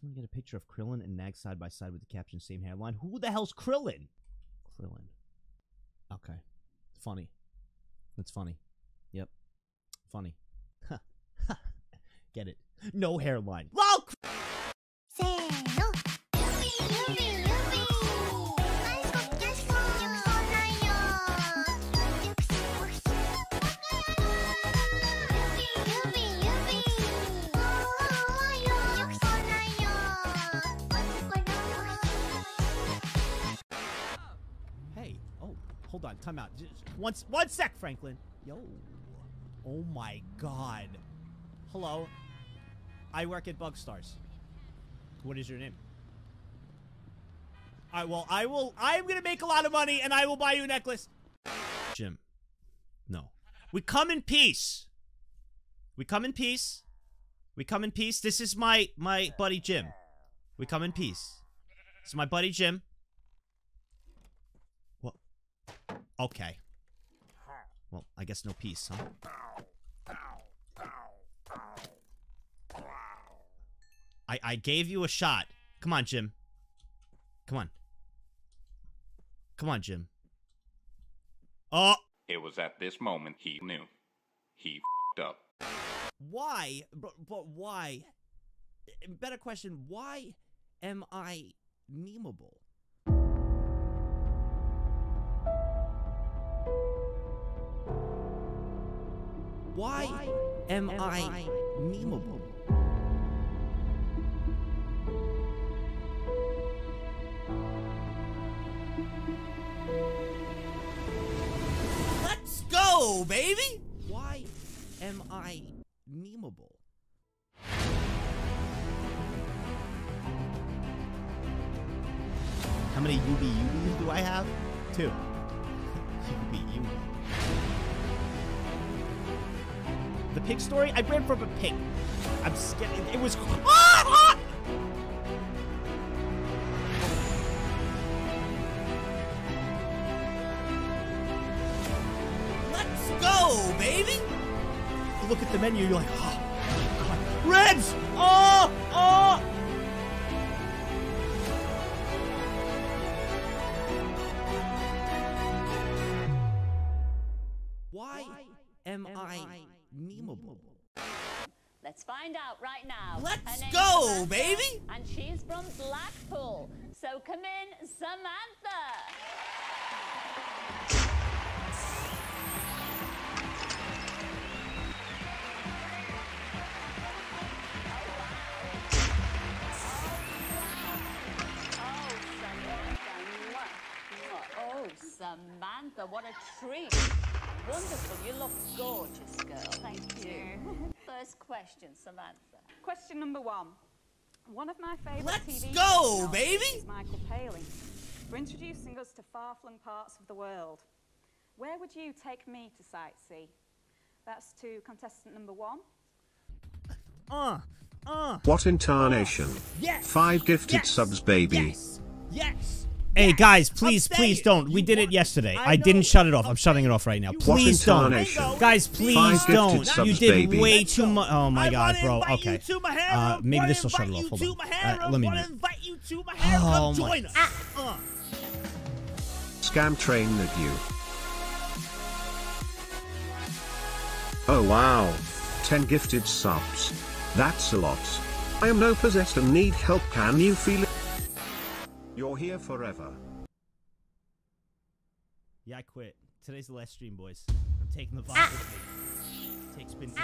Someone get a picture of Krillin and Nag side by side with the caption, same hairline. Who the hell's Krillin? Krillin. Okay. Funny. That's funny. Yep. Funny. Ha. Ha. Get it. No hairline. LOL! Hold on, time out. Just one sec, Franklin. Yo. Oh my god. Hello. I work at Bugstars. What is your name? All right, well, I'm gonna make a lot of money and I will buy you a necklace. Jim. No. We come in peace. We come in peace. We come in peace. This is my buddy Jim. We come in peace. This is my buddy Jim. Okay. Well, I guess no peace, huh? I gave you a shot. Come on, Jim. Come on. Come on, Jim. Oh! It was at this moment he knew. He f***ed up. Why? But why? Better question, why am I memeable? Why am I memeable? Let's go, baby! Why am I memeable? How many UBs do I have? 2. The pig story? I ran from a pig. I'm scared. It was. Ah! Ah! Let's go, baby. You look at the menu. You're like, oh God, ribs! Oh, oh. Why am I memeable? Let's find out right now. Let's go, baby! And she's from Blackpool. So come in, Samantha. Oh, Samantha, what a treat. Wonderful, you look gorgeous, girl. Thank you. First question, Samantha. Question number 1. One of my favourite TV shows is Michael Palin, for introducing us to far-flung parts of the world. Where would you take me to sightsee? That's to contestant number 1. What incarnation? Yes. 5 gifted subs, baby. Yes. Yes. Hey guys, please don't. We did it yesterday. I didn't shut it off. I'm shutting it off right now. Please don't. Guys, please don't. You did way too much. Oh my god, bro. Okay. Maybe this will shut it off. Hold on. Let me do it. Oh my. Scam train that you. Oh wow. 10 gifted subs. That's a lot. I am no possessed and need help. Can you feel it? You're here forever. Yeah, I quit. Today's the last stream, boys. I'm taking the vibe with me.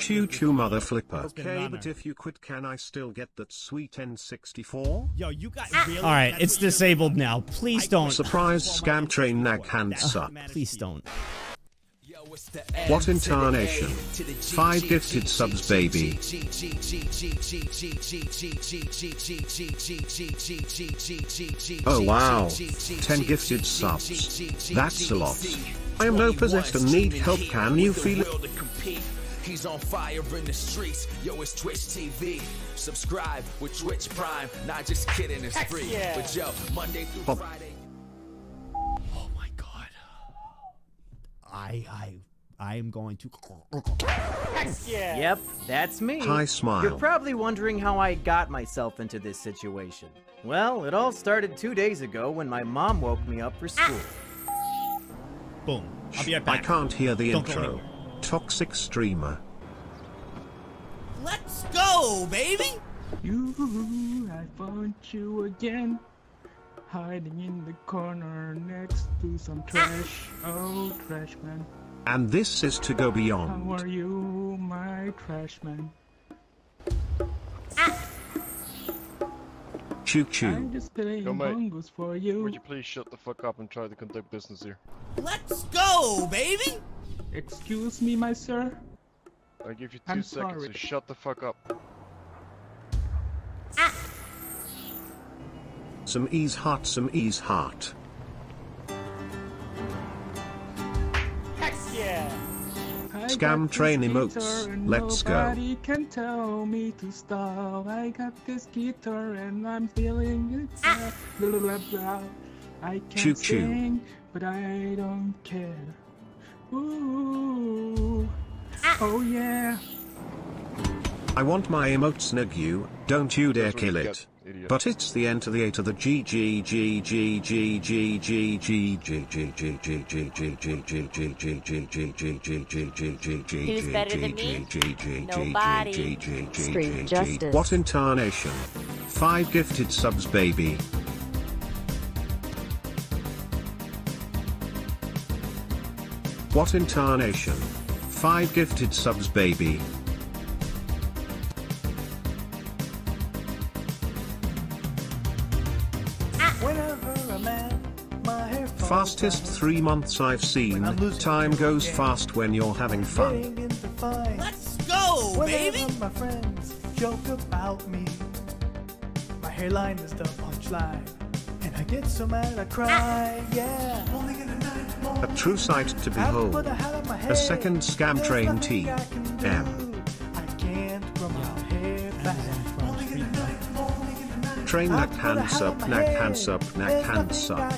Choo choo, mother flipper. Okay, but if you quit, can I still get that sweet N64? Yo, you got really. All right, it's disabled now. Please don't. Surprise scam train nag hands up. Please don't. What incarnation? 5 gifted subs, baby. Oh wow. 10 gifted subs. That's a lot. I am no possessed and need help. Can you feel it? He's on fire in the streets. Yo, it's Twitch TV. Subscribe with Twitch Prime. Not just kidding, it's free. But yo, Monday through Friday. I I am going to. Yeah. Yep, that's me. I smile. You're probably wondering how I got myself into this situation. Well, it all started 2 days ago when my mom woke me up for school. Boom. I'll be right back. I can't hear the intro. Toxic streamer. Let's go, baby! I found you again. Hiding in the corner next to some trash. Oh, trash man. And this is to go beyond. How are you, my trash man? Choo choo. I'm just playing bongos for you. Would you please shut the fuck up and try to conduct business here? Let's go, baby! Excuse me, my sir. I'll give you two seconds to shut the fuck up. Some ease heart, some ease heart. Scam train emotes. Let's go. Nobody can tell me to stop. I got this guitar and I'm feeling it. Blah, blah, blah. I can't sing, but I don't care. Ooh. Oh yeah. I want my emotes neg you. Don't you dare kill it. But it's the end to the A to the G G G G G G G G G G G G G G G G G G G G G G G G G G G. Who's better than me? Nobody. Street justice. What in tarnation? 5 gifted subs, baby. What in tarnation? 5 gifted subs, baby. Fastest 3 months I've seen. Time goes fast when you're having fun. Let's go, baby! My friends joke about me. My hairline is the punchline. And I get so mad I cry. Yeah. A true sight to behold. A second scam train team. I can't grow my hair back. Train that hands up, knack hands up, knack hands up.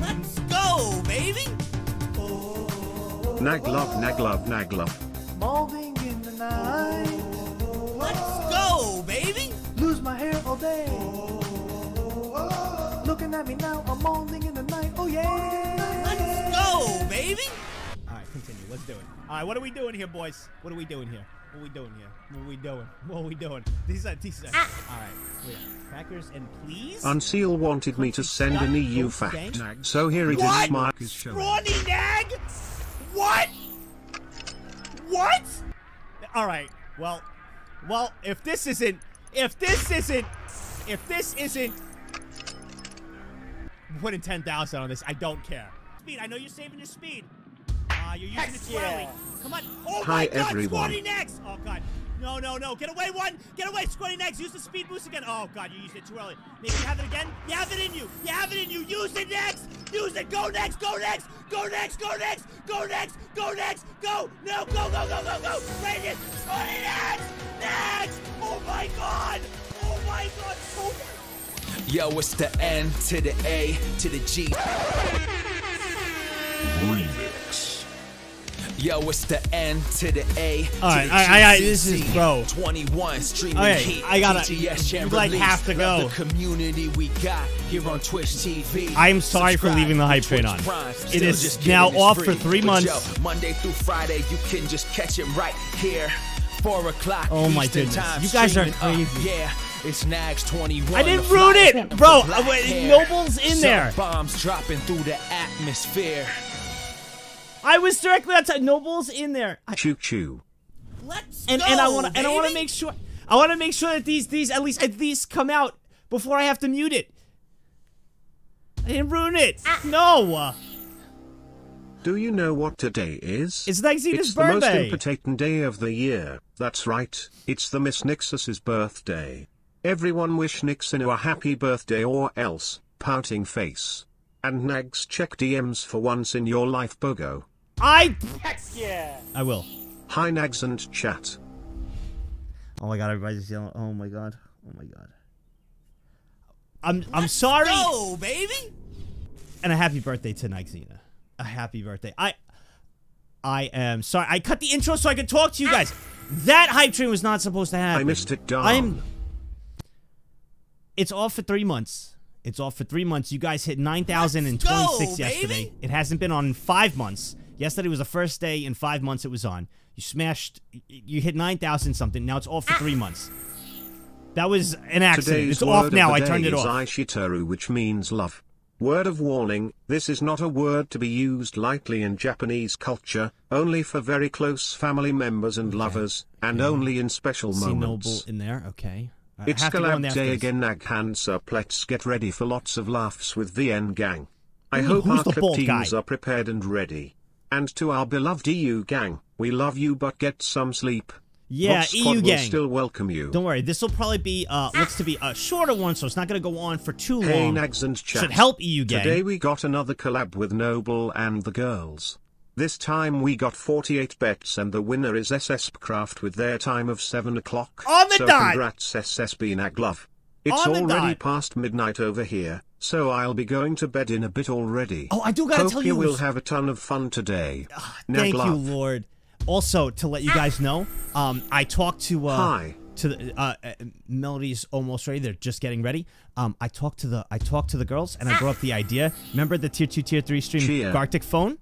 Let's go, baby! Nag love, nag love, nag love. Molding in the night. Let's go, baby! Lose my hair all day. Looking at me now, I'm molding in the night. Oh yeah! Let's go, baby! Alright, continue. Let's do it. Alright, what are we doing here, boys? What are we doing here? What are we doing here? What are we doing? What are we doing? These are. Alright, wait. Packers and please? Unseal wanted me to send an EU fact. So here it is, Mark is showing. Ronnie Nag? What? What? Alright, well, if this isn't I'm putting 10,000 on this, I don't care. Speed, I know you're saving your speed. You're using it swirly. Come on. Oh my god, Squatty Nags! Oh god. No, no, no. Get away, one! Get away, Squatty Nags! Use the speed boost again. Oh god, you used it too early. Maybe you have it again? You have it in you! You have it in you! Use it next! Use it! Go next! Go next! Go next! Go next! Go next! Go next! Go! No! Go! Go! Go! Go! Go! Radius! Squatty Nags! Nags! Oh my god! Oh my god! Oh my... Yo, it's the N to the A to the G. Remix. Yo, it's the N to the A. Alright, this is bro. 21 streaming heat. I gotta. You like have to go. Community we got here on Twitch TV. I'm sorry for leaving the hype train on. It is now off for 3 months. Monday through Friday, you can just catch it right here. 4 o'clock. Oh my goodness, you guys are crazy. Yeah. It's Nags 21. I didn't ruin it, bro. Noble's in there. Bombs dropping through the atmosphere. I was directly outside. Noble's in there. Choo choo. Let's go, and I want to make sure. I want to make sure that these at least come out before I have to mute it. I didn't ruin it. No. Do you know what today is? It's Nixie's birthday. The most important day of the year. That's right. It's the Miss Nixus's birthday. Everyone wish Nixino a happy birthday or else, pouting face. And Nags, check DMs for once in your life, Bogo. I will. Hi Nags and chat. Oh my god, everybody's yelling. Oh my god. Oh my god. I'm sorry. No, baby. And a happy birthday to Nagzina. A happy birthday. I I am sorry. I cut the intro so I could talk to you guys. That hype train was not supposed to happen. I missed it down. It's off for 3 months. It's off for 3 months. You guys hit 9,026 yesterday. Baby. It hasn't been on in 5 months. Yesterday was the first day in 5 months it was on. You smashed. You hit 9,000 something. Now it's off for 3 months. That was an accident. Today's it's off now. I turned it off. Aishitaru, which means love. Word of warning, this is not a word to be used lightly in Japanese culture, only for very close family members and lovers, and only in special moments. Noble in there, okay. It's collab day again, Naghansa. Let's get ready for lots of laughs with VN Gang. I hope our clip teams are prepared and ready. And to our beloved EU Gang, we love you but get some sleep. Yeah, EU Gang. Still welcome you. Don't worry, this will probably be looks to be a shorter one, so it's not going to go on for too long. Nags and chat. Should help EU Gang. Today we got another collab with Noble and the girls. This time we got 48 bets, and the winner is SSB Craft with their time of 7 o'clock. On the dot. Congrats, SSB Naglove. It's already past midnight over here, so I'll be going to bed in a bit already. Oh, I do gotta tell you, we'll have a ton of fun today. Thank you, Lord. Also, to let you guys know, I talked to Melody's almost ready. They're just getting ready. I talked to the girls, and I brought up the idea. Remember the tier 2, tier 3 stream Gartic phone?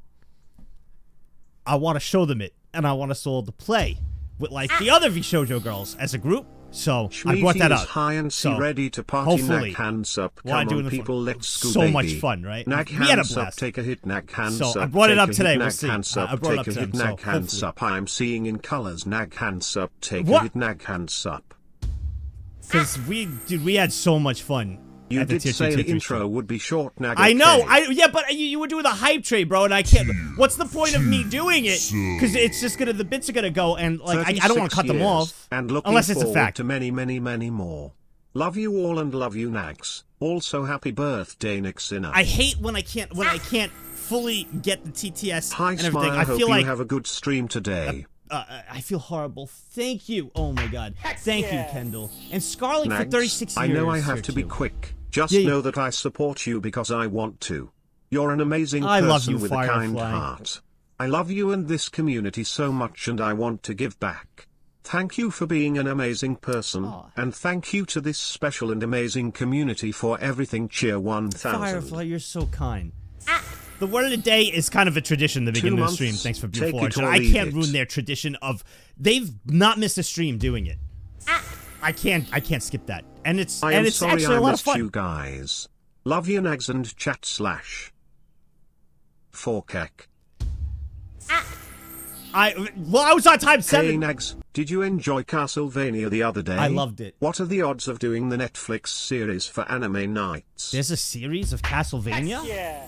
I want to show them it, and I want us all to play with like the other Vshoujo girls as a group. So Shweety I brought that up. High and so ready to party. Hopefully, hands up. Come on, people, let's go, so baby. Much fun, right? We had a blast. Up, take a hit, nag hands so up. I brought it up today. We'll see. I brought it up today. So hands up. I'm seeing in colors. Nag hands up. Take a hit. Nag hands up. Because we had so much fun. You did say the intro would be short, Nag. I know. Yeah, but you were doing the hype trade, bro, and I can't. What's the point of me doing it? Because it's just gonna, the bits are gonna go, and like I don't want to cut them off. And looking unless it's a fact. To many, many, many more. Love you all and love you, Nags. Also, happy birthday, Nixina. I hate when I can't fully get the TTS and everything. Smile, I feel hope like you have a good stream today. I feel horrible. Thank you. Oh my God. Thank you, Kendall. And Scarlet Nags, for 36 years. I know I have to be quick. Just know that I support you because I want to. You're an amazing person with a kind heart. I love you and this community so much, and I want to give back. Thank you for being an amazing person, and thank you to this special and amazing community for everything. Cheer 1000. Firefly, you're so kind. The word of the day is kind of a tradition at the beginning of the stream. Thanks for beautiful watch. I can't ruin their tradition of they've not missed a stream doing it. I can't skip that. And it's actually a lot of fun. You guys. Love you, Nags and chat /4kek. I was on time 7. Hey Nags, did you enjoy Castlevania the other day? I loved it. What are the odds of doing the Netflix series for anime nights? There's a series of Castlevania? Yeah.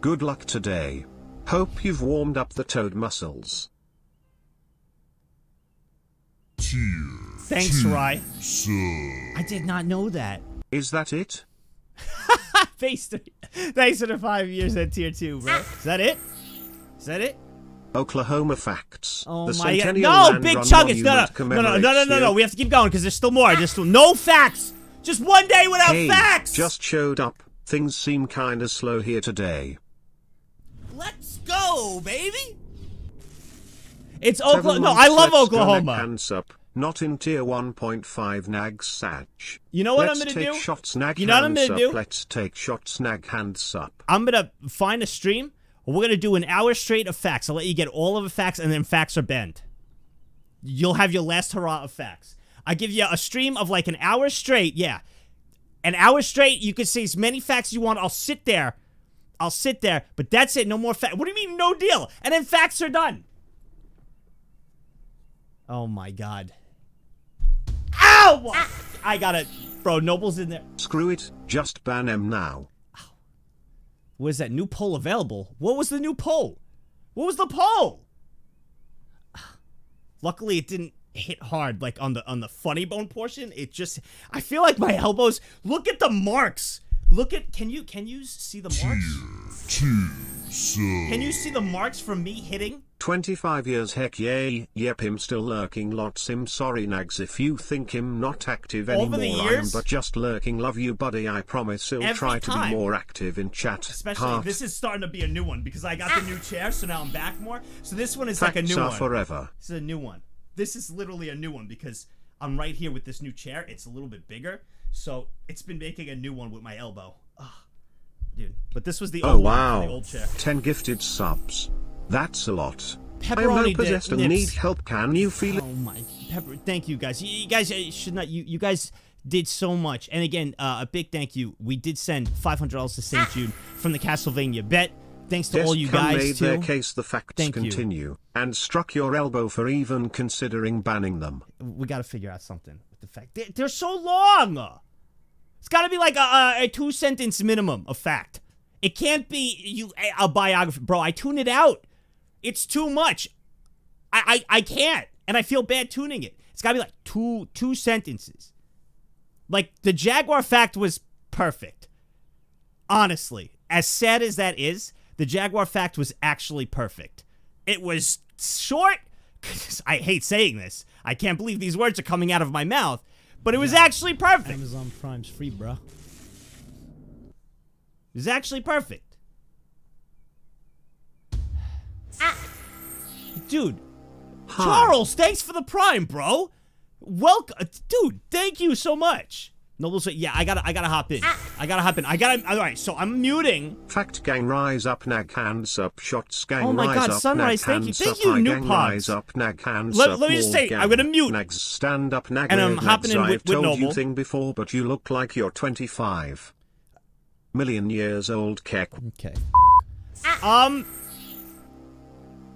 Good luck today. Hope you've warmed up the toad muscles. Thanks, Rai. I did not know that. Is that it? Face 3. Thanks for the 5 years at tier 2, bro. Is that it? Is that it? Oklahoma facts. Oh my God! No, Big Chug. It's not. No. We have to keep going because there's still more. There's still no facts. Just one day without facts. Just showed up. Things seem kind of slow here today. Let's go, baby. It's Oklahoma. No, I love Oklahoma. Hands up. Not in tier 1.5 Nag Satch. You know what I'm gonna do? Shots, nag, you know what I'm gonna do? Let's take shots, Nag hands up. I'm gonna find a stream. We're gonna do an hour straight of facts. I'll let you get all of the facts, and then facts are banned. You'll have your last hurrah of facts. I give you a stream of like an hour straight. Yeah, an hour straight. You can say as many facts as you want. I'll sit there. I'll sit there. But that's it. No more facts. What do you mean no deal? And then facts are done. Oh my God. Ow! I got it. Bro, Noble's in there. Screw it. Just ban him now. Was that new poll available? What was the new poll? What was the poll? Luckily, it didn't hit hard, like on the funny bone portion. It just, I feel like my elbows. Look at the marks. Look at, can you see the marks? Can you see the marks from me hitting? 25 years heck yeah, yep him still lurking lots him sorry nags if you think him not active anymore. Over the years, I'm but just lurking love you buddy I promise he'll try to be more active in chat. Especially this is starting to be a new one because I got the new chair so now I'm back more. So this one is like a new one. Forever. This is a new one. This is literally a new one because I'm right here with this new chair. It's a little bit bigger. So it's been making a new one with my elbow. Ugh. Dude. But this was the old one, the old chair. 10 gifted subs. That's a lot. Pepperoni, I am possessed and need help. Can you feel it? Oh my pepper! Thank you guys. You guys should not. You guys did so much. And again, a big thank you. We did send $500 to St. Jude from the Castlevania bet. Thanks to all you guys made too. Their case, the facts continue, and struck your elbow for even considering banning them. We got to figure out something with the fact they're so long. It's got to be like a 2-sentence minimum of fact. It can't be a biography, bro. I tune it out. It's too much. I can't, and I feel bad tuning it. It's gotta be like two sentences. Like the Jaguar fact was perfect. Honestly, as sad as that is, the Jaguar fact was actually perfect. It was short. I hate saying this. I can't believe these words are coming out of my mouth, but it was actually perfect. Amazon Prime's free, bro. It was actually perfect. Dude, Charles, thanks for the prime, bro. Welcome, dude. Thank you so much. Noble, yeah, I gotta hop in. All right, so I'm muting. Fact gang, rise up, nag hands up, shots gang. Oh my God, up, sunrise, thank you, new pods. Let me just say, I'm gonna mute. Nags, stand up, nag. And I'm hopping in with Noble. I've told you thing before, but you look like you're 25 million years old, Keck. Okay.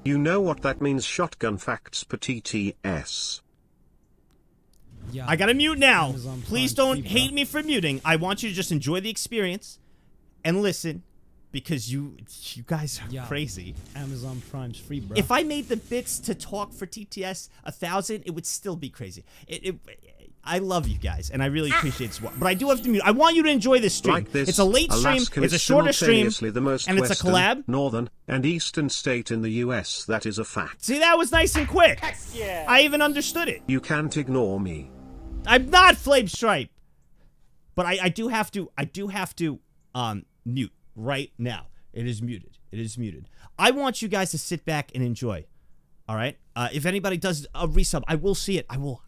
You know what that means, shotgun facts per TTS. Yeah. I gotta mute now. Please don't hate me for muting. I want you to just enjoy the experience and listen because you guys are crazy. Amazon Prime's free, bro. If I made the bits to talk for TTS 1,000, it would still be crazy. I love you guys, and I really appreciate this. But I do have to mute. I want you to enjoy this stream. Like this, it's a late stream, it's a shorter stream, the most and it's western, a collab. Northern and eastern state in the U.S. That is a fact. See, that was nice and quick. Yeah. I even understood it. You can't ignore me. I'm not Flame Stripe, but I do have to mute right now. It is muted. It is muted. I want you guys to sit back and enjoy. All right. If anybody does a resub, I will see it. I will.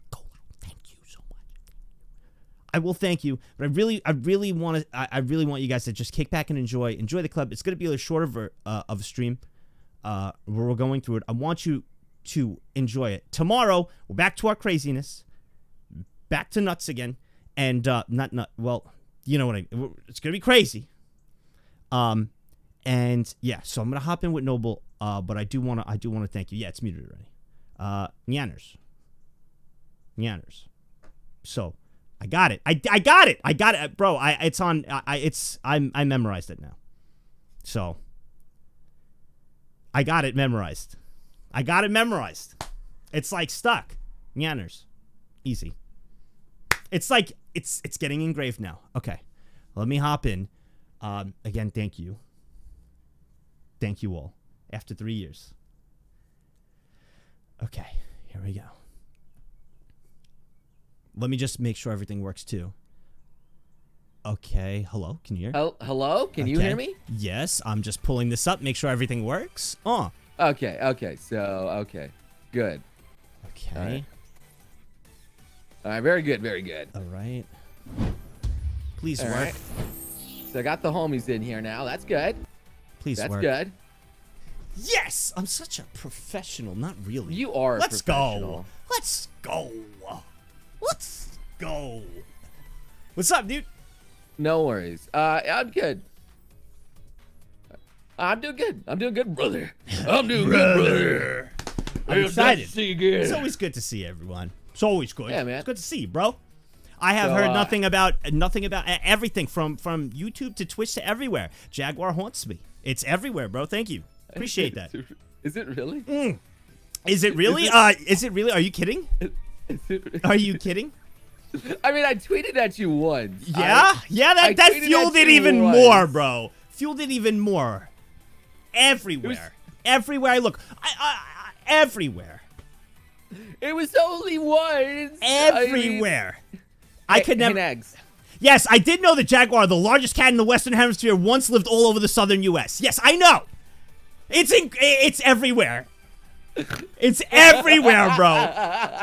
I will thank you, but I really want you guys to just kick back and enjoy the club. It's going to be a shorter of a stream where we're going through it. I want you to enjoy it. Tomorrow, we're back to our craziness, back to nuts again, and well, you know what I mean. It's going to be crazy. And yeah, so I'm going to hop in with Noble, but I do want to thank you. Yeah, it's muted already. Nyanners. So. I got it. I got it. I got it, bro. I memorized it now. So I got it memorized. It's like stuck. Nyanners. Easy. It's like it's getting engraved now. Okay. Let me hop in. Again, thank you. Thank you all. After 3 years. Okay, here we go. Let me just make sure everything works too. Okay, hello, can you hear? Oh, hello, can you hear me? Yes, I'm just pulling this up, make sure everything works. Oh. Okay, so, good. Okay. All right, very good. All right. Please work. Right. So I got the homies in here now, that's good. Please work. That's good. Yes, I'm such a professional, not really. You are a professional. Let's go. What's up, dude? No worries. I'm good. I'm doing good, brother. I'm doing good, brother. I'm excited. See you again. It's always good to see everyone. It's always good. Yeah, man. It's good to see you, bro. I have heard nothing about everything from YouTube to Twitch to everywhere. Jaguar haunts me. It's everywhere, bro. Thank you. Appreciate that. Is it really? Mm. Is it really? Is it really? Are you kidding? Are you kidding? I mean, I tweeted at you once. Yeah? That fueled it even more, bro. Everywhere. It was, everywhere I look. Everywhere. It was only once. Everywhere. I could never. Eggs. Yes, I did know the jaguar, the largest cat in the Western Hemisphere, once lived all over the Southern U.S. Yes, I know. It's everywhere. It's everywhere, bro.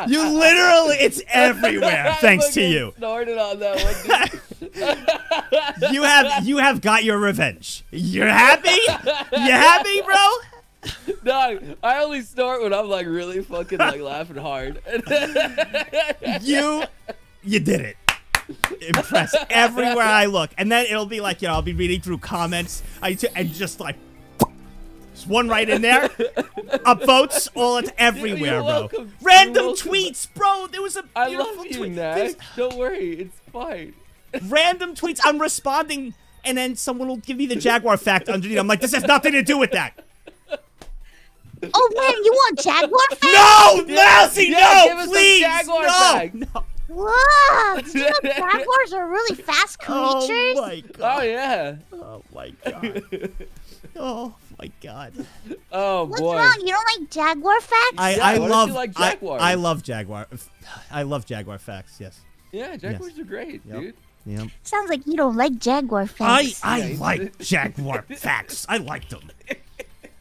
You literally, it's everywhere. Thanks to you. Snorted on that one. You have got your revenge. You're happy? You happy, bro? No, I only snort when I'm like really fucking like laughing hard. You did it. Impressed everywhere I look, and then it'll be like, you know, I'll be reading through comments, and just like. One right in there, upvotes, all it's everywhere, bro. Welcome. Random tweets, bro. There was a beautiful tweet. Don't worry, it's fine. Random tweets. I'm responding, and then someone will give me the jaguar fact underneath. I'm like, this has nothing to do with that. Oh man, you want jaguar facts? No, Lousy, no, please, no. What? You know, jaguars are really fast creatures. Oh my god. Oh yeah. Oh my god. Oh. My god. Oh boy. What's wrong? You don't like jaguar facts? I love jaguar facts, yes. Yeah, jaguars are great, dude. Yep. Sounds like you don't like jaguar facts. I like jaguar facts. I like them. I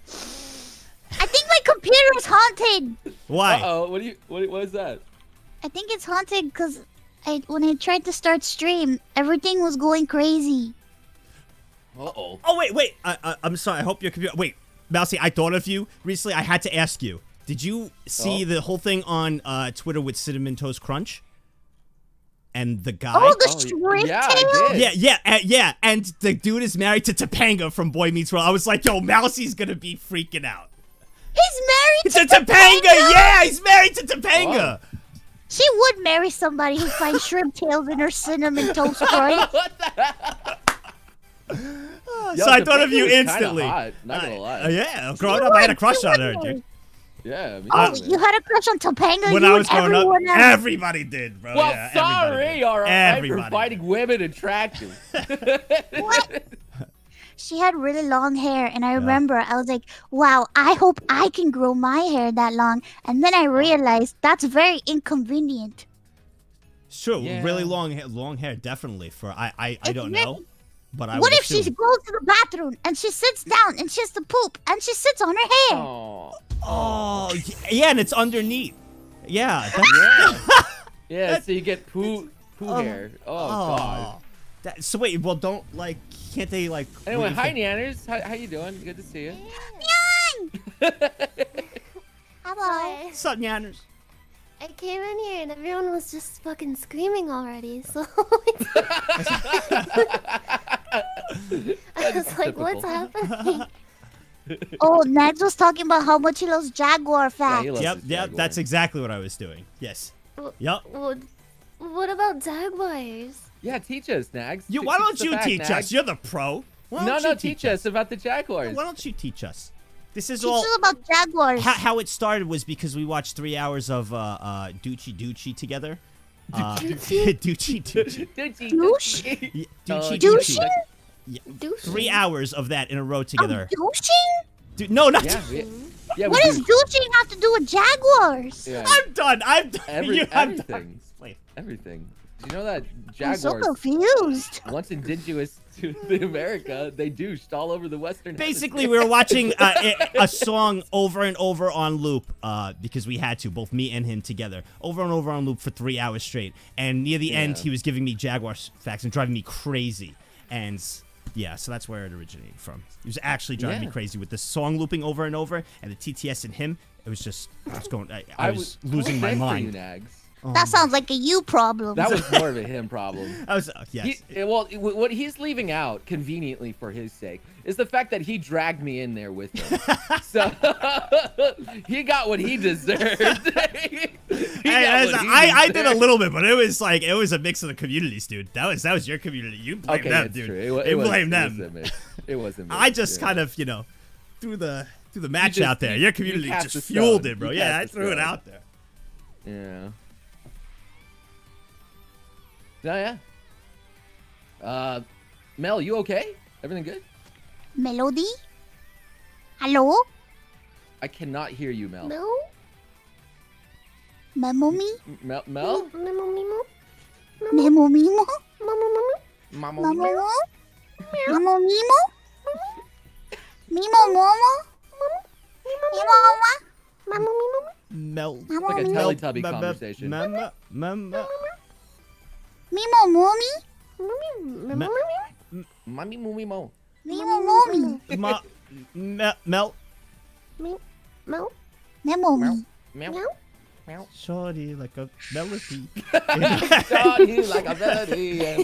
think my computer is haunted. Why? Uh-oh, what is that? I think it's haunted because when I tried to start stream, everything was going crazy. Uh-oh. Oh, wait. I'm sorry. I hope your computer... Wait, Mousy, I thought of you. Recently, I had to ask you. Did you see the whole thing on Twitter with Cinnamon Toast Crunch? And the guy... Oh, the strip tail? Yeah. And the dude is married to Topanga from Boy Meets World. I was like, yo, Mousy's gonna be freaking out. He's married to Topanga? Yeah, he's married to Topanga. Oh. She would marry somebody who finds shrimp tails in her Cinnamon Toast Crunch. What the hell? Yo, so I thought of you instantly. Hot, not gonna lie. Yeah, growing up, I had a crush on her, dude. Yeah. Me too, you had a crush on Topanga when I was growing up. Everybody did, bro. Well, yeah, sorry, all right, for finding women attractive. What? She had really long hair, and I remember I was like, "Wow, I hope I can grow my hair that long." And then I realized that's very inconvenient. Sure, really long hair, definitely. For I don't know. But what if she goes to the bathroom and she sits down and she has to poop and she sits on her hair? Oh, yeah, and it's underneath. Yeah. So you get poo hair. Oh, god. So wait, well, don't like, can't they like? Anyway, hi Nanners, how you doing? Good to see you. Nyan. Hello. What's up, Nanners? I came in here and everyone was just fucking screaming already, so I was like, what's happening? Oh, Nads was talking about how much he loves jaguar facts. Yeah, yep, that's exactly what I was doing. Yes. What about jaguars? Yeah, teach us, Nags. Why don't you teach us? You're the pro. No, teach us about the jaguars. Why don't you teach us? This is all about jaguars. How it started was because we watched 3 hours of Doochie together. Doochie. 3 hours of that in a row together. Dooching? No, not. What does dooching have to do with jaguars? Yeah. I'm done. I'm done. Everything. Wait. Everything. You know that jaguars? I'm so confused. Once indigenous to America, they douched all over the Western. Basically, we were watching a song over and over on loop because we had to, both me and him together, over and over on loop for 3 hours straight. And near the end, he was giving me jaguar facts and driving me crazy. And yeah, so that's where it originated from. It was actually driving me crazy with the song looping over and over, and the TTS and him. It was just, I was losing my mind. That sounds like a you problem. That was more of a him problem. What he's leaving out, conveniently for his sake, is the fact that he dragged me in there with him. So he got what he deserved. I did a little bit, but it was like a mix of the communities, dude. That was your community. You blame them, dude. It wasn't me. I just kind of, you know, threw the match out there. Your community just fueled it, bro. Yeah, I threw it out there. Yeah. Mel, you okay? Everything good? Melody? Hello? I cannot hear you, Mel. Mel? Mel-mo-me? Mel? Mel? Mel-mo-me-mo? Mel-mo-me-mo? Mel-mo-me-mo? Mel-mo-me-mo? Mel-mo-mo-mo? Mel-mo-mo-mo? Mel-mo-me-mo? Mel. Like a Teletubby conversation. Mel-mo-me-mo? Mel-mo-me-mo? Mommy, mommy, mo. Mommy, mommy. Mel, Mel, Mel, Mel, Mel, Mel. Shorty like a melody. Shorty like a melody.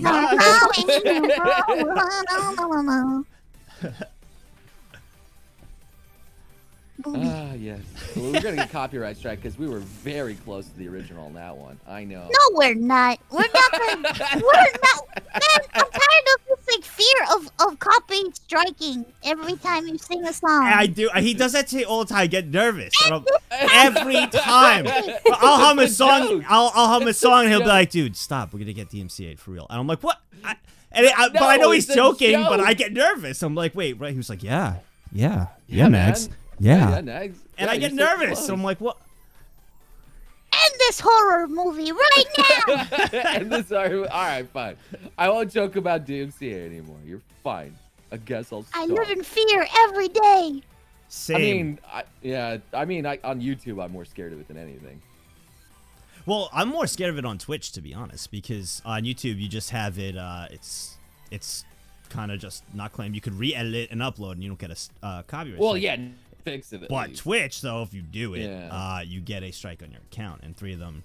Ah, yes. Well, we're gonna get copyright strike because we were very close to the original on that one. I know. No, we're not. We're not. Man, I'm tired of this like fear of copying striking every time you sing a song. I do. He does that to me all the time. I get nervous every time. But I'll hum a song. I'll hum a song, and he'll be like, "Dude, stop. We're gonna get DMCA'd for real." And I'm like, "What?" But I know he's joking. But I get nervous. I'm like, "Wait, right?" He was like, "Yeah, yeah, yeah, Max." Yeah. And I get nervous. So I'm like, what? End this horror movie right now! End this horror movie. Alright, fine. I won't joke about DMCA anymore. You're fine. I guess I'll stop. I live in fear every day. Same. I mean, I mean, on YouTube, I'm more scared of it than anything. Well, I'm more scared of it on Twitch, to be honest, because on YouTube, you just have it, it's kind of just not claimed. You could re-edit it and upload, and you don't get a copyright. Well, yeah. It, but least. Twitch, though, if you do it, you get a strike on your account, and 3 of them.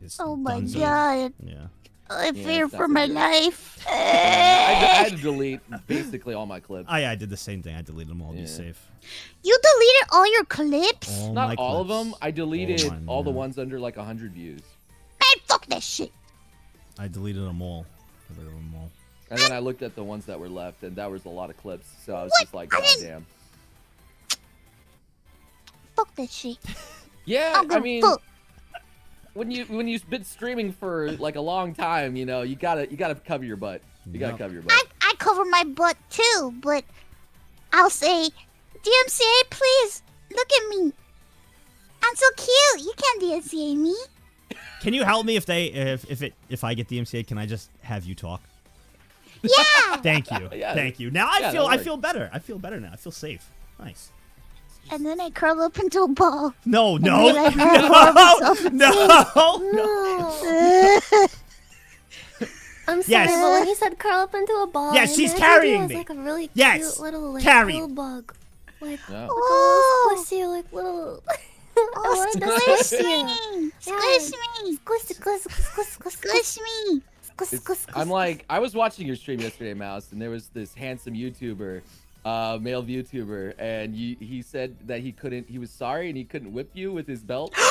Is oh my god! Yeah. I fear for my life. I had to delete basically all my clips. Oh, yeah, I did the same thing. I deleted them all to be safe. You deleted all your clips? All Not all clips. Of them. I deleted all the ones under like 100 views. Man, fuck that shit. I deleted them all. And then I looked at the ones that were left, and that was a lot of clips. So I was just like, god damn. Fuck that shit. Yeah, I mean, when you've been streaming for like a long time, you know, you gotta cover your butt. You gotta cover your butt. I cover my butt too, but I'll say, DMCA, please look at me. I'm so cute. You can't DMCA me. Can you help me if I get DMCA? Can I just have you talk? Yeah. Thank you. Yeah. Thank you. Now I feel better. I feel better now. I feel safe. Nice. And then I curl up into a ball. No, no, no. I'm sorry, but when he said curl up into a ball, she's carrying me. Like a really cute little like, little bug. Like, squishy, like little. Oh, squish me! Squish me! Squish, squish, squish, squish, squish me! I'm like, I was watching your stream yesterday, Mouse, and there was this handsome YouTuber. Male VTuber, and he said that he was sorry and he couldn't whip you with his belt. So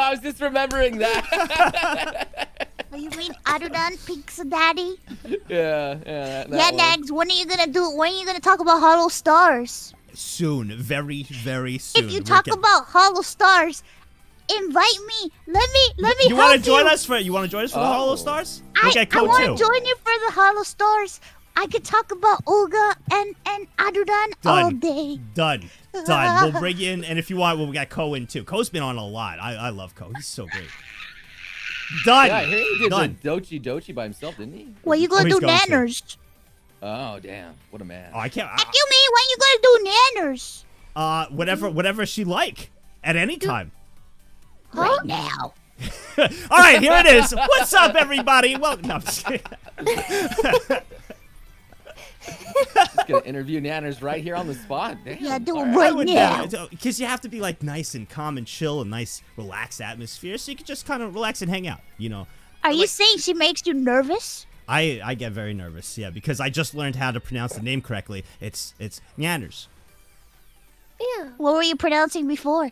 I was just remembering that. You mean Arudan Pizza Daddy? Yeah, yeah. Nags, when are you gonna do? When are you gonna talk about Hollow Stars? Soon, very, very soon. If you talk about Hollow Stars, invite me. Let me. You want to join us for? You want to join us for the Hollow Stars? I want to join you for the Hollow Stars. I could talk about Olga and Arudan all day. Done. Done. We'll bring you in, and if you want, we'll get Ko in too. Ko's been on a lot. I love Ko. He's so great. Done. Yeah, I heard he did the Dochi by himself, didn't he? Well, you gonna do nanners. Oh, damn. What a man. Oh, I can't. Excuse me, when you gonna do nanners? Whatever she like. At any time. Right now. All right, here it is. What's up, everybody? Welcome. No, I'm just kidding. Just gonna interview nanners right here on the spot. Damn. Yeah, do it right now. Because you have to be like nice and calm and chill and nice, relaxed atmosphere, so you can just kind of relax and hang out. You know. Are you saying she makes you nervous? I get very nervous. Yeah, because I just learned how to pronounce the name correctly. It's nanners. Yeah. What were you pronouncing before?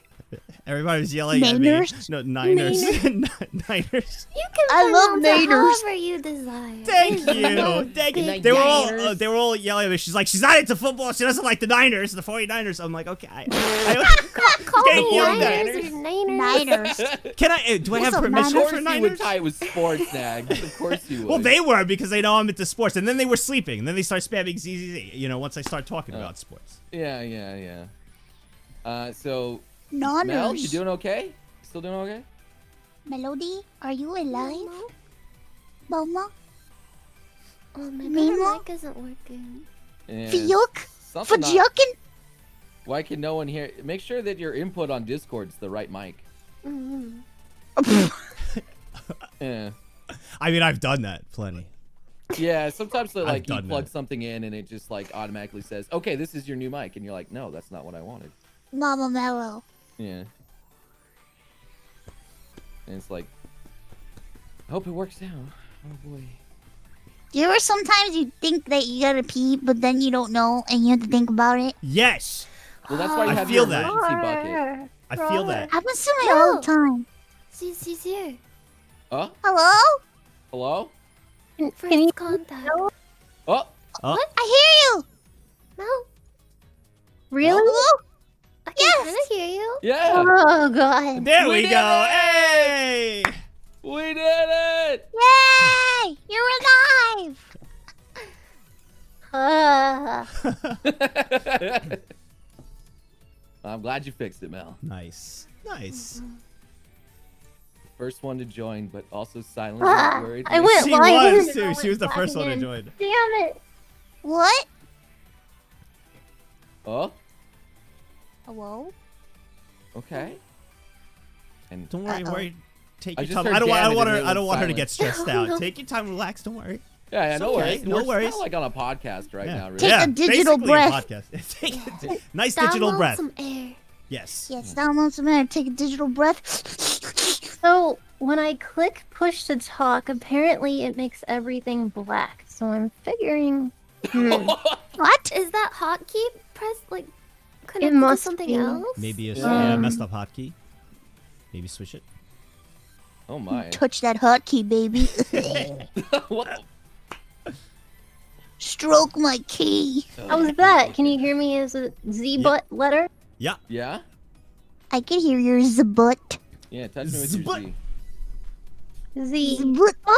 Everybody's yelling at me. No, Niners. Niners. You can I love Niners. However you desire. Thank you. Thank you. They were all yelling at me. She's like, she's not into football. She doesn't like the Niners, the 49ers. I'm like, okay. Call me Niners. Can I? Do I have permission for Niners? Of course you would tie it with sports, Nag. Of course you would. Well, they were because they know I'm into sports, and then they were sleeping, and then they start spamming ZZZ. You know, once I start talking about sports. Yeah, yeah, yeah. So. Noners. Mel, you doing okay? Still doing okay? Melody, are you alive? Mama? Oh, my mic isn't working. For joking? Why can no one hear? Make sure that your input on Discord's the right mic. Yeah. I mean, I've done that plenty. Yeah, sometimes they, like, you plug something in and it just like automatically says, okay, this is your new mic. And you're like, no, that's not what I wanted. Mama Mellow. Yeah. And it's like, I hope it works out. Oh boy. You ever sometimes you think that you gotta pee, but then you don't know and you have to think about it? Yes. Well, that's why you have your emergency bucket. I feel that. Happens to me all the time. She's here. Huh? Hello? Hello? Can you contact? Oh. What? I hear you. No. Really? Hello? I can kind of hear you. Yeah. Oh, God. There we go. Hey. We did it. Yay. You're alive. I'm glad you fixed it, Mel. Nice. Nice. First one to join, but also silently worried. I went live. Too. She was the first one to join. Damn it. What? Oh? Hello? Okay. And don't worry, worry. Take your time. I don't want her to get stressed out. Take your time, relax, don't worry. Yeah, yeah, no worries. It's like on a podcast right now, really. Take a digital breath. Take a nice digital breath. Download some air. Yes. Yes, download some air. Take a digital breath. So when I click push to talk, apparently it makes everything black. So I'm figuring what? Is that hotkey press like it must something be else. Maybe a messed up hotkey. Maybe switch it. Oh my! Touch that hotkey, baby. What? Stroke my key. How's that? Can you hear me? Is it Z butt letter? Yeah. Yeah. I can hear your Z butt. Yeah, touch me with your Z. Z butt. I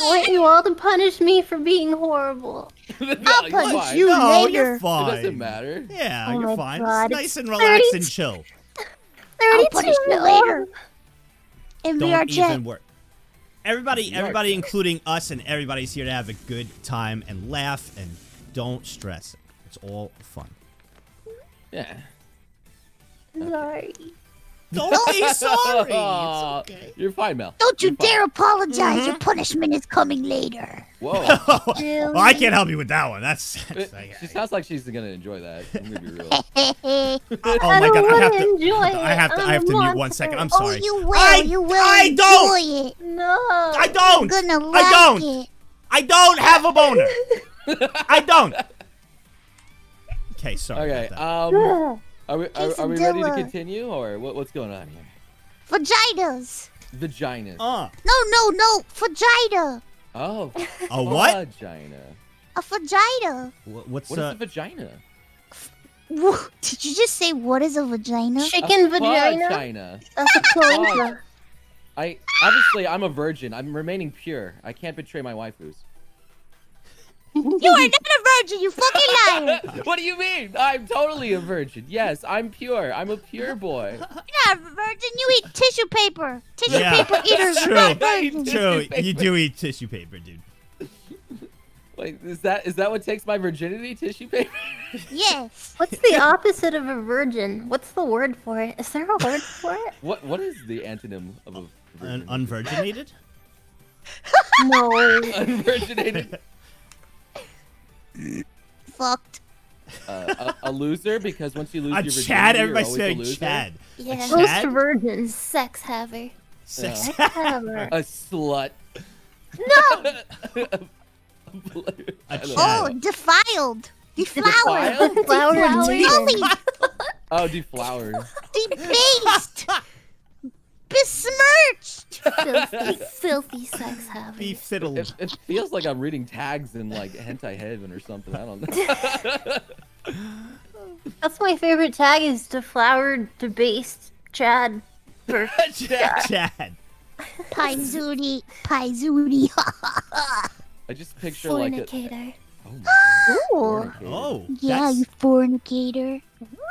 want you all to punish me for being horrible. I'll punish you later. You're fine. It doesn't matter. Yeah, you're fine. It's nice and relaxed and chill. I'll punish you later. And don't even work. Everybody, including us and everybody's here to have a good time and laugh and don't stress. It's all fun. Yeah. Sorry. Don't be sorry. It's okay. You're fine, Mel. Don't you dare apologize. Your punishment is coming later. Whoa. Well, I can't help you with that one. She sounds like she's gonna enjoy that. I'm gonna be real. I have to mute 1 second. I'm sorry. Oh, you will. You will enjoy it. No. I don't. You're gonna like it. I don't have a boner. I don't. Okay, sorry. Okay. About that. Are we ready to continue, or what's going on here? Vaginas. Vaginas. No. Vagina. Oh. A what? Vagina. A vagina. What is a vagina? Did you just say what is a vagina? Chicken vagina. Vagina. I obviously I'm a virgin. I'm remaining pure. I can't betray my waifus. You are not a virgin, you fucking liar! What do you mean? I'm totally a virgin. Yes, I'm pure. I'm a pure boy. You're not a virgin. You eat tissue paper. Tissue paper eaters are not virgins. True. You do eat tissue paper, dude. Like, is that what takes my virginity? Tissue paper? Yes. What's the opposite of a virgin? What's the word for it? Is there a word for it? What is the antonym of a virgin? An unvirginated? No. Unvirginated? Fucked. A loser, because once you lose your virginity, Chad, everybody's saying a Chad. Yeah. Most virgins. Sex haver. Sex haver. A slut. No! Oh, defiled. Deflowered. Deflowered. Oh, deflowered. Debased. Besmirched. Filthy, filthy sex habit. Befiddled. It feels like I'm reading tags in like Hentai Heaven or something. I don't know. That's my favorite tag is deflowered, debased, Chad. Chad. Paizuri. Paizuri. I just picture fornicator. Like a... Oh, my God. Oh yeah, that's... you fornicator.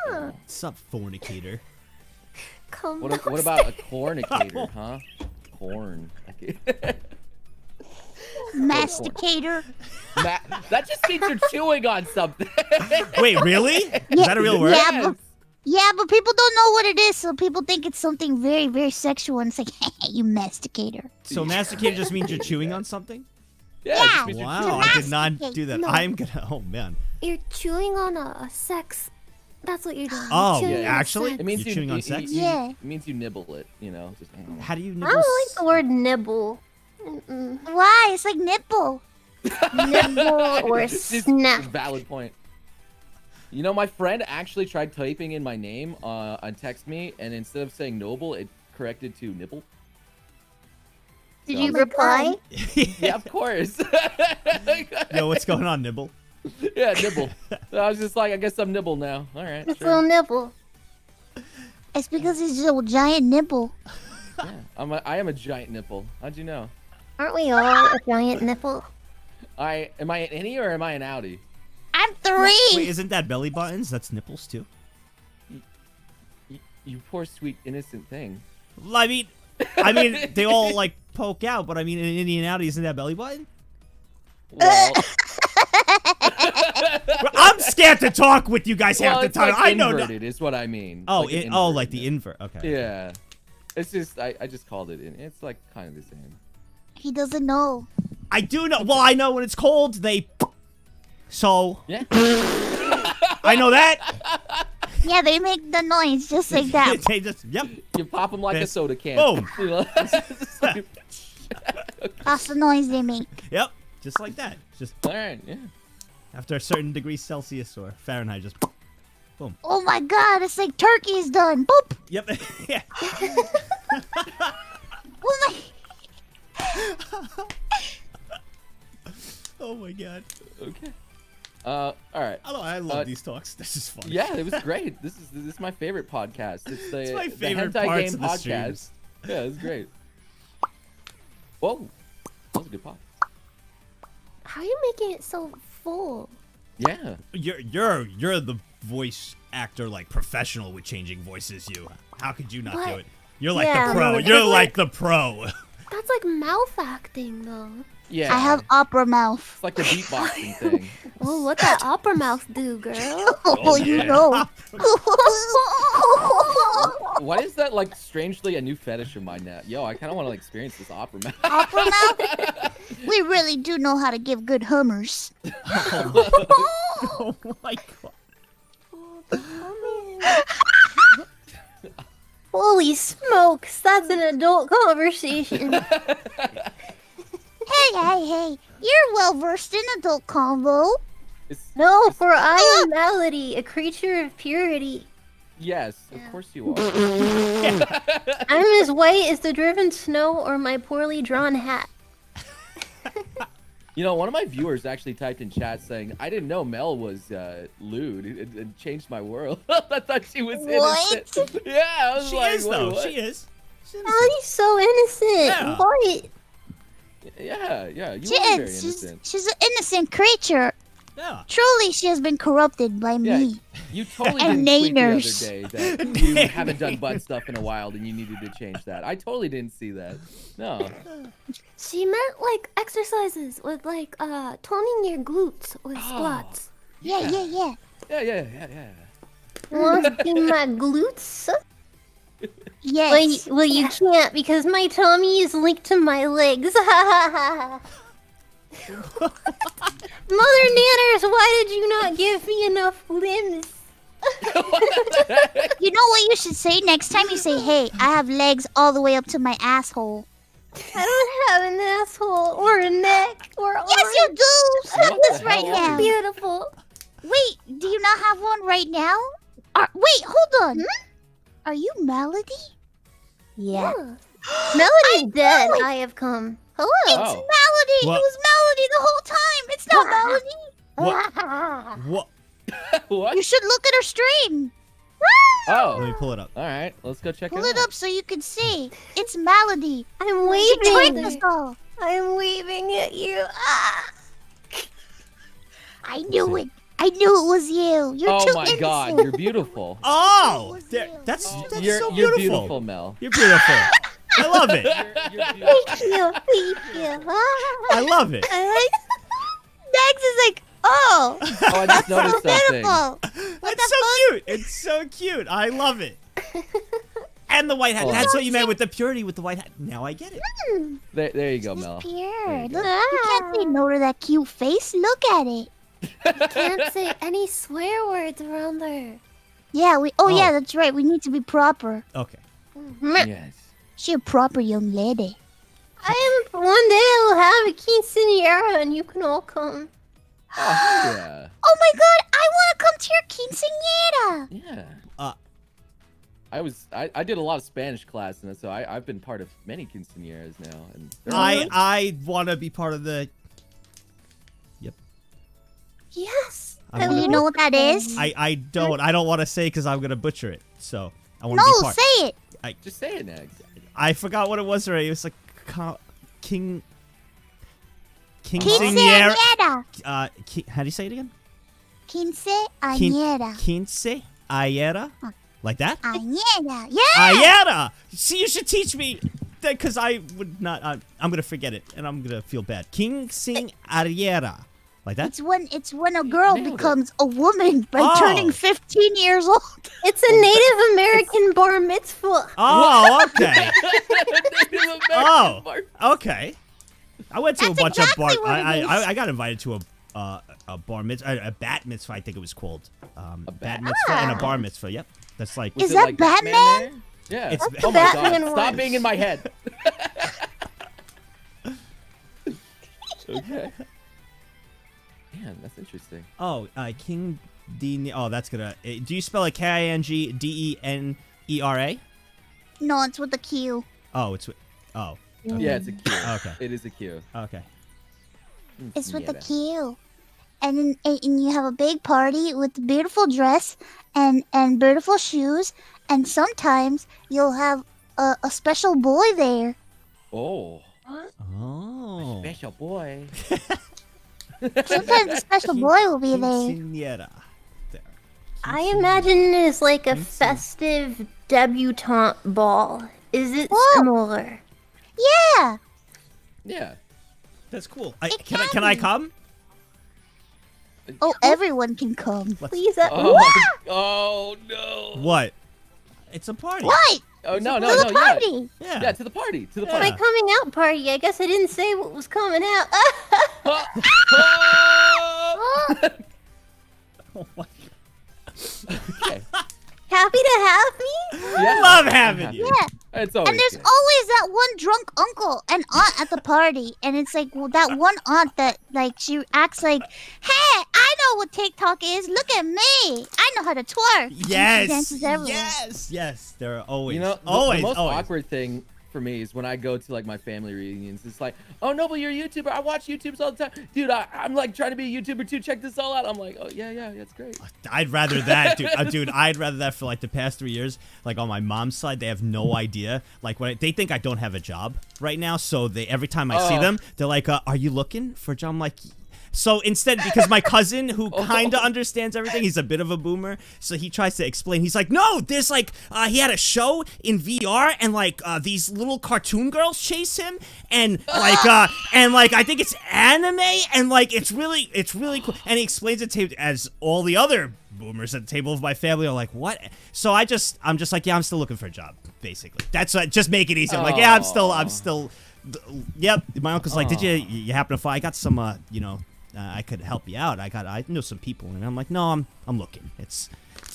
What's up, fornicator? Come what about a cornicator, huh? Corn. Masticator. That just means you're chewing on something. Wait, really? Is that a real word? Yeah, yes. but people don't know what it is, so people think it's something very, very sexual, and it's like, hey, you masticator. So masticator just means you're chewing on something? Yeah. Yeah. Wow, I did not do that. No. I'm gonna. Oh man. You're chewing on a sex. That's what you're doing. Oh, you're actually, it means you're chewing on sex. Yeah. It means you nibble it. You know. Just, I don't know. How do you nibble? I don't like the word nibble. Why? It's like nipple. Nibble or snap. Valid point. You know, my friend actually tried typing in my name on text me, and instead of saying noble, it corrected to nibble. Did you reply? Yeah, of course. Yo, what's going on, Nibble? Yeah, Nibble. I was just like, I guess I'm Nibble now. All right. It's little Nibble. It's because he's just a giant nipple. Yeah, I am a giant nipple. How'd you know? Aren't we all a giant nipple? Am I an innie or am I an outie? I'm 3. Wait, isn't that belly buttons? That's nipples too. You poor sweet innocent thing. I mean, they all like poke out, but I mean, in Indian outie, isn't that belly button? Well, I'm scared to talk with you guys half the time. Like I know inverted is what I mean. Oh, like like the invert. Okay. Yeah, it's just I just called it in. It's like kind of the same. He doesn't know. I do know. Well, I know when it's cold they. So. Yeah. I know that. Yeah, they make the noise just like that. They just, yep. You pop them like a soda can. Boom. Like... That's the noise they make. Yep, just like that. Just. All right, yeah. After a certain degree Celsius or Fahrenheit, just boom. Oh my God, it's like turkey's done. Boop. Yep. Yeah. Oh my. Oh my God. Okay. All right. I love these talks. This is fun. Yeah, it was great. This is my favorite podcast. It's my favorite the hentai parts game of the podcast. Streams. Yeah, it's great. Whoa, that was a good pop. How are you making it so full? Yeah, you're the voice actor like professional with changing voices. You, how could you not do it? You're like the pro. You're like the pro. That's like mouth acting though. Yeah. I have opera mouth. It's like the beatboxing thing. Oh, what that opera mouth do, girl? Oh, yeah. You know. Why is that like strangely a new fetish of mine now? Yo, I kind of want to like, experience this opera mouth. Opera mouth? We really do know how to give good hummers. Oh my God. Oh, the hummers. Holy smokes, that's an adult conversation. Hey, you're well versed in adult convo. No, for I am Melody, a creature of purity. Yes, of course you are. I'm as white as the driven snow or my poorly drawn hat. You know, one of my viewers actually typed in chat saying, I didn't know Mel was lewd. It changed my world. I thought she was innocent. What? Yeah, I was like, she is, though. She is. Melody's so innocent. Yeah. What? Yeah, you are very innocent. She's an innocent creature. Yeah. Truly, she has been corrupted by me. You totally didn't tweet the other day that you haven't done butt stuff in a while and you needed to change that. I totally didn't see that. No. She meant like exercises with like toning your glutes with squats. Yeah. Yeah. Want to do my glutes? Yes. Well, you can't because my tummy is linked to my legs. Mother Nanners, why did you not give me enough limbs? You know what you should say next time? You say, hey, I have legs all the way up to my asshole. I have an asshole or a neck or arms. Yes, you do. Stop this right now. Beautiful. Wait, do you not have one right now? Wait, hold on. Hmm? Are you Melody? Yeah. Melody's dead. Melody. I have come. Hello. It's Melody. What? It was Melody the whole time. It's not Melody. What? What? You should look at her stream. Oh, let me pull it up. All right, let's go check it out. Pull it up so you can see. It's Melody. I'm waving. Us all. I'm waving at you. Ah. I knew it. I knew it was you. You're too innocent. Oh my God, you're beautiful. Oh, that's so beautiful. You're beautiful, Mel. You're beautiful. I love it. Thank you. I love it. Dax is like, I just noticed something. That's so cute. It's so cute. I love it. And the white hat. That's what you meant with the purity with the white hat. Now I get it. There you go, Mel. Look, you can't say no to that cute face. Look at it. You can't say any swear words around there. Yeah, yeah, that's right. We need to be proper. Okay. Yes. She's a proper young lady. One day I'll have a quinceañera and you can all come. Oh, yeah. Oh my God! I want to come to your quinceañera. Yeah. I did a lot of Spanish class, and so I've been part of many quinceañeras now. And I want to be part of the. Yep. Yes. Do you know what that is? I don't. I don't want to say because I'm gonna butcher it. So I want to be part. No, say it. Just say it, Nag. I forgot what it was already. It was like quinceañera. How do you say it again? Quinceañera. Quinceañera? Like that? Añera. Yeah. Añera. See, you should teach me that because I would not. I'm gonna forget it and I'm gonna feel bad. Quinceañera. Like that? It's when a girl becomes a woman by turning 15 years old. It's a Native American bar mitzvah. Oh, okay. Okay. I went to a bunch of bar. I got invited to a bar mitzvah, a bat mitzvah. I think it was called a bat mitzvah and a bar mitzvah. Yep, that's like. Is that like Batman? Yeah. It's oh my Batman God! One. Stop being in my head. Okay. Man, that's interesting. Oh, King D. Oh, that's gonna. Do you spell it KINGDENERA? No, it's with a Q. Oh, it's with. Oh. Okay. Yeah, it's a Q. Okay. It is a Q. Okay. It's with a Q. And you have a big party with a beautiful dress and beautiful shoes. And sometimes you'll have a special boy there. Oh. Huh? Oh. A special boy. Sometimes a special boy will be there. I imagine it is like a festive debutante ball. Is it similar? Yeah. Yeah. That's cool. Can I come? Oh, everyone can come. Please. Oh no. What? It's a party. What? Oh no. To the party. Yeah. Yeah, to the party. To the party. My coming out party. I guess I didn't say what was coming out. Oh my God. Okay. Happy to have me? Yeah. Love having you. Yeah. It's and there's always that one drunk uncle and aunt at the party. And it's like, well, that one aunt that, like, she acts like, hey, I know what TikTok is. Look at me. I know how to twerk. Yes. Yes. There are always. You know, the most awkward thing for me is when I go to, like, my family reunions. It's like, oh, Noble, you're a YouTuber. I watch YouTubers all the time. Dude, I'm, like, trying to be a YouTuber, too. Check this all out. I'm like, oh, yeah, that's great. I'd rather that, dude. Dude, I'd rather that for, like, the past 3 years. Like, on my mom's side, they have no idea. Like, they think I don't have a job right now, so every time I see them, they're like, are you looking for a job? I'm like... So instead, because my cousin, who kind of understands everything, he's a bit of a boomer, so he tries to explain. He's like, no, there's like, he had a show in VR, and like, these little cartoon girls chase him, and like, I think it's anime, and like, it's really cool. And he explains it to as all the other boomers at the table of my family are like, what? So I'm just like, yeah, I'm still looking for a job, basically. That's what, just make it easy. I'm like, yeah, I'm still, yep. My uncle's like, did you happen to find, I got some, you know, I could help you out. I know some people, and I'm like, no, I'm looking. It's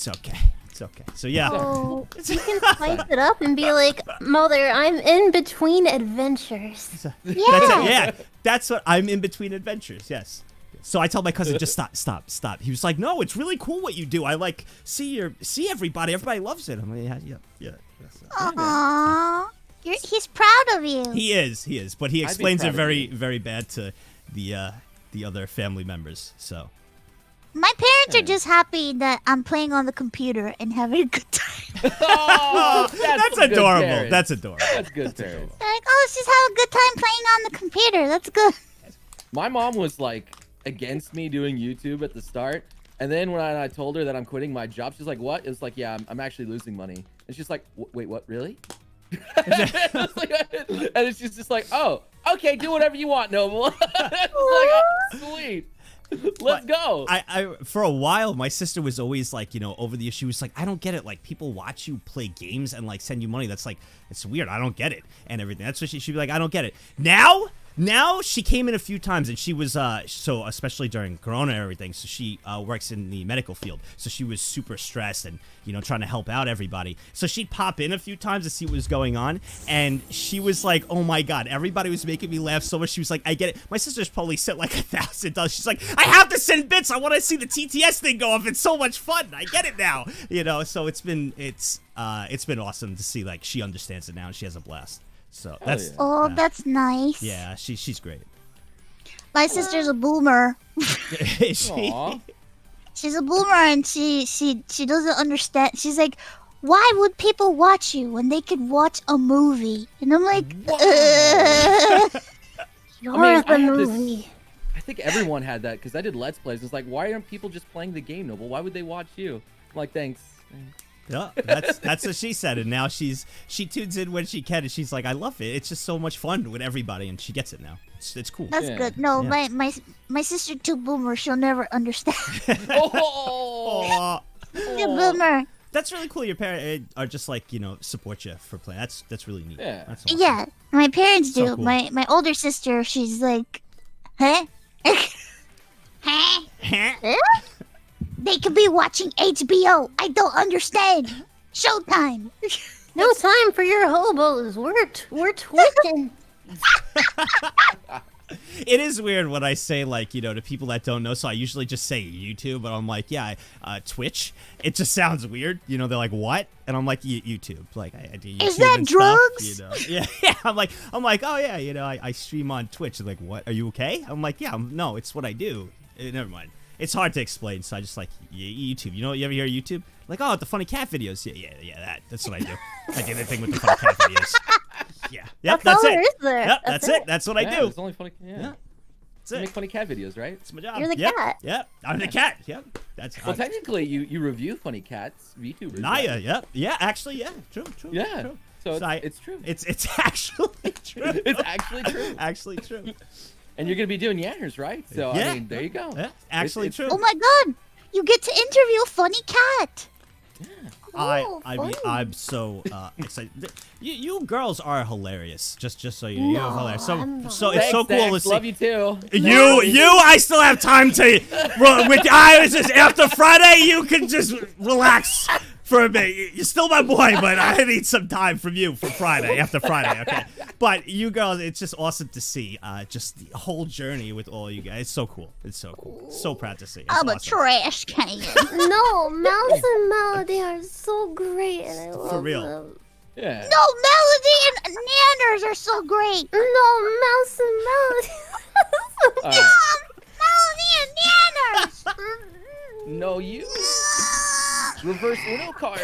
okay. It's okay. So yeah. Oh, you can spice it up and be like, Mother, I'm in between adventures. Yeah. That's it. Yeah. That's what I'm in between adventures. Yes. So I tell my cousin, just stop, stop, stop. He was like, no, it's really cool what you do. I like see everybody. Everybody loves it. I'm like, yeah, yeah, yeah. Aww. He's proud of you. He is, but he explains it very bad to the other family members. So my parents are just happy that I'm playing on the computer and having a good time. Oh, that's adorable. Parents. That's adorable. That's good. That's adorable. They're like, oh, let's just have a good time playing on the computer. That's good. My mom was like against me doing YouTube at the start, and then when I told her that I'm quitting my job, she's like, "What?" It's like, "Yeah, I'm actually losing money." And she's like, "Wait, what? Really?" And she's just like, "Oh, okay, do whatever you want, Noble." Like, oh, sweet. Let's go. I for a while, my sister was always like, you know, over the issue. She was like, I don't get it. Like, people watch you play games and like send you money. That's like, it's weird. I don't get it and everything. That's what she'd be like. I don't get it. Now she came in a few times and she was so especially during Corona and everything. So she works in the medical field. So she was super stressed and you know trying to help out everybody. So she'd pop in a few times to see what was going on, and she was like, oh my god, everybody was making me laugh so much. She was like, I get it. My sister's probably sent like $1,000. She's like, I have to send bits. I want to see the TTS thing go off. It's so much fun. I get it now. You know. So it's been awesome to see like she understands it now and she has a blast. So that's oh, that's nice. Yeah, she's great. My sister's a boomer. Is she? Aww. She's a boomer and she doesn't understand. She's like, why would people watch you when they could watch a movie? And I'm like, you're the movie. I think everyone had that because I did Let's Plays. It's like, why aren't people just playing the game, Noble? Why would they watch you? I'm like, thanks. Yeah, that's what she said, and now she tunes in when she can, and she's like, I love it. It's just so much fun with everybody, and she gets it now. It's cool. That's good. No, yeah. my sister too boomer. She'll never understand. Oh, too boomer. That's really cool. Your parents are just like, you know, support you for play. That's really neat. Yeah, that's awesome. Yeah, my parents do. So cool. My older sister, she's like, huh, huh, huh. They could be watching HBO. I don't understand. Showtime. No time for your hobos. We're twisting. It is weird when I say, like, you know, to people that don't know, so I usually just say YouTube, but I'm like, yeah, Twitch. It just sounds weird. You know, they're like, what? And I'm like, YouTube. Like, I do YouTube. Is that drugs? Stuff, you know? Yeah. I'm like, oh, yeah, you know, I stream on Twitch. They're like, what? Are you okay? I'm like, yeah, no, it's what I do. Never mind. It's hard to explain, so I just like YouTube. You know, you ever hear YouTube? Like, oh, the funny cat videos. Yeah. That's what I do. I do the thing with the funny cat videos. Yeah, yep, that's it. Yep, that's it. That's what I do. It's only funny. Yeah. That's it. Make funny cat videos, right? It's my job. You're the cat. Yep. I'm the cat. Yep. That's. Well, technically, you review funny cats, VTubers. Naya. Right? Yep. Yeah. Actually, yeah. True. Yeah. True. So it's true. It's actually true. It's actually true. Actually true. And you're going to be doing Yanners, right? So, yeah. I mean, there you go. Yeah, actually true. Oh, my God. You get to interview a funny cat. Yeah. Cool, I mean, I'm so excited. You girls are hilarious. Just so you know. You're hilarious. So it's so cool to see. Love you, too. I still have time to. After Friday, you can just relax for a bit. You're still my boy, but I need some time from you for Friday, after Friday, okay? But you girls, it's just awesome to see just the whole journey with all you guys. It's so cool. It's so cool. So proud to see. It's I'm awesome. A trash can. No, Mouse and Melody are so great. And I love for real. Them. Yeah. No, Melody and Nanners are so great. No, Mouse and Melody. No, Melody and Nanners. No, you. Reverse Uno card.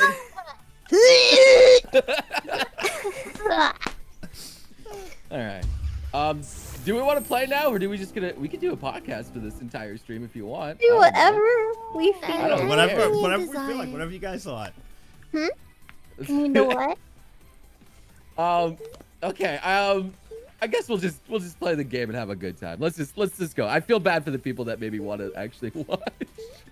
All right. Do we want to play now, or do we just gonna? We could do a podcast for this entire stream if you want. Do whatever we feel. I don't whatever we feel like. Whatever you guys thought. Hmm. You know what? Okay. I guess we'll just play the game and have a good time. Let's just go. I feel bad for the people that maybe want to actually watch.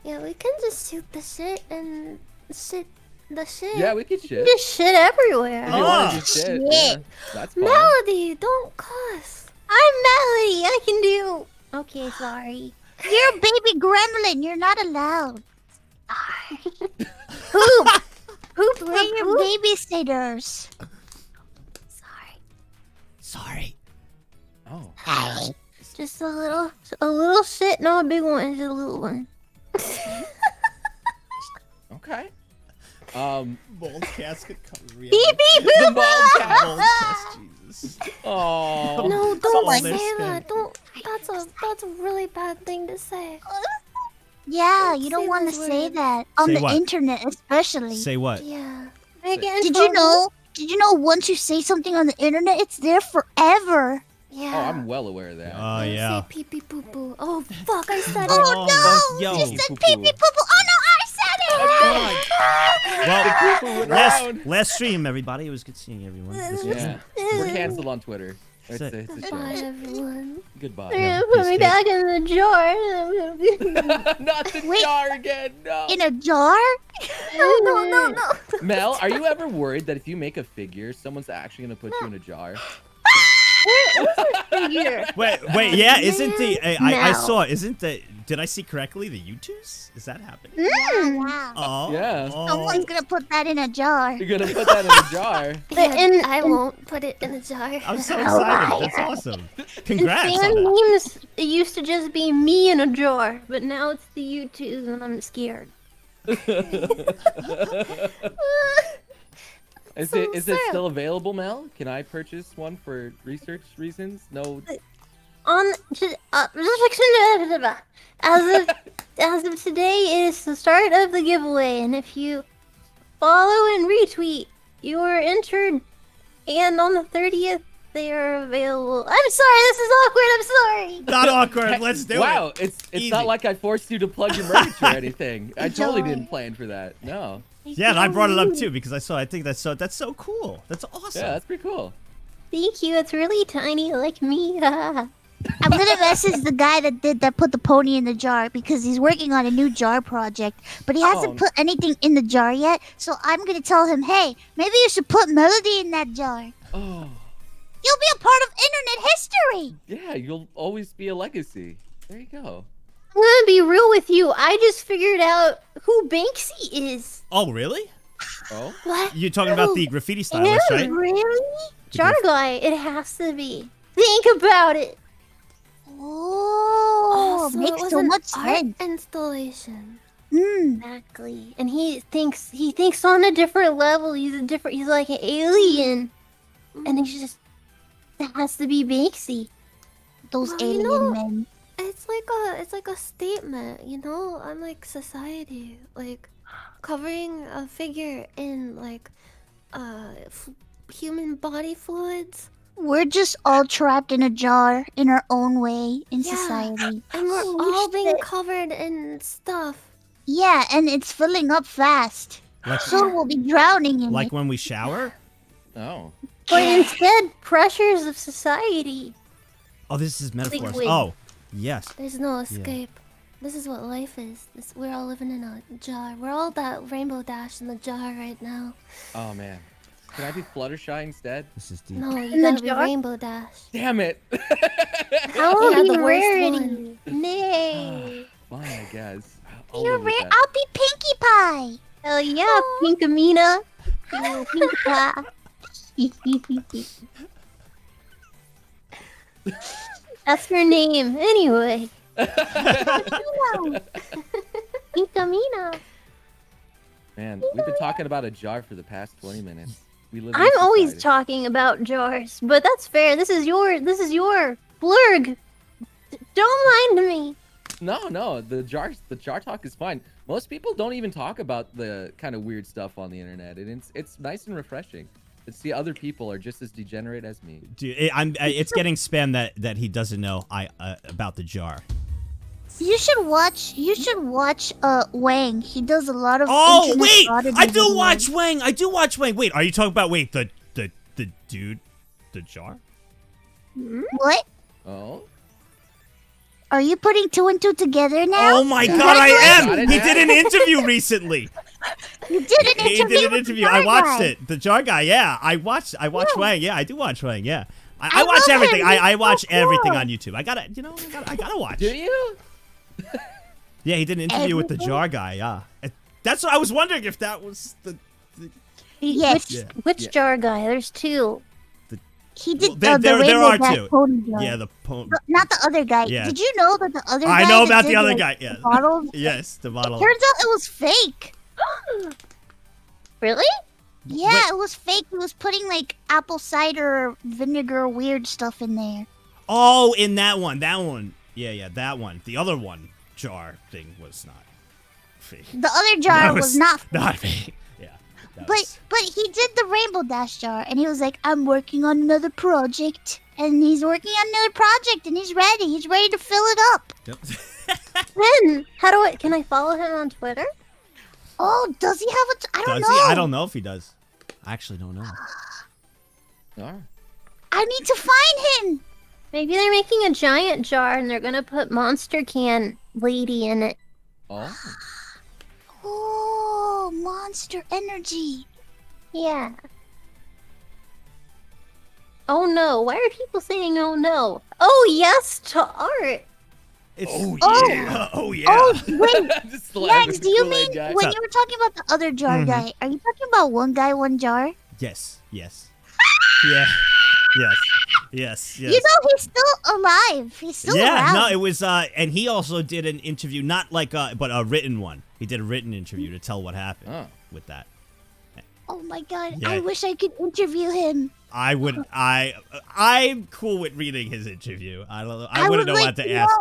Yeah, we can just shoot the shit and sit the shit. Yeah, we can shit. Just shit everywhere. Oh, shit. Yeah, that's fine. Melody, don't cuss. I'm Melody. I can do. Okay, sorry. You're a baby gremlin. You're not allowed. Poop. babysitters. Sorry. Oh. Hi. Just a little shit, not a big one, just a little one. Okay. Mold casket comes real. Beep beep boop. The mold cast, Jesus. Oh. No, don't say that. Don't. That's a really bad thing to say. Yeah, you don't want to say that on the internet, especially. Say what? Yeah. Did you know? Did you know once you say something on the internet, it's there forever? Yeah. Oh, I'm well aware of that. Oh, yeah. Say pee pee poo poo. Oh, fuck, I said it. Oh, no! You said pee pee poo poo. Oh, no, I said it! Oh, God. Well, last stream, everybody. It was good seeing everyone. Yeah. We're canceled on Twitter. It's a Goodbye, everyone. Goodbye. They're going to put me back in the jar. Not the jar again, no. In a jar? No, no, no, no. Mel, are you ever worried that if you make a figure, someone's actually going to put you in a jar? What was figure? Wait, yeah, isn't the... I saw, isn't the... Did I see correctly the U2s? Is that happening? Wow. Oh. Yeah. Someone's gonna put that in a jar. You're gonna put that in a jar. But I won't put it in a jar. I'm so excited. That's awesome. Congrats. On memes, it used to just be me in a jar, but now it's the U2s and I'm scared. Is it still available, Mel? Can I purchase one for research reasons? No. As of today is the start of the giveaway, and if you follow and retweet, you are entered. And on the 30th, they are available. I'm sorry, this is awkward. I'm sorry. Not awkward. Let's do it. Wow, it's not like I forced you to plug your merch or anything. I totally didn't plan for that. No. Yeah, and I brought it up too because I saw. I think that's so cool. That's awesome. Yeah, that's pretty cool. Thank you. It's really tiny, like me. I'm gonna message the guy that put the pony in the jar because he's working on a new jar project, but he hasn't put anything in the jar yet. So I'm gonna tell him, hey, maybe you should put Melody in that jar. Oh. You'll be a part of internet history. Yeah, you'll always be a legacy. There you go. I'm gonna be real with you. I just figured out who Banksy is. Oh, really? Oh. What? You're talking about the graffiti stylist, right? Really? Jar guy. It has to be. Think about it. Oh, so makes so much sense. Installation. Exactly. And he thinks on a different level. He's like an alien. And it's just that has to be Banksy. Those alien men. It's like a statement, you know, on like society, like covering a figure in like human body fluids. We're just all trapped in a jar in our own way in society. And we're all being covered in stuff. Yeah, and it's filling up fast. Soon we'll be drowning in it. Like when we shower? Oh. But instead, pressures of society. Oh, this is metaphors. Oh, yes. There's no escape. Yeah. This is what life is. We're all living in a jar. We're all that Rainbow Dash in the jar right now. Oh, man. Can I be Fluttershy instead? This is deep. No, you gotta be Rainbow Dash. Damn it! I'll be Rarity. Nay. Fine, I guess. You're rare. I'll be Pinkie Pie. Hell yeah, Pinkamina. Hello, Pinkie Pie. That's her name, anyway. Pinkamina. Man, we've been talking about a jar for the past 20 minutes. I'm always talking about jars, but that's fair. This is your blurg. Don't mind me. No, the jar talk is fine. Most people don't even talk about the kind of weird stuff on the internet, and it's nice and refreshing. To see other people are just as degenerate as me. Dude, it's getting spam that he doesn't know about the jar. You should watch Wang. He does a lot of I do watch Wang. Wait, are you talking about the dude, the jar? What? Oh. Are you putting two and two together now? Oh my God, I am. He did an interview recently. You did an interview. He did an interview. I watched it. The jar guy. Yeah, I watched Wang. Yeah, I do watch Wang. Yeah, I watch everything. I watch everything on YouTube. I gotta watch. Do you? Yeah, he did an interview with the jar guy. Yeah, that's what I was wondering if that was the Yes. Which jar guy? There's two. He did. There are two. Yeah, the pony. Not the other guy. Yeah. Did you know that the other? I guy know about the other guy. Yeah. The bottle. Yes, the bottle. It turns out it was fake. Really? Yeah, it was fake. He was putting like apple cider vinegar, weird stuff in there. Oh, in that one. That one. Yeah, yeah, that one. The other one jar thing was not fake. The other jar was not fake. Not fake. But he did the Rainbow Dash jar, and he was like, I'm working on another project. And he's working on another project, and he's ready. He's ready to fill it up. Yep. Then, how do I... Can I follow him on Twitter? Oh, does he have a... I don't know. I don't know if he does. I actually don't know. I need to find him. Maybe they're making a giant jar, and they're going to put Monster Can Lady in it. Oh. Oh, Monster Energy. Yeah. Oh no, why are people saying oh no? Oh yes to art. It's, oh yeah. Oh, Max, do you mean when you were talking about the other jar guy, are you talking about one guy, one jar? Yes, yes. Yeah. Yes. Yes, yes. You know, he's still alive. He's still around. Yeah, no, it was, and he also did an interview, not like, but a written one. He did a written interview to tell what happened with that. Oh my God, yeah. I wish I could interview him. I would, I'm cool with reading his interview. I don't know, I wouldn't know what to ask.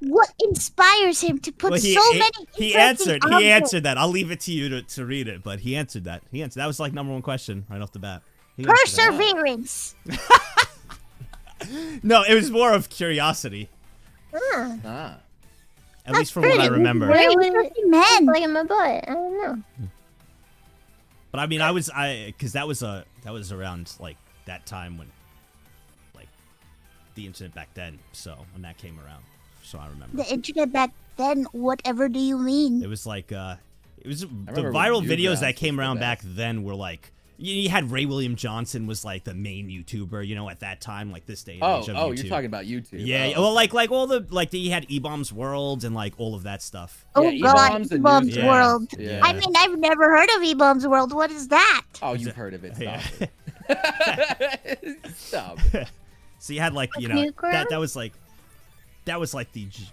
What inspires him to put so many interesting answers? He answered that. I'll leave it to you to read it, but he answered that. He answered, that was like number one question right off the bat. He Perseverance. No, it was more of curiosity. At least from what I remember. Man, like in my butt. I don't know. But I mean, because that was around like that time when, like, the internet back then. So when that came around, so I remember. The internet back then. Whatever do you mean? It was like the viral videos that came around back then were like. You had Ray William Johnson was like the main YouTuber, you know, at that time, like this day and age of YouTube. You're talking about YouTube. Yeah, well, like all the you had E-Bombs World and like all of that stuff. Oh yeah, God, E-Bombs World. Yeah. I mean, I've never heard of E-Bombs World. What is that? Oh, you've heard of it. Stop it. Stop it. So you had like that was like the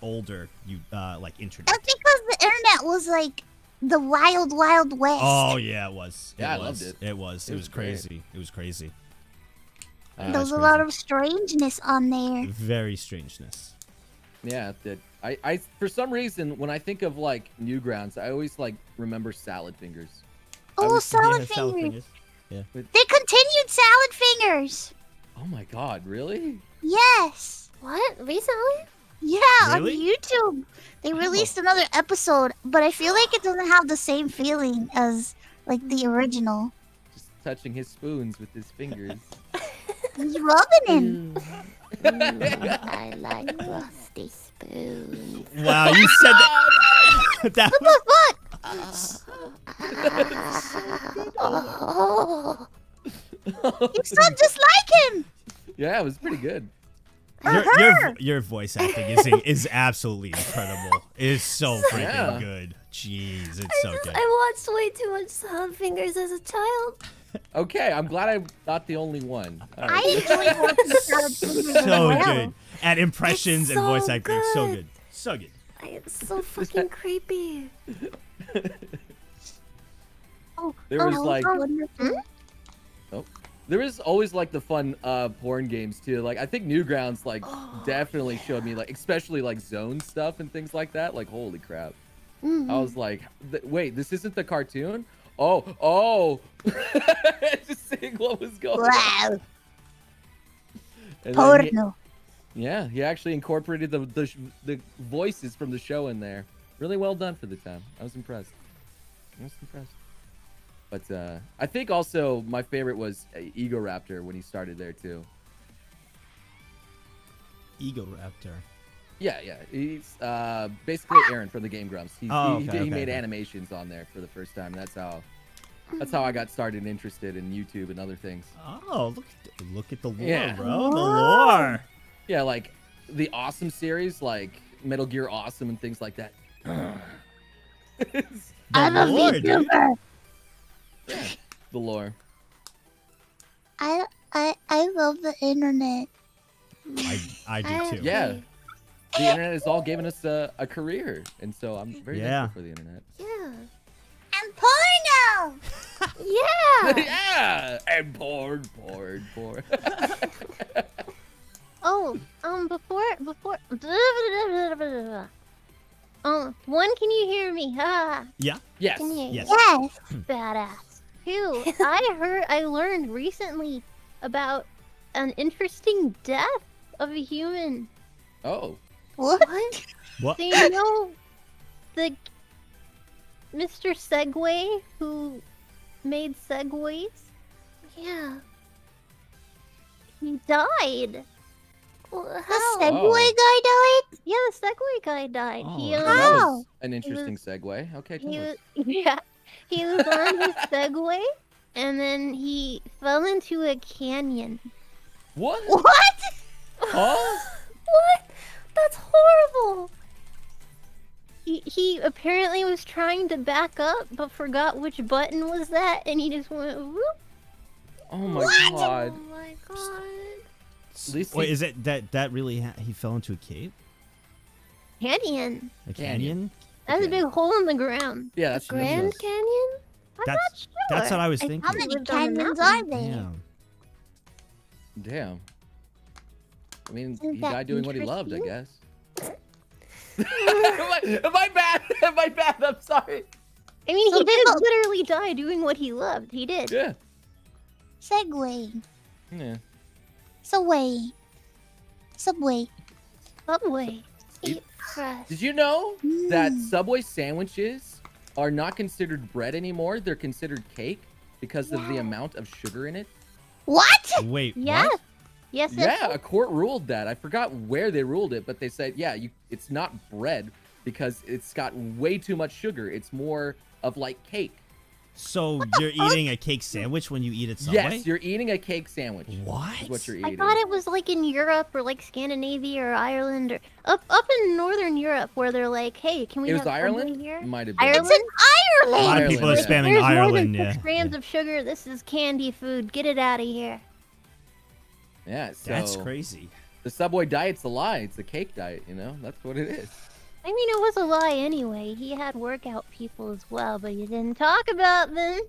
older like internet. That's because the internet was like. The wild, wild west. Oh yeah, it was. Yeah, I loved it. It was. It was crazy. Great. It was crazy. There was a lot of strangeness on there. Very strangeness. Yeah, I for some reason when I think of like Newgrounds, I always like remember Salad Fingers. Oh, Salad Fingers. Yeah. They continued Salad Fingers. Oh my God, really? Yes. What? Recently? Yeah, really? On YouTube. They released another episode, but I feel like it doesn't have the same feeling as like the original. Just touching his spoons with his fingers. He's rubbing him. I like rusty spoons. Wow, you said that. What the fuck? You sound just like him. Yeah, it was pretty good. Your voice acting is absolutely incredible. It is so freaking good. Jeez, it's so good. I watched way too much Salad Fingers as a child. Okay, I'm glad I'm not the only one. Right. I enjoy watching Salad Fingers. So good. At impressions and voice acting. So good. So good. It's so fucking creepy. There is always like the fun porn games too. Like I think Newgrounds like definitely showed me like especially like zone stuff and things like that. Like holy crap! I was like, wait, this isn't the cartoon? Oh, oh! Just seeing what was going on. Porno. Yeah, he actually incorporated the voices from the show in there. Really well done for the time. I was impressed. I was impressed. But I think also my favorite was Ego Raptor when he started there too. Ego Raptor. Yeah, yeah. He's basically Aaron from the Game Grumps. He made animations on there for the first time. That's how I got started and interested in YouTube and other things. Oh, look at the lore, bro. The lore. Yeah, like the Awesome series, like Metal Gear Awesome and things like that. I'm a VTuber. Yeah. the lore. I love the internet. I do too. Yeah. The internet is all giving us a career, and so I'm very thankful for the internet. Yeah. And porno! Yeah! Yeah! And porn. Oh, one, can you hear me? Yeah. Yes. Yes. Badass. Two, I learned recently about an interesting death of a human. Oh. What? So you know the Mr. Segway who made segways? Yeah. He died. How? The Segway guy died? Yeah, the Segway guy died. Oh, he was an interesting segue. Okay, he was on his Segway, and then he fell into a canyon. What? What? Huh? What? That's horrible. He apparently was trying to back up, but forgot which button was that, and he just went whoop. Oh my god. Oh my god. Wait, is it that really he fell into a cave? Canyon. A canyon? That's a big hole in the ground. Yeah, that's Grand Canyon? I'm not sure. That's what I was thinking. How many canyons are there? Damn. I mean, he died doing what he loved, I guess. Am I bad? Am I bad? I'm sorry. I mean, so he did literally die doing what he loved. He did. Yeah. Segway. Yeah. Subway. Did you know that Subway sandwiches are not considered bread anymore? They're considered cake because of the amount of sugar in it. What? Wait. Yeah. What? Yes. Yeah. A court ruled that. I forgot where they ruled it, but they said, yeah, it's not bread because it's got way too much sugar. It's more of like cake. So you're eating a cake sandwich when you eat at Subway? Yes, you're eating a cake sandwich. What you're eating. I thought it was like in Europe or like Scandinavia or Ireland or up in Northern Europe where they're like, hey, can we have Ireland here? Might have been. It's in Ireland. A lot of people are spamming There's Ireland. More than 6 grams of sugar. This is candy food. Get it out of here. Yeah, so that's crazy. The Subway diet's a lie. It's a cake diet, you know? That's what it is. I mean, it was a lie anyway. He had workout people as well, but you didn't talk about them.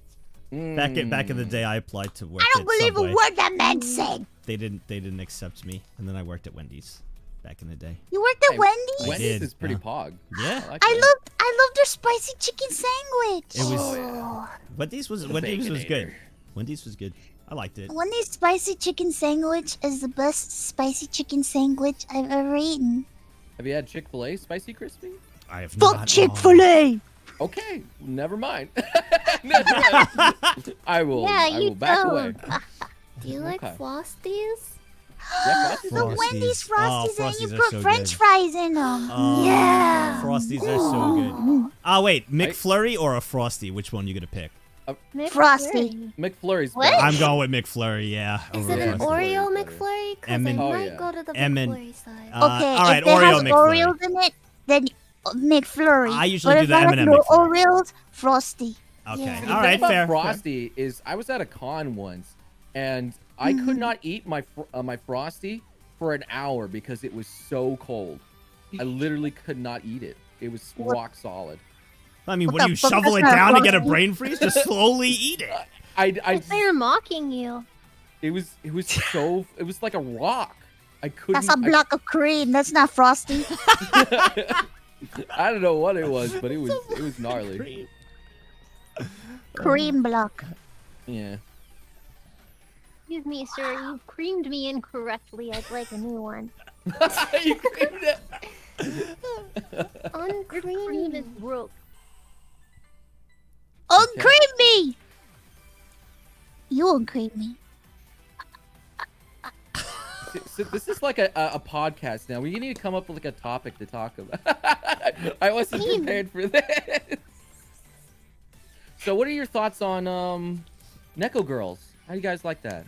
Back in the day, I applied to work. I don't believe a word that man said. They didn't accept me, and then I worked at Wendy's. Back in the day. You worked at Wendy's? Wendy's is pretty pog. Yeah. I love their spicy chicken sandwich. It was Wendy's was good. Wendy's was good. I liked it. Wendy's spicy chicken sandwich is the best spicy chicken sandwich I've ever eaten. Have you had Chick-fil-A Spicy Crispy? I have not. Fuck Chick-fil-A! Okay, never mind. I will back away. Do you like Frosties? Yeah, the Wendy's Frosties, and you put French fries in them. Yeah. Frosties are so good. Ah, wait, McFlurry or a Frosty? Which one are you going to pick? Frosty. McFlurry's better. I'm going with McFlurry, yeah. Is it an Oreo McFlurry? Because I might go to the McFlurry side. Okay, all right, if it has Oreos in it, then McFlurry. I usually do the M&M McFlurry. Oreos, Frosty. Okay, all right, fair. Frosty is, I was at a con once, and I could not eat my Frosty for an hour because it was so cold. I literally could not eat it. It was rock solid. I mean, what do you shovel it down to get a brain freeze? Just slowly eat it. They're mocking you. It was so. It was like a rock. I couldn't. That's a block of cream. That's not Frosty. I don't know what it was, but it was gnarly. Cream block. Yeah. Excuse me, sir. You creamed me incorrectly. I'd like a new one. You creamed it. Uncream is broke. Uncream me! You uncream me. So this is like a podcast now. We need to come up with like a topic to talk about. I wasn't prepared for this. So what are your thoughts on Neko girls? How do you guys like that,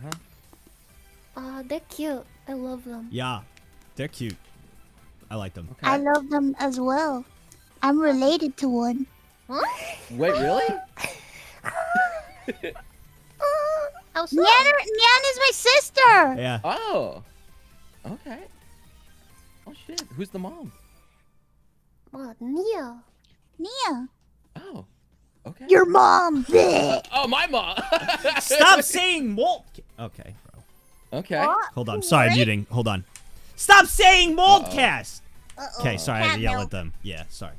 huh? They're cute. I love them. Yeah, they're cute. I like them. Okay. I love them as well. I'm related to one. Huh? Wait, really? Oh, Nyan, Nyan is my sister. Yeah. Oh. Okay. Oh shit. Who's the mom? Well, Nia. Nia. Oh. Okay. Your mom, bitch. Oh, my mom. Stop saying mold. Okay, bro. Okay. Hold on. Sorry, I'm muting. Hold on. Stop saying moldcast. Okay, sorry, I had to yell at them. Yeah, sorry.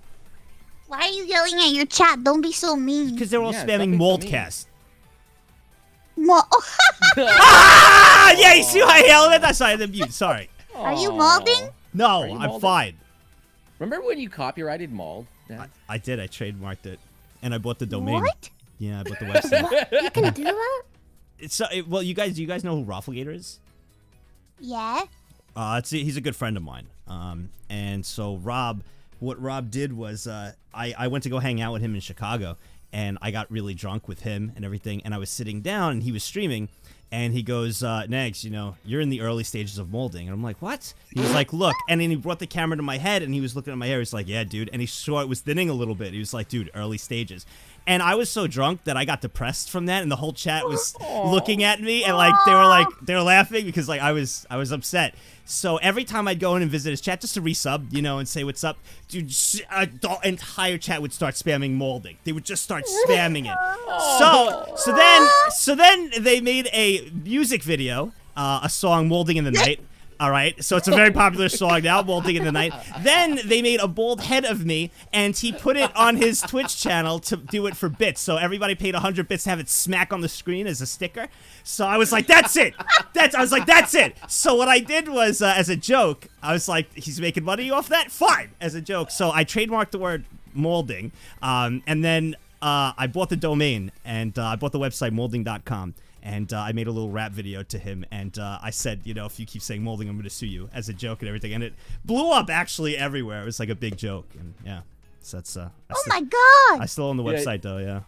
Why are you yelling at your chat? Don't be so mean. Because they're all spamming moldcast. Ah! Yeah, you see why I yelled at that? Sorry, the mute. Sorry. Are you molding? No, you I'm fine. Remember when you copyrighted mold? I did. I trademarked it. And I bought the domain. What? Yeah, I bought the website. You can do that? It's well, you guys, do you guys know who Rafflegator is? Yeah. He's a good friend of mine. And so Rob, what Rob did was, I went to go hang out with him in Chicago, and I got really drunk with him and everything, and I was sitting down, and he was streaming, and he goes, Nags, you know, you're in the early stages of molding. And I'm like, what? He was like, look. And then he brought the camera to my head, and he was looking at my hair. He's like, yeah, dude. And he saw it was thinning a little bit. He was like, dude, early stages. And I was so drunk that I got depressed from that, and the whole chat was looking at me, and like, they were laughing because like, I was upset. So every time I'd go in and visit his chat just to resub, you know, and say what's up, dude, the entire chat would start spamming molding. They would just start spamming it. So then they made a music video, a song, Molding in the Night. All right, so it's a very popular song now, Molding in the Night. Then they made a bald head of me, and he put it on his Twitch channel to do it for bits. So everybody paid 100 bits to have it smack on the screen as a sticker. So I was like, that's it. I was like, that's it. So what I did was, as a joke, I was like, he's making money off that? Fine, as a joke. So I trademarked the word molding, and then I bought the domain, and I bought the website molding.com. And I made a little rap video to him, and I said, you know, if you keep saying molding, I'm going to sue you, as a joke and everything. And it blew up, actually, everywhere. It was like a big joke, and yeah. So that's, oh my god! I still own the website, though, yeah.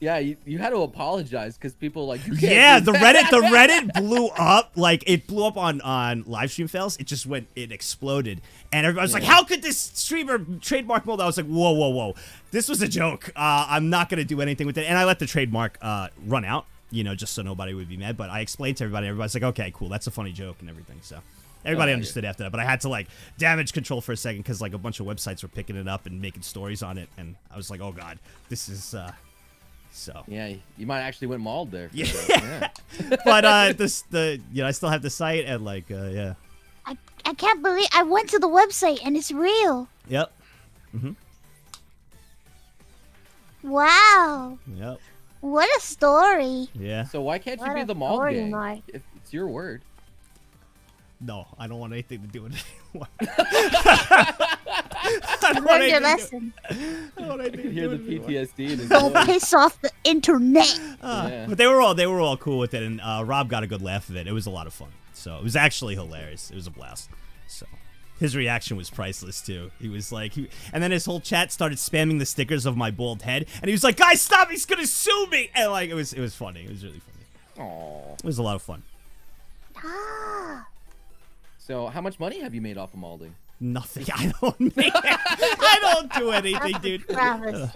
Yeah, you had to apologize, because people, like, you can't the Reddit blew up. Like, it blew up on live stream fails. It just went, it exploded. And everybody was like, how could this streamer trademark mold? I was like, whoa, whoa, whoa. This was a joke. I'm not going to do anything with it. And I let the trademark run out. You know, just so nobody would be mad. But I explained to everybody. Everybody's like, okay, cool. That's a funny joke and everything. So everybody understood after that. But I had to, like, damage control for a second because, like, a bunch of websites were picking it up and making stories on it. And I was like, oh, God, this is, so. Yeah, you might actually went mauled there. Yeah. But, you know, I still have the site and, like, yeah. I can't believe I went to the website and it's real. Yep. Mm-hmm. Wow. Yep. What a story. Yeah. So why can't you be the mall gang? If it's your word. No, I don't want anything to do with it anymore. Learn your lesson. I can hear the PTSD. Don't piss off the internet. But they were all cool with it, and Rob got a good laugh of it. It was a lot of fun. So it was actually hilarious. It was a blast. So. His reaction was priceless, too. He was like, and then his whole chat started spamming the stickers of my bald head, and he was like, guys, stop, he's gonna sue me! And, like, it was funny. It was really funny. Aww. It was a lot of fun. So, how much money have you made off of molding? Nothing. I don't make I don't do anything, dude. I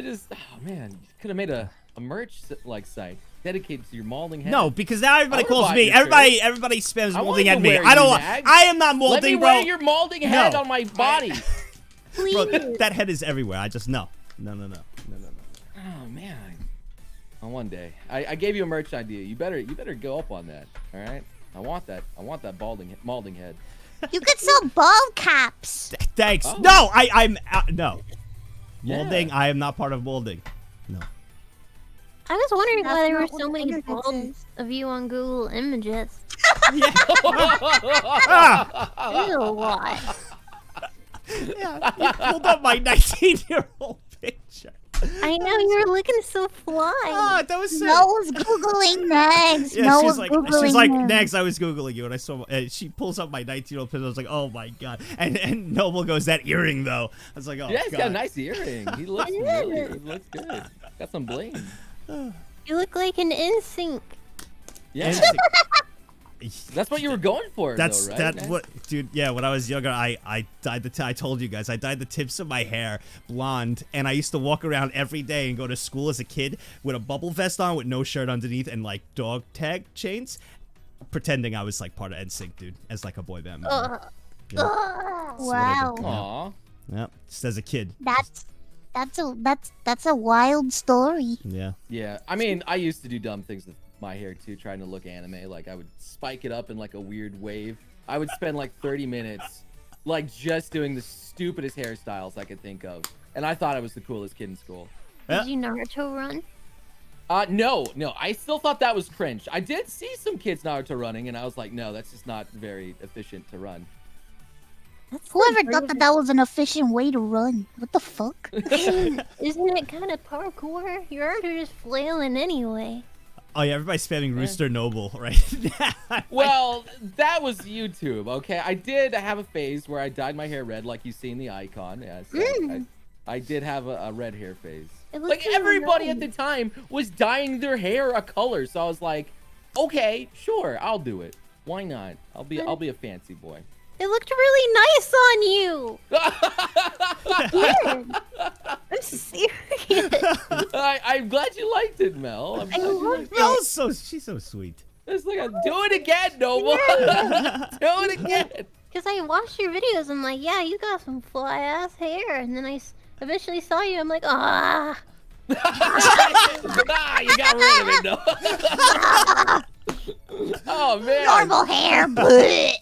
just, oh, man. Could have made a merch-like site. Dedicated to your molding head. No, because now everybody calls me. Everybody spams molding at me. I don't want. I am not molding, bro. Let me wear your molding head on my body. Please. Bro, that head is everywhere. I just no. Oh man. Oh, one day. I gave you a merch idea. You better go up on that. All right. I want that molding head. You could sell ball caps. Thanks. Oh. No, I'm no. Yeah. Molding. I am not part of molding. No. I was wondering why there were so many balls of you on Google Images. There's a lot. Yeah, you pulled up my 19-year-old picture. I know, you were looking so fly. Oh, that was so... No one's Googling Nags. Yeah, she was like, Nags, I was Googling you, and I saw... she pulls up my 19-year-old picture. I was like, oh, my God. And Noble goes, that earring, though. I was like, oh, yeah, he's got a nice earring. He looks really, he looks good. Got some bling. You look like an NSYNC. Yeah. That's what you were going for. That's though, right? That what, dude. Yeah, when I was younger, I dyed the. I told you guys, I dyed the tips of my hair blonde, and I used to walk around every day and go to school as a kid with a bubble vest on, with no shirt underneath, and like dog tag chains, pretending I was like part of NSYNC, dude, as like a boy band member. Yeah. Wow. Aw. Yep. Just as a kid. That's a wild story. Yeah. Yeah. I mean, I used to do dumb things with my hair too, trying to look anime. Like I would spike it up in like a weird wave. I would spend like 30 minutes, like just doing the stupidest hairstyles I could think of, and I thought I was the coolest kid in school. Did you Naruto run? No, I still thought that was cringe. I did see some kids Naruto running, and I was like, no, that's just not very efficient to run. Whoever thought that that was an efficient way to run? What the fuck? Isn't it kind of parkour? Your arms are just flailing anyway. Oh yeah, everybody's spamming Rooster Noble right now. Well, that was YouTube, okay? I did have a phase where I dyed my hair red, like you see in the icon. Yeah, so I did have a red hair phase. Like everybody at the time was dyeing their hair a color, so I was like, okay, sure, I'll do it. Why not? I'll be a fancy boy. It looked really nice on you. I'm serious. I'm glad you liked it, Mel. I loved it. Mel's so, she's so sweet. It's like, do it again, Noble. Yeah. Do it again. Because I watched your videos. I'm like, yeah, you got some fly ass hair. And then I eventually saw you. I'm like, ah. You got rid of it, Noble. Oh man! Normal hair, but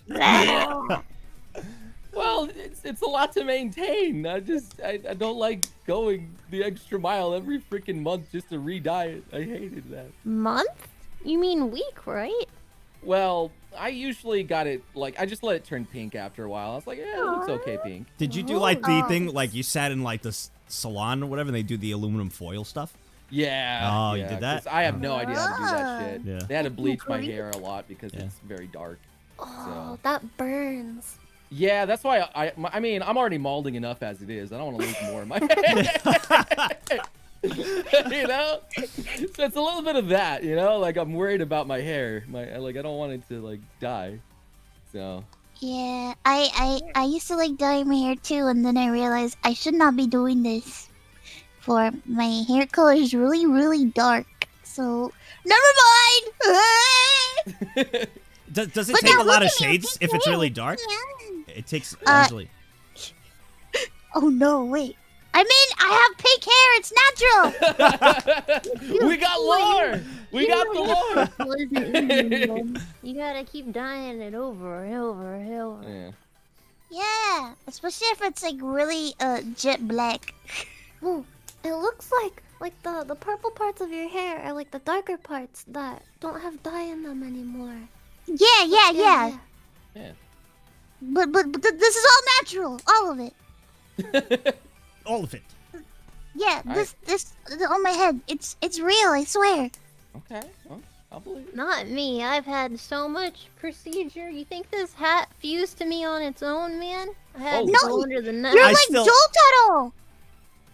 well, it's a lot to maintain. I don't like going the extra mile every freaking month just to re-dye it. I hated that. Month? You mean week, right? Well, I usually got it like I just let it turn pink after a while. I was like, yeah, it looks okay, pink. Did you do like the thing like you sat in like the salon or whatever, and they do the aluminum foil stuff? Yeah. Oh, yeah, you did that? I have no idea how to do that shit. Yeah. They had to bleach my hair a lot because it's very dark. Oh, so that burns. Yeah, that's why I mean, I'm already malding enough as it is. I don't want to lose more of my hair. You know? So it's a little bit of that, you know? Like, I'm worried about my hair. Like, I don't want it to, like, die. So... Yeah, I used to, like, dye my hair, too, and then I realized I should not be doing this. For my hair color is really, really dark, so never mind. Does it take a lot of shades if it's really dark? Yeah. It takes usually. Oh no! Wait. I mean, I have pink hair. It's natural. We got lore. We got the lore. You gotta keep dyeing it over and over and over. Yeah, especially if it's like really jet black. It looks like the purple parts of your hair are like the darker parts that don't have dye in them anymore. Yeah. But this is all natural, all of it. All of it. Yeah, all this on my head, it's real, I swear. Okay, well, I'll believe it. Not me. I've had so much procedure. You think this hat fused to me on its own, man? I had to go under the net. You're like Joltaro.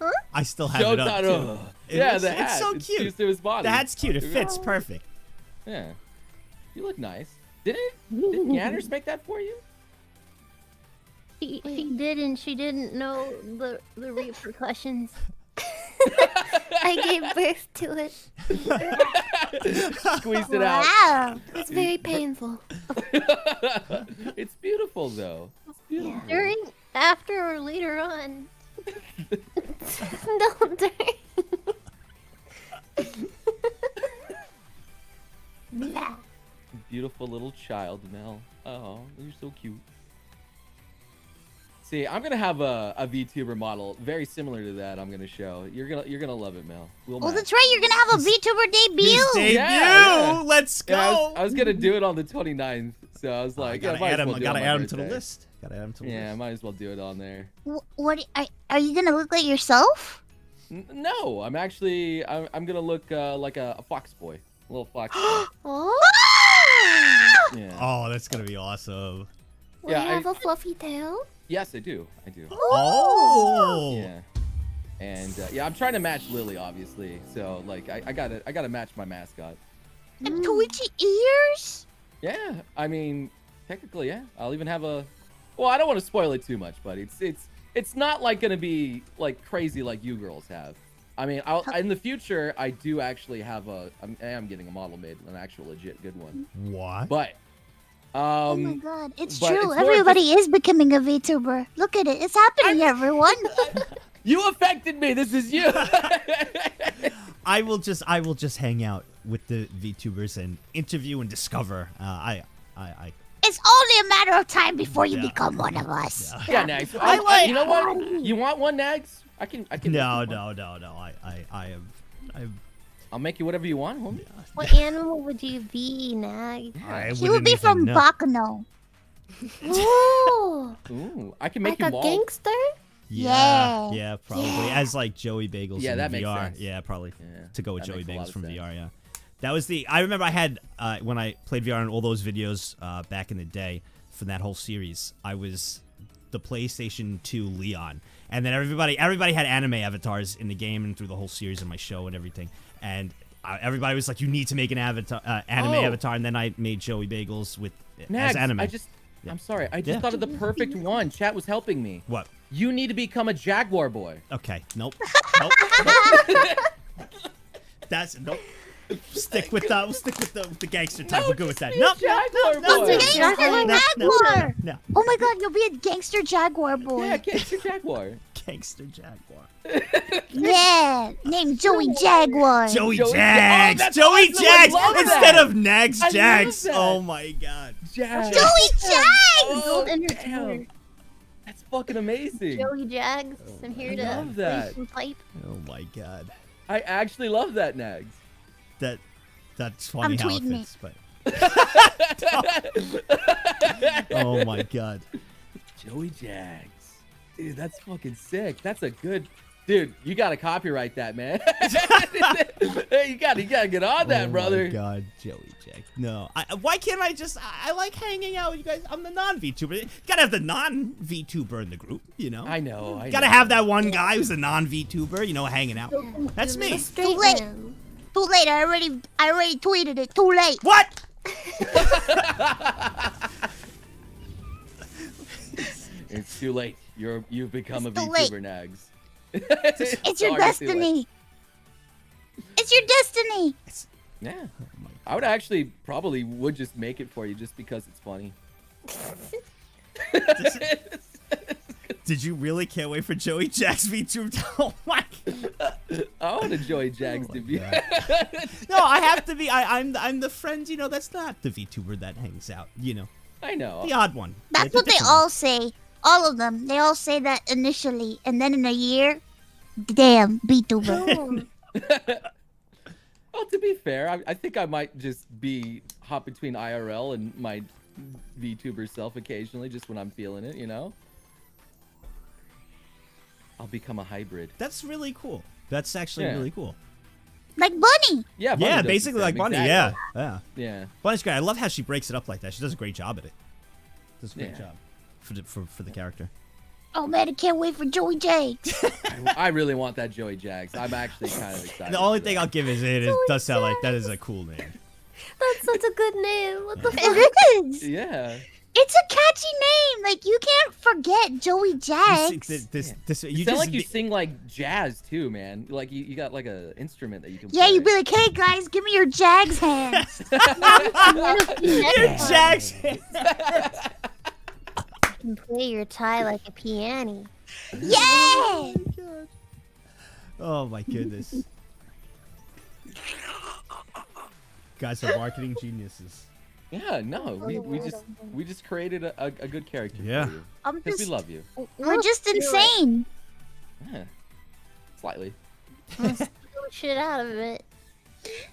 Huh? I still have it up, too. The hat. It's so cute. The hat's cute. It fits perfect. Yeah. You look nice. Didn't Yanners make that for you? She didn't. She didn't know the repercussions. I gave birth to it. Squeezed it out. Wow. It's very painful. It's beautiful, though. It's beautiful. During, after, or later on. Don't turn. Beautiful little child, Mel. Oh, you're so cute. See, I'm gonna have a VTuber model very similar to that. I'm gonna show. You're gonna love it, Mel. Well, that's right. You're gonna have a VTuber debut. Yeah. Let's go. Yeah, I was gonna do it on the 29th, so I was like, I gotta add him to the list. Yeah, I might as well do it on there. What are you gonna look like yourself? No, I'm actually I'm gonna look like a fox boy, a little fox. Boy. Yeah. Oh, that's gonna be awesome. Will you have a fluffy tail? Yes, I do. Oh. Yeah. And yeah, I'm trying to match Lily, obviously. So like, I gotta match my mascot. And pointy ears. Yeah, I mean, technically, yeah. I'll even have a... Well, I don't want to spoil it too much, but it's not like going to be like crazy like you girls have. I mean, I'll, in the future, I do actually have a... I am getting a model made, an actual legit good one. What? But... oh my god, it's true. Everybody is becoming a VTuber. Look at it. It's happening, everyone. You affected me. This is you. I will just hang out with the VTubers and interview and discover. It's only a matter of time before you become one of us. Yeah, Nags. You know what? You want one, Nags? I can. No. I am. I'll make you whatever you want, homie. What animal would you be, Nag? You would be from Bacano. Ooh. I can make you a gangster? Yeah. Yeah, probably. Yeah. As like Joey Bagels from VR. Makes sense. Yeah, probably. Yeah. To go with Joey Bagels from VR, yeah. That was the... I remember I had... when I played VR and all those videos back in the day from that whole series, I was the PlayStation 2 Leon. And then everybody had anime avatars in the game and through the whole series and my show and everything. And everybody was like, "You need to make an avatar, anime avatar." And then I made Joey Bagels with Next, as anime. I'm sorry, I just thought of the perfect one. Chat was helping me. What? You need to become a jaguar boy. Okay. Nope. That's nope. Stick with that. We'll stick with the gangster type. We'll go with that. No. Oh my god, you'll be a gangster jaguar boy. Yeah, gangster jaguar. Gangster jaguar. Yeah, named Joey Jaguar. Joey Jags. Oh, Joey Jags instead of Nags Jags. Oh my god. Jags. Joey Jags. Oh, damn. That's fucking amazing. Joey Jags. I'm here to love that. Oh my god. I actually love that, Nags. That's funny how it fits, but. Oh my god. Joey Jags. Dude, that's fucking sick. That's a good... Dude, you gotta copyright that, man. you gotta get on that, brother. Oh my god, Joey Jack. No, why can't I just... I like hanging out with you guys. I'm the non-VTuber. You gotta have the non-VTuber in the group, you know? I know. Gotta have that one guy who's a non-VTuber, you know, hanging out. That's me. It's too late. Too late. I already tweeted it. Too late. What? It's too late. You've become a VTuber, Nags. It's your destiny. It's your destiny. Yeah. I would actually probably would just make it for you just because it's funny. Did you really can't wait for Joey Jags VTuber? Oh my god. I want a Joey Jags to be. No, I have to be. I'm the friend, you know, that's not the VTuber that hangs out, you know. I know. The odd one. That's what they all say. All of them. They all say that initially. And then in a year, damn, VTuber. Well, to be fair, I think I might just be hop between IRL and my VTuber self occasionally, just when I'm feeling it, you know? I'll become a hybrid. That's really cool. That's actually really cool. Like Bunny. Yeah, Bunny basically like Bunny. Exactly. Yeah. Bunny's great. I love how she breaks it up like that. She does a great job at it. Does a great job. For the character. Oh man, I can't wait for Joey Jags. I really want that Joey Jags. I'm actually kind of excited. The only thing I'll give is it does sound like that is a cool name. That's such a good name. What the fuck? It is. Yeah. It's a catchy name. Like you can't forget Joey Jags. You sound like you sing like jazz too, man. Like you got like a instrument that you can. Yeah, play. You'd be like, "Hey guys, give me your Jags hands." Your Jags hands. You can play your tie like a piano. Yeah! Oh my god. Oh my goodness. Guys are marketing geniuses. Yeah, no, we just created a good character. Yeah. For you. We love you. We're just insane. Yeah. Slightly. I'll steal shit out of it.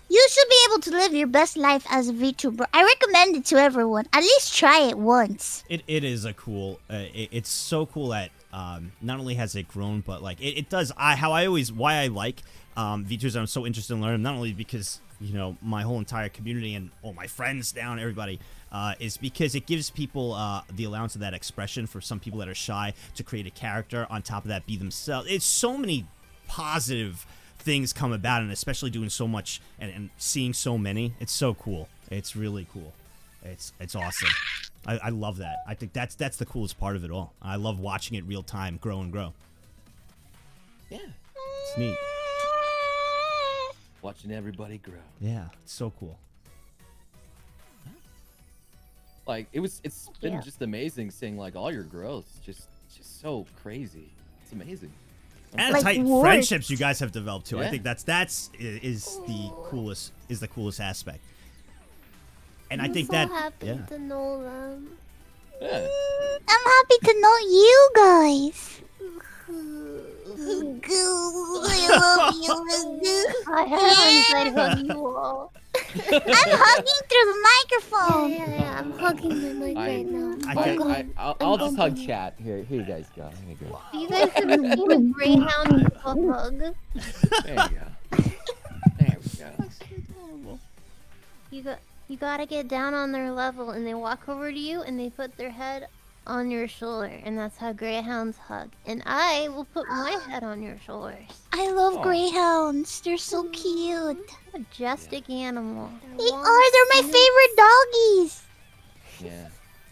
You should be able to live your best life as a VTuber. I recommend it to everyone. At least try it once. It is a cool. It's so cool that not only has it grown, but like it does. Why I like VTubers. I'm so interested in learning. Not only because you know my whole entire community and all my friends down everybody is because it gives people the allowance of that expression for some people that are shy to create a character. On top of that, be themselves. It's so many positive things come about, and especially doing so much and seeing so many. It's so cool. It's really cool. It's awesome. I love that. I think that's the coolest part of it all. I love watching it real time grow and grow. Yeah. It's neat. Watching everybody grow. Yeah, it's so cool. Like it's been just amazing seeing like all your growth. Just so crazy. It's amazing. And like tight friendships you guys have developed too. Yeah. I think that's the coolest aspect. And I'm so happy to know them. Yeah. I'm happy to know you guys. I love you. I love you all. I'm hugging through the microphone. Yeah. I'm hugging the mic right now. I'll just hug chat. Here you guys go. Here you go. You guys have seen a greyhound hug. There you go. There we go. That's adorable. You gotta get down on their level, and they walk over to you, and they put their head on your shoulder, and that's how greyhounds hug. And I will put my head on your shoulders. I love greyhounds. They're so cute. Majestic animal. They are. They're my favorite doggies. Yeah.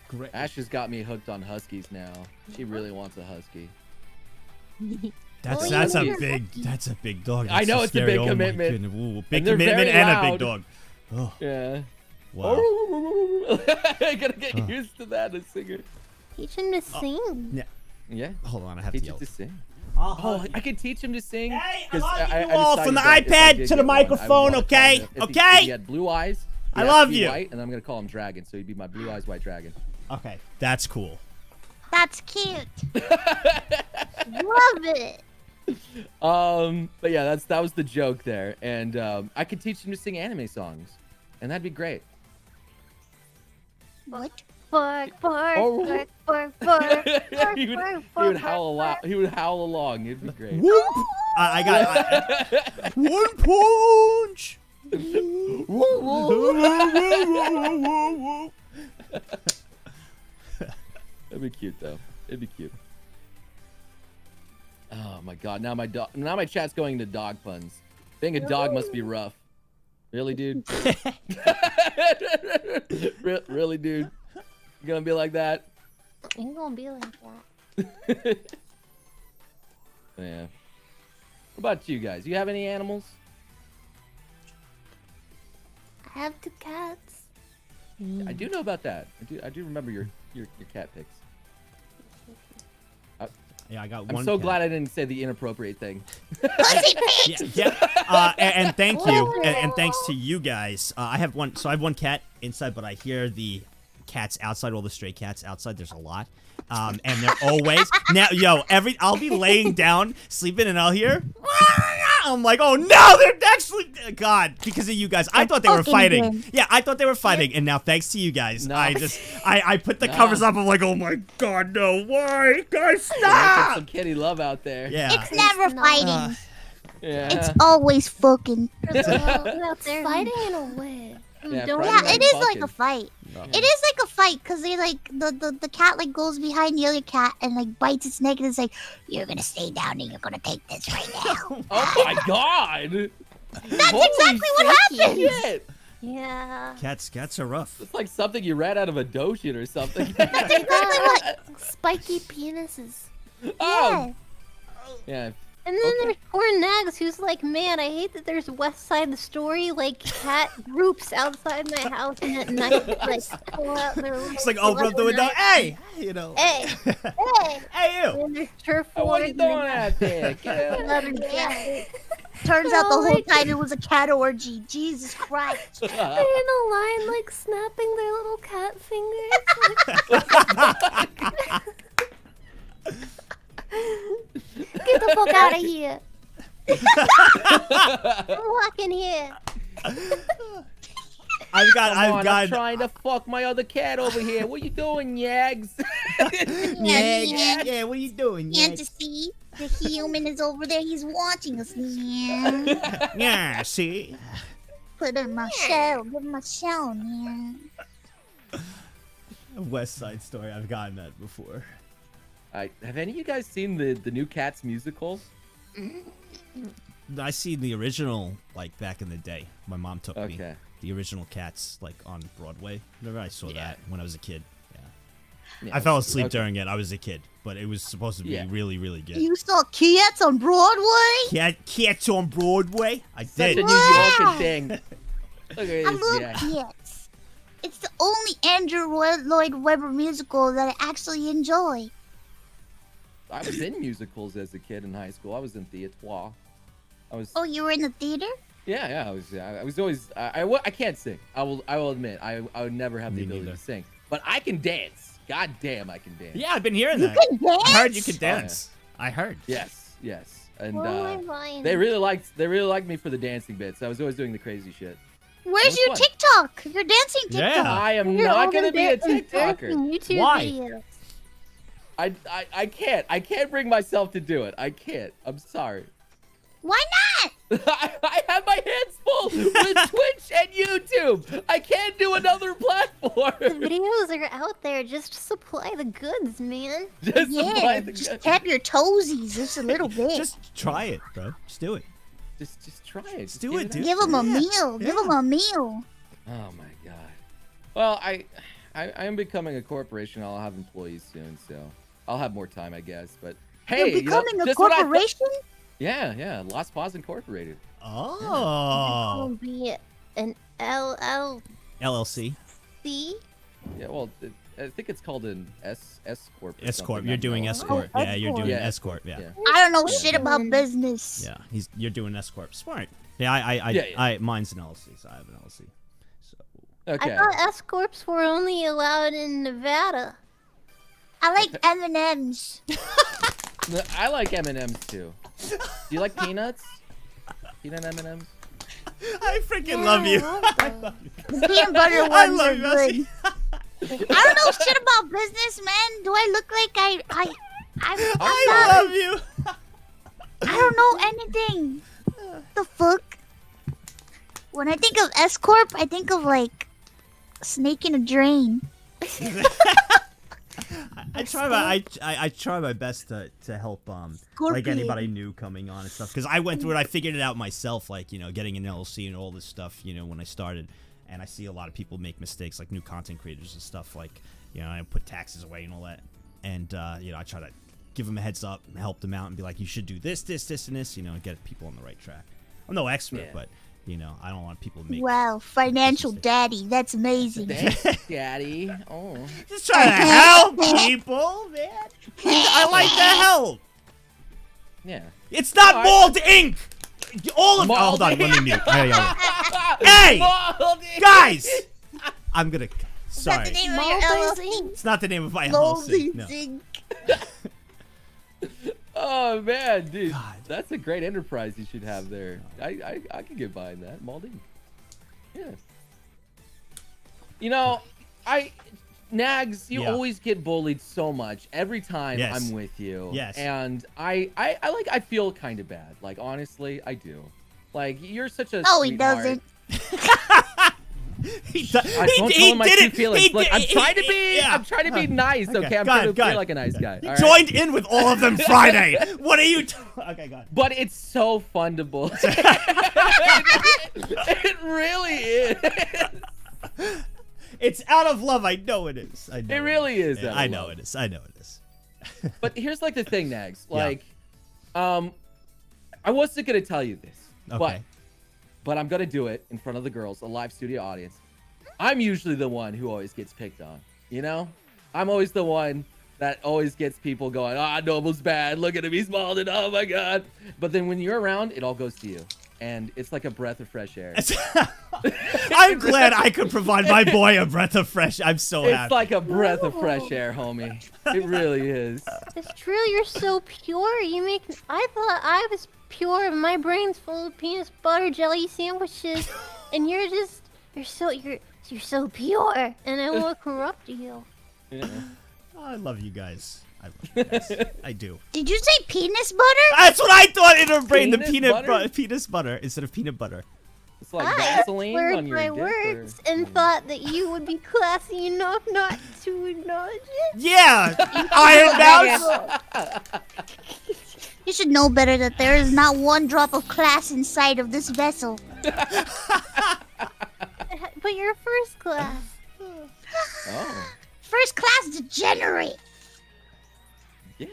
Great. Ash has got me hooked on huskies now. She really wants a husky. That's a big dog. That's I know it's a big commitment. Ooh, big commitment and a big dog. Oh. Yeah. Wow. I gotta get used to that as a singer. Teach him to sing. Yeah. Yeah. Hold on, I have to sing. Oh, I can teach him to sing. Hey, I love you all from the iPad to the microphone, okay? Okay. He had blue eyes. I love you. White, and I'm gonna call him Dragon, so he'd be my blue eyes white dragon. Okay, that's cool. That's cute. Love it. But yeah, that was the joke there, and I could teach him to sing anime songs, and that'd be great. What? Bark, bark, bark, bark, bark, bark. He would howl a lot. He would howl along. It'd be great. I got one punch. That'd be cute, though. It'd be cute. Oh my God! Now my chat's going to dog puns. Being a dog must be rough. Really, dude? Really, dude? You gonna be like that? You gonna be like that? Yeah. What about you guys? You have any animals? I have 2 cats. I do know about that. I do remember your cat pics. Yeah, I got one. I'm so glad I didn't say the inappropriate thing. And thank you, and thanks to you guys. I have one cat inside, but I hear the cats outside. All the stray cats outside. There's a lot, and they're always now. Yo, I'll be laying down sleeping, and I'll hear. I'm like, oh no, they're actually God because of you guys. I thought they were fighting. Yeah, I thought they were fighting, and now thanks to you guys, I put the covers up. I'm like, oh my God, no, why, guys, stop! Some kitty love out there. Yeah, it's never fighting. Yeah, it's always fucking. It's fighting in a way. Yeah, it is like a fight. It is like a fight because they like the cat like goes behind the other cat and like bites its neck and it's like, you're gonna stay down and you're gonna take this right now. Oh my God! That's exactly what happened. Shit. Yeah. Cats are rough. It's like something you read out of a doujin or something. That's exactly what. Spiky penises. Oh. Yeah. Yeah. And then there's poor Nags, who's like, man, I hate that there's West Side Story, like, cat groups outside my house, and at night, like, pull out their little... It's like, open up the window, hey! You know. Hey! Hey! Hey, you! And there's turf what are you doing out there? Turns out the whole time it was a cat orgy. Jesus Christ. They're in a line, like, snapping their little cat fingers. Get the fuck out of here. I'm walking here. I'm trying to fuck my other cat over here. What are you doing, Yags? Yags. Yeah, what are you doing, Yags? Can't you see? The human is over there. He's watching us. Yeah. Yeah, see? Put in my shell. Give him my shell, man. West Side Story. I've gotten that before. Have any of you guys seen the new Cats musical? I seen the original, like, back in the day. My mom took me. the original Cats, like on Broadway. Whenever I saw that when I was a kid. Yeah, I fell asleep during it. I was a kid, but it was supposed to be really, really good. You saw Cats on Broadway? Cats on Broadway? I did. Such a New Yorker thing. Look at this. I love Cats. It's the only Andrew Lloyd Webber musical that I actually enjoy. I was in musicals as a kid in high school. I was in theater. Oh, you were in the theater? Yeah, yeah. I was always. I can't sing. I will admit. I would never have the ability to sing. But I can dance. God damn, I can dance. Yeah, I've been hearing that. You can dance? I heard you could dance. Oh, yeah. I heard. Yes, yes. And they really liked me for the dancing bits. I was always doing the crazy shit. Where's your TikTok? Your dancing TikTok. Yeah, I am not gonna be a TikToker. YouTube videos. I can't. I can't bring myself to do it. I can't. I'm sorry. Why not? I have my hands full with Twitch and YouTube. I can't do another platform. The videos are out there. Just supply the goods, man. Just supply the goods. Just tap your toesies just a little bit. Just try it, bro. Just do it. Just try it. Just do it, dude. Give them a meal. Yeah. Give them a meal. Oh my god. Well, I am becoming a corporation. I'll have employees soon, so I'll have more time, I guess. But hey, you're becoming a corporation? Yeah, yeah. Lost Paws Incorporated. Oh. It'll be an LLC. C? Yeah, well, I think it's called an S Corp. S Corp. You're doing S Corp. Yeah, you're doing S Corp. Yeah. I don't know shit about business. Yeah, you're doing S Corp. Smart. Yeah, mine's an LLC, so I have an LLC. So. Okay. I thought S Corps were only allowed in Nevada. I like M&Ms. I like M&Ms too. Do you like peanuts? Peanut M&Ms? I freaking love you. I love you. Peanut butter ones are good. I don't know shit about business, man. Do I look like I love you. I don't know anything. The fuck? When I think of S Corp, I think of like a snake in a drain. I try my best to help like anybody new coming on and stuff, because I went through it. I figured it out myself, like, you know, getting an LLC and all this stuff, you know, when I started. And I see a lot of people make mistakes, like new content creators and stuff, like, you know, I put taxes away and all that. And you know, I try to give them a heads up and help them out and be like, you should do this, this, this, and this, you know, and get people on the right track. I'm no expert, but you know, I don't want people to make. Wow, financial daddy, that's amazing. Thanks, daddy. Oh, just trying to help people, man. I like the help. Yeah. It's not Mauled Inc. All of Hold on, let me mute. Hey, guys, I'm gonna. Sorry. Is that the name of your LLC? It's not the name of my LLC. No. Oh man, dude, God. That's a great enterprise you should have there. I can get behind that, Mauled Inc. Yeah. You know, Nags, you always get bullied so much. Every time I'm with you, and I feel kind of bad. Like honestly, I do. Like you're such a. Oh, sweetheart. He doesn't. He did it. Look, I'm trying to be. Yeah. I'm trying to be nice. Okay, I'm trying to be like a nice guy. All right? Joined in with all of them Friday. What are you? Okay, go on. But it's so fun to bull. It really is. It's out of love. I know it is. I know. It really is. I know it is. I know it is. But here's like the thing, Nags. Like, I wasn't gonna tell you this, but I'm gonna do it in front of the girls, a live studio audience. I'm usually the one who always gets picked on, you know? I'm always the one that always gets people going, ah, Noble's bad, look at him, he's balding, oh my god. But then when you're around, it all goes to you. And it's like a breath of fresh air. I'm glad I could provide my boy a breath of fresh air. I'm so happy. It's like a breath of fresh air, homie. It really is. It's true, you're so pure. You make, I thought I was pure, and my brain's full of peanut butter jelly sandwiches, and you're just, you're so pure, and I will corrupt you. Yeah. Oh, I love you guys. I love you guys. I do. Did you say penis butter? That's what I thought in her brain. Penis penis butter instead of peanut butter. It's like Vaseline on your dick. I heard my words and thought that you would be classy enough not to acknowledge it. Yeah, I announced. You should know better that there is not one drop of class inside of this vessel. It but you're first class. Oh. First class degenerate. Yeah.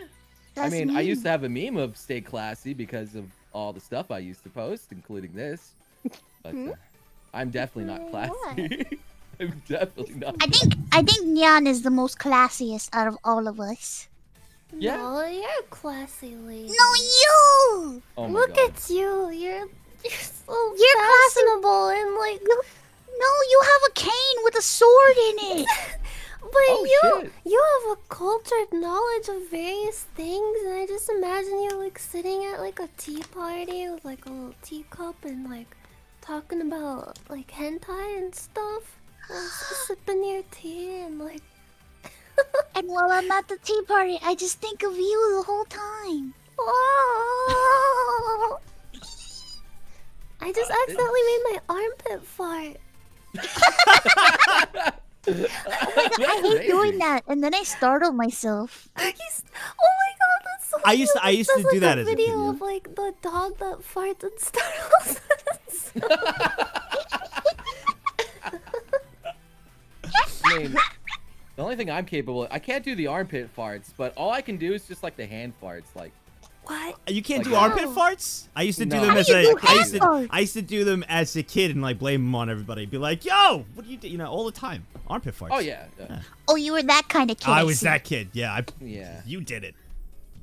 That's mean, I used to have a meme of stay classy because of all the stuff I used to post, including this. But I'm definitely not classy. I'm definitely not. I think Nyan is the most classiest out of all of us. Yeah. No, you're classy lady. No, you. Oh my God. At you. You're so fashionable and like. No, you have a cane with a sword in it. But you have a cultured knowledge of various things, and I just imagine you like sitting at like a tea party with like a little teacup and like talking about like hentai and stuff, and sipping your tea and like. And while I'm at the tea party, I just think of you the whole time. Oh! I just accidentally made my armpit fart. Oh my God, I hate doing that, and then I startle myself. Oh my God, that's so I used to do that as a kid. Video of like the dog that farts and startles. I mean, the only thing I'm capable of, I can't do the armpit farts, but all I can do is just like the hand farts, like. What? You can't do armpit farts? I used to do them as I used to do them as a kid and like blame them on everybody. Be like, yo, what do you do? You know, all the time. Armpit farts. Oh yeah. Oh, you were that kind of kid. I was that kid. Yeah. You did it.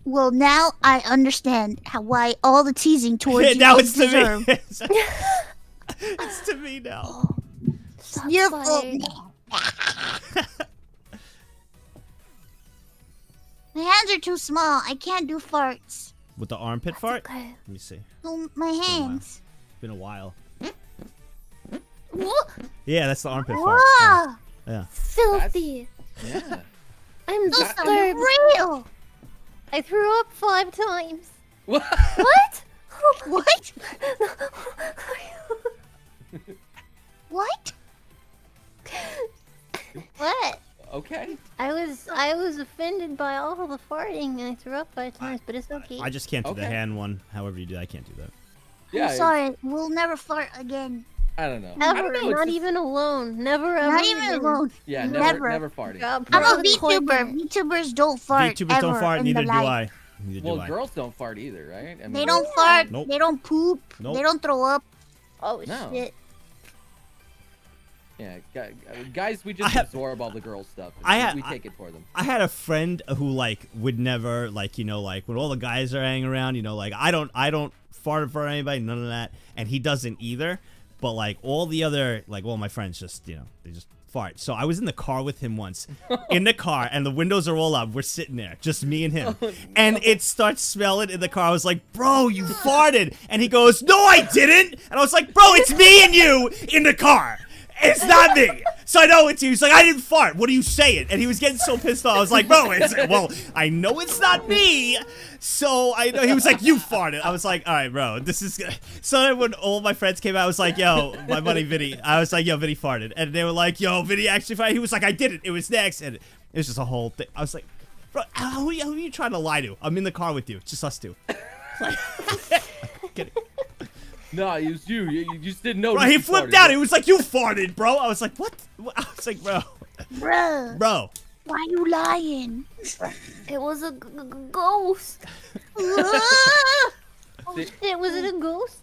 Well, now I understand why all the teasing towards you now it's to me. It's to me now. You're my hands are too small. I can't do farts. With the armpit fart? Okay. Let me see. Well, my hands. It's been a while. What? Yeah, that's the armpit fart. Yeah. Filthy. Yeah. I'm just real. I threw up 5 times. What? What? What? What? What? Okay. I was offended by all the farting and I threw up 5 times, but it's okay. I just can't do the hand one. However you do, I can't do that. Yeah, I'm sorry, we'll never fart again. I don't know. Never, not even alone. Never ever. Not even alone. Yeah, never farting. I'm a VTuber. VTubers don't fart. VTubers don't fart. Neither do I. Well, girls don't fart either, right? I mean, they don't fart. Nope. They don't poop. Nope. They don't throw up. Oh shit. Yeah, guys, we just absorb all the girl stuff. We take it for them. I had a friend who like would never like, you know, like when all the guys are hanging around, you know, like I don't fart in front of anybody, none of that, and he doesn't either. But like all the other like all my friends just, you know, they just fart. So I was in the car with him once, in the car, and the windows are all up. We're sitting there, just me and him, and it starts smelling in the car. I was like, "Bro, you farted," and he goes, "No, I didn't." And I was like, "Bro, it's me and you in the car. It's not me." So I know it's you. He's like, I didn't fart. What do you say it? And he was getting so pissed off. I was like, bro, well, I know it's not me. So I know he was like, you farted. I was like, all right, bro, this is good. So then when all my friends came out, I was like, yo, my buddy Vinny. I was like, yo, Vinny farted. And they were like, yo, Vinny actually farted. He was like, I did it. It was next. And it was just a whole thing. I was like, bro, who are you trying to lie to? I'm in the car with you. It's just us two. Like, I'm kidding. No, it was you. You just didn't know. Bro, he flipped out. He was like, "You farted, bro." I was like, "What?" I was like, "Bro, bro, why are you lying?" It was a ghost. Oh shit! Was it a ghost?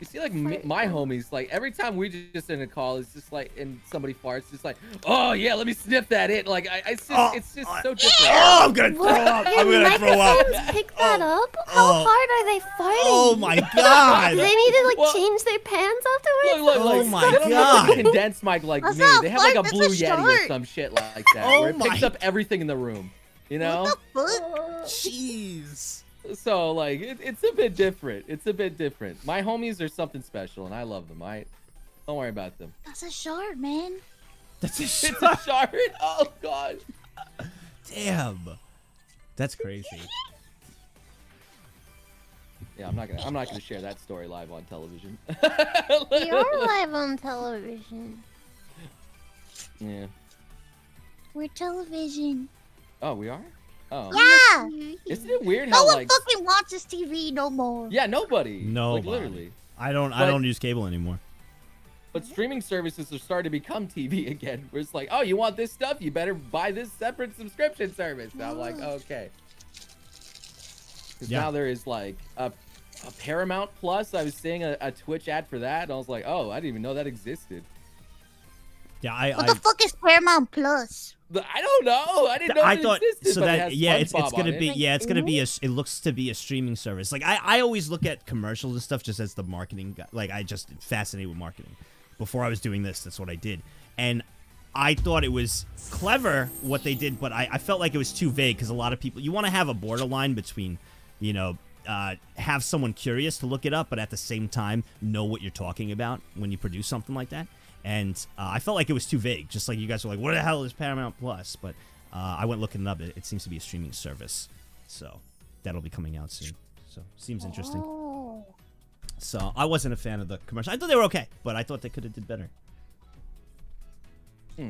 You see, like my homies, like every time we just in a call, it's just like, and somebody farts, just like, oh yeah, let me sniff that in. Like it's just so different. Oh, I'm gonna throw up. I'm gonna throw up. Pick that up. How hard are they farting? Oh my God. They need to like change their pants afterwards. Look, oh my God. Like, condensed mic like me. They have like a blue Yeti or some shit like that, where it picks up everything in the room. You know? What the fuck? Jeez. So like it's a bit different. It's a bit different. My homies are something special, and I love them. I don't worry about them. That's a shard, man. That's a shard. It's a shard. Oh God. Damn. That's crazy. Yeah, I'm not gonna share that story live on television. You're live on television. Yeah. We're television. Oh, we are? Oh. Yeah! Isn't it weird how, like... No one fucking watches TV no more. Yeah, nobody. Like, literally. I don't use cable anymore. But streaming services are starting to become TV again. Where it's like, oh, you want this stuff? You better buy this separate subscription service. And I'm like, okay. Because now there is like a Paramount Plus. I was seeing a Twitch ad for that. And I was like, oh, I didn't even know that existed. Yeah, what the fuck is Paramount Plus? I don't know. I didn't know it existed. So that it's gonna be a. It looks to be a streaming service. Like I always look at commercials and stuff just as the marketing guy. Like I just fascinated with marketing. Before I was doing this, that's what I did, and I thought it was clever what they did, but I felt like it was too vague because a lot of people. You want to have a borderline between, you know, have someone curious to look it up, but at the same time know what you're talking about when you produce something like that. And I felt like it was too vague. Just like you guys were like, what the hell is Paramount Plus? But I went looking it up. It seems to be a streaming service. So that'll be coming out soon. So seems interesting. Oh. So I wasn't a fan of the commercial. I thought they were okay, but I thought they could have did better. Hmm.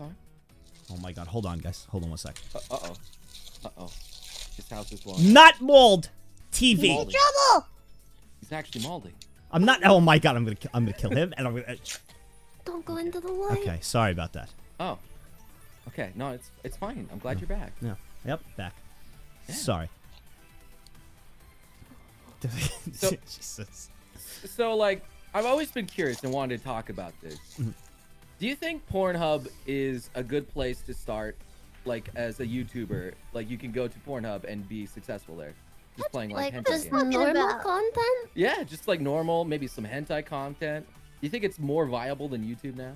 Okay. Oh, my God. Hold on, guys. Hold on one sec. Uh-oh. Uh-oh. This house is long. Not mauled TV. He's in trouble. He's actually mauling. I'm not. Oh my God! I'm gonna kill him, and I'm gonna. Don't go into the light. Okay, sorry about that. Oh. Okay. No, it's fine. I'm glad you're back. Yeah. Yep. Back. Yeah. Sorry. So, Jesus. So like, I've always been curious and wanted to talk about this. Mm-hmm. Do you think Pornhub is a good place to start, like as a YouTuber? Like you can go to Pornhub and be successful there. Just playing like hentai normal content? Yeah, just like normal, maybe some hentai content. You think it's more viable than YouTube now?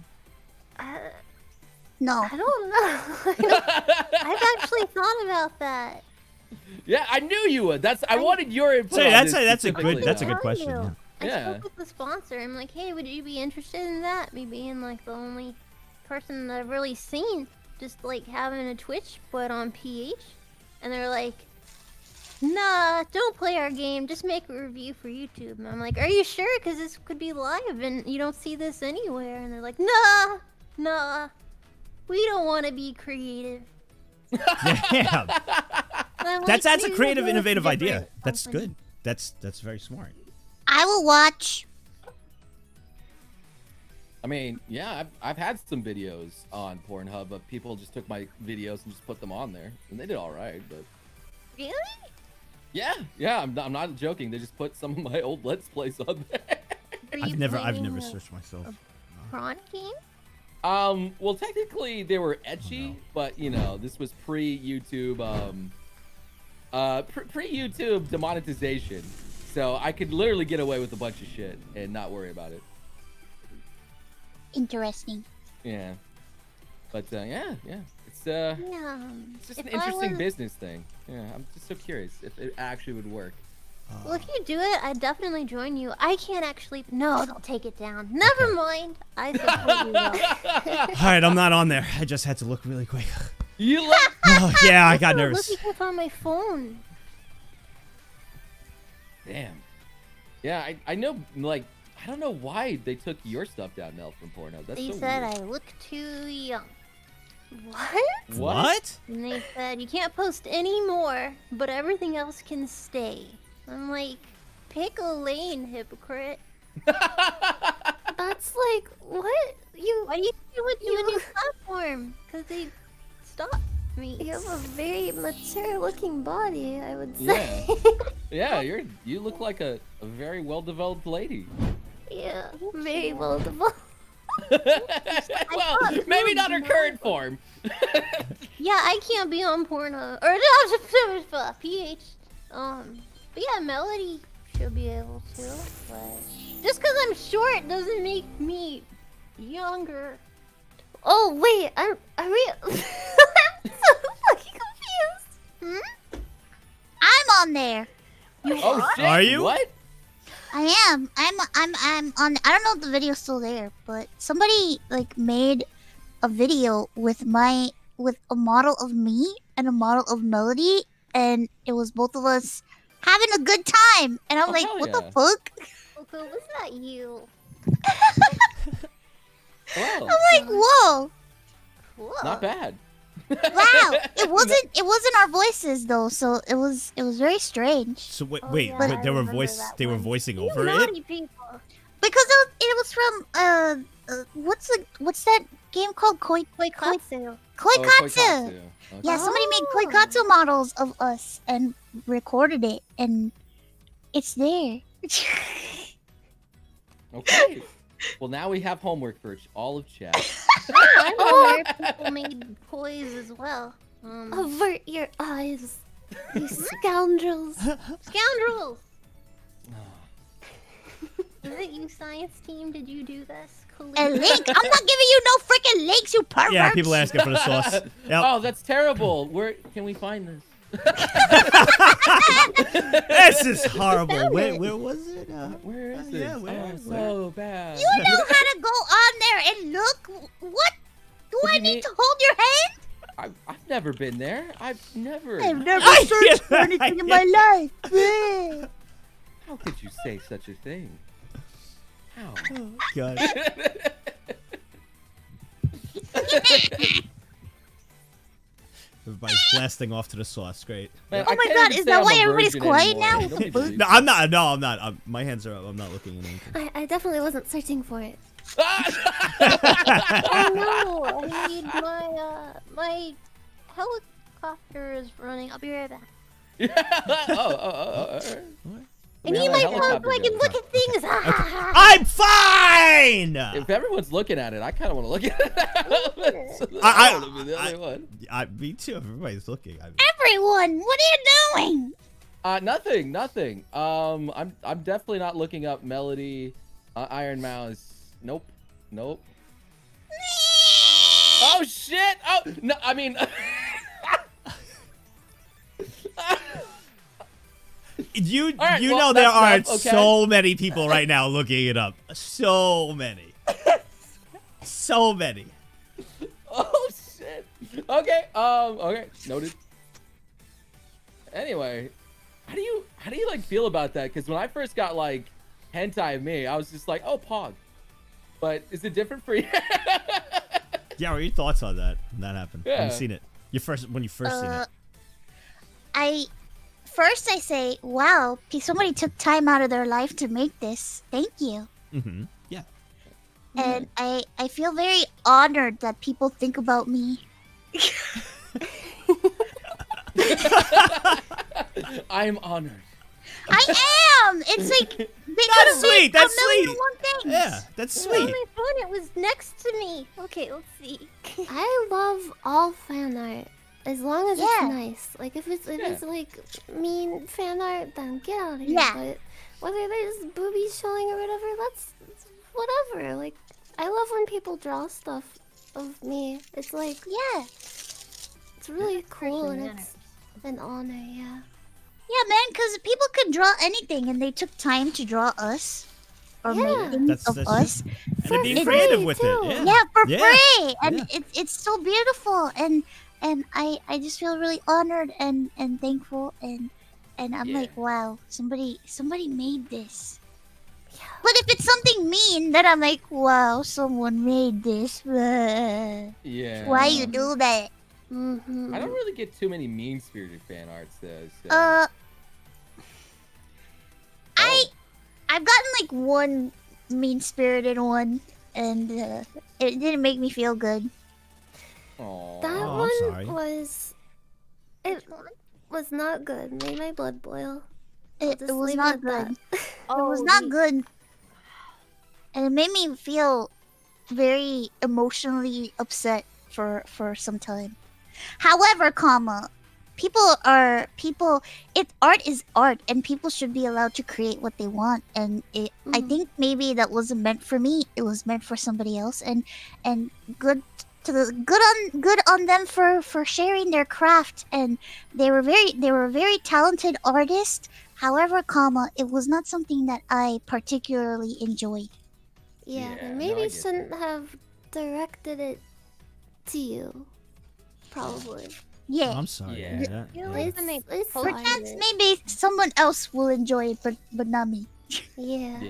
No. I don't know. I've actually thought about that. Yeah, I knew you would. I wanted your input. Hey, that's a good question. Yeah. I spoke with the sponsor. I'm like, hey, would you be interested in that? Me being like the only person that I've really seen just like having a Twitch but on PH, and they're like, nah, don't play our game. Just make a review for YouTube. And I'm like, are you sure? Because this could be live and you don't see this anywhere. And they're like, nah. We don't want to be creative. Yeah. That's a creative, innovative idea. That's good. That's very smart. I will watch. I mean, yeah, I've had some videos on Pornhub of people just took my videos and just put them on there. And they did all right, but... Really? Yeah, I'm not joking. They just put some of my old Let's Plays on there. I've never searched myself. Prawn game? Well, technically they were ecchi, but you know, this was pre-YouTube, pre-YouTube demonetization. So I could literally get away with a bunch of shit and not worry about it. Interesting. Yeah. But yeah. It's just an interesting business thing. Yeah, I'm just so curious if it actually would work. Well, if you do it, I definitely join you. I can't actually. No, don't take it down. Never mind. I support you. All right, I'm not on there. I just had to look really quick. You look. Oh, yeah, I got nervous. Looking up on my phone. Damn. Yeah, I know. Like, I don't know why they took your stuff down, Nell, from Pornhub. That's so weird. They said I look too young. What? And they said, you can't post any more, but everything else can stay. I'm like, pick a lane, hypocrite. That's like, what? Why do you do with your new platform? Because they stopped me. You have a very mature looking body, I would say. Yeah, you look like a very well-developed lady. Yeah, very well-developed. Well, maybe not her current form. Yeah, I can't be on Pornhub or no, PH. But yeah, Melody should be able to. But just because I'm short doesn't make me younger. Oh wait, are we? I'm so fucking confused. Hmm? I'm on there. Oh, shit. Are you? What? I am. I'm on. I don't know if the video's still there, but somebody like made a video with a model of me and a model of Melody, and it was both of us having a good time. And I'm like, what the fuck? Okay, was that you? I'm like, whoa. Cool. Not bad. Wow, it wasn't our voices though, so it was very strange. So wait, there were voices. They were voicing over it. Because it was from what's that game called? Koikatsu. Koikatsu. Okay. Yeah, somebody made Koikatsu models of us and recorded it, and it's there. Okay. Well, now we have homework for all of chat. I wonder if people made toys as well. Avert your eyes, you scoundrels! Scoundrels! Is it you, science team? Did you do this? A link? I'm not giving you no freaking links, you pervert! Yeah, people asking for the sauce. Yep. Oh, that's terrible. Where can we find this? This is horrible. Where was it? Where is this? Yeah, where is so bad. You know how to go on there and look? What? Do I need to hold your hand? I've never been there. I've never searched for anything in my life. How could you say such a thing? How? Oh, God. Everybody's blasting off to the sauce. Great. Man, oh my God! Is that why everybody's quiet now? No, I'm not. No, I'm not. My hands are up. I'm not looking at anything. I definitely wasn't searching for it. Oh no! I need my helicopter is running. I'll be right back. All right. I need my phone so I can look at things. Okay. I'm fine. If everyone's looking at it, I kind of want to look at it. So I me too. Everybody's looking. Everyone, what are you doing? Nothing. I'm definitely not looking up Melody, Iron Mouse. Nope. Oh shit! Oh no! I mean. You know there are so many people right now looking it up. So many. So many. Oh shit. Okay. Okay. Noted. Anyway, how do you like feel about that? Because when I first got like hentai me, I was just like, oh pog. But is it different for you? Yeah. What are your thoughts on that? When that happened. Yeah. When you seen it. When you first seen it. First, I say, wow, somebody took time out of their life to make this. Thank you. Mm-hmm. Yeah. And I feel very honored that people think about me. I'm honored. I am! It's like, they that's sweet! That's sweet! Yeah, that's sweet. On my phone, it was next to me. Okay, let's see. I love all fan art. As long as it's nice. Like, if it's like, mean fan art, then get out of here. Yeah. But whether there's boobies showing or whatever, that's whatever. Like, I love when people draw stuff of me. It's like, yeah. It's really cool and it's an honor, yeah. Yeah, man, because people could draw anything and they took time to draw us. Or make things of us. And being creative with it. Yeah, for free. And it's so beautiful. And I just feel really honored and thankful and I'm like, wow, somebody made this. Yeah. But if it's something mean, then I'm like, wow, someone made this. Yeah. Why you do that? Mm-hmm. I don't really get too many mean-spirited fan arts though. So. I've gotten like one mean-spirited one, and it didn't make me feel good. Aww. That one was not good. Made my blood boil. It was not good. Oh. It was not good. And it made me feel very emotionally upset for some time. However, people. Art is art, and people should be allowed to create what they want. And I think maybe that wasn't meant for me. It was meant for somebody else. And good. Good on them for sharing their craft, and they were very talented artists. However, it was not something that I particularly enjoyed. Yeah, yeah, maybe shouldn't have directed it to you. Probably. Yeah. I'm sorry. Yeah. Perhaps maybe someone else will enjoy it, but not me. Yeah.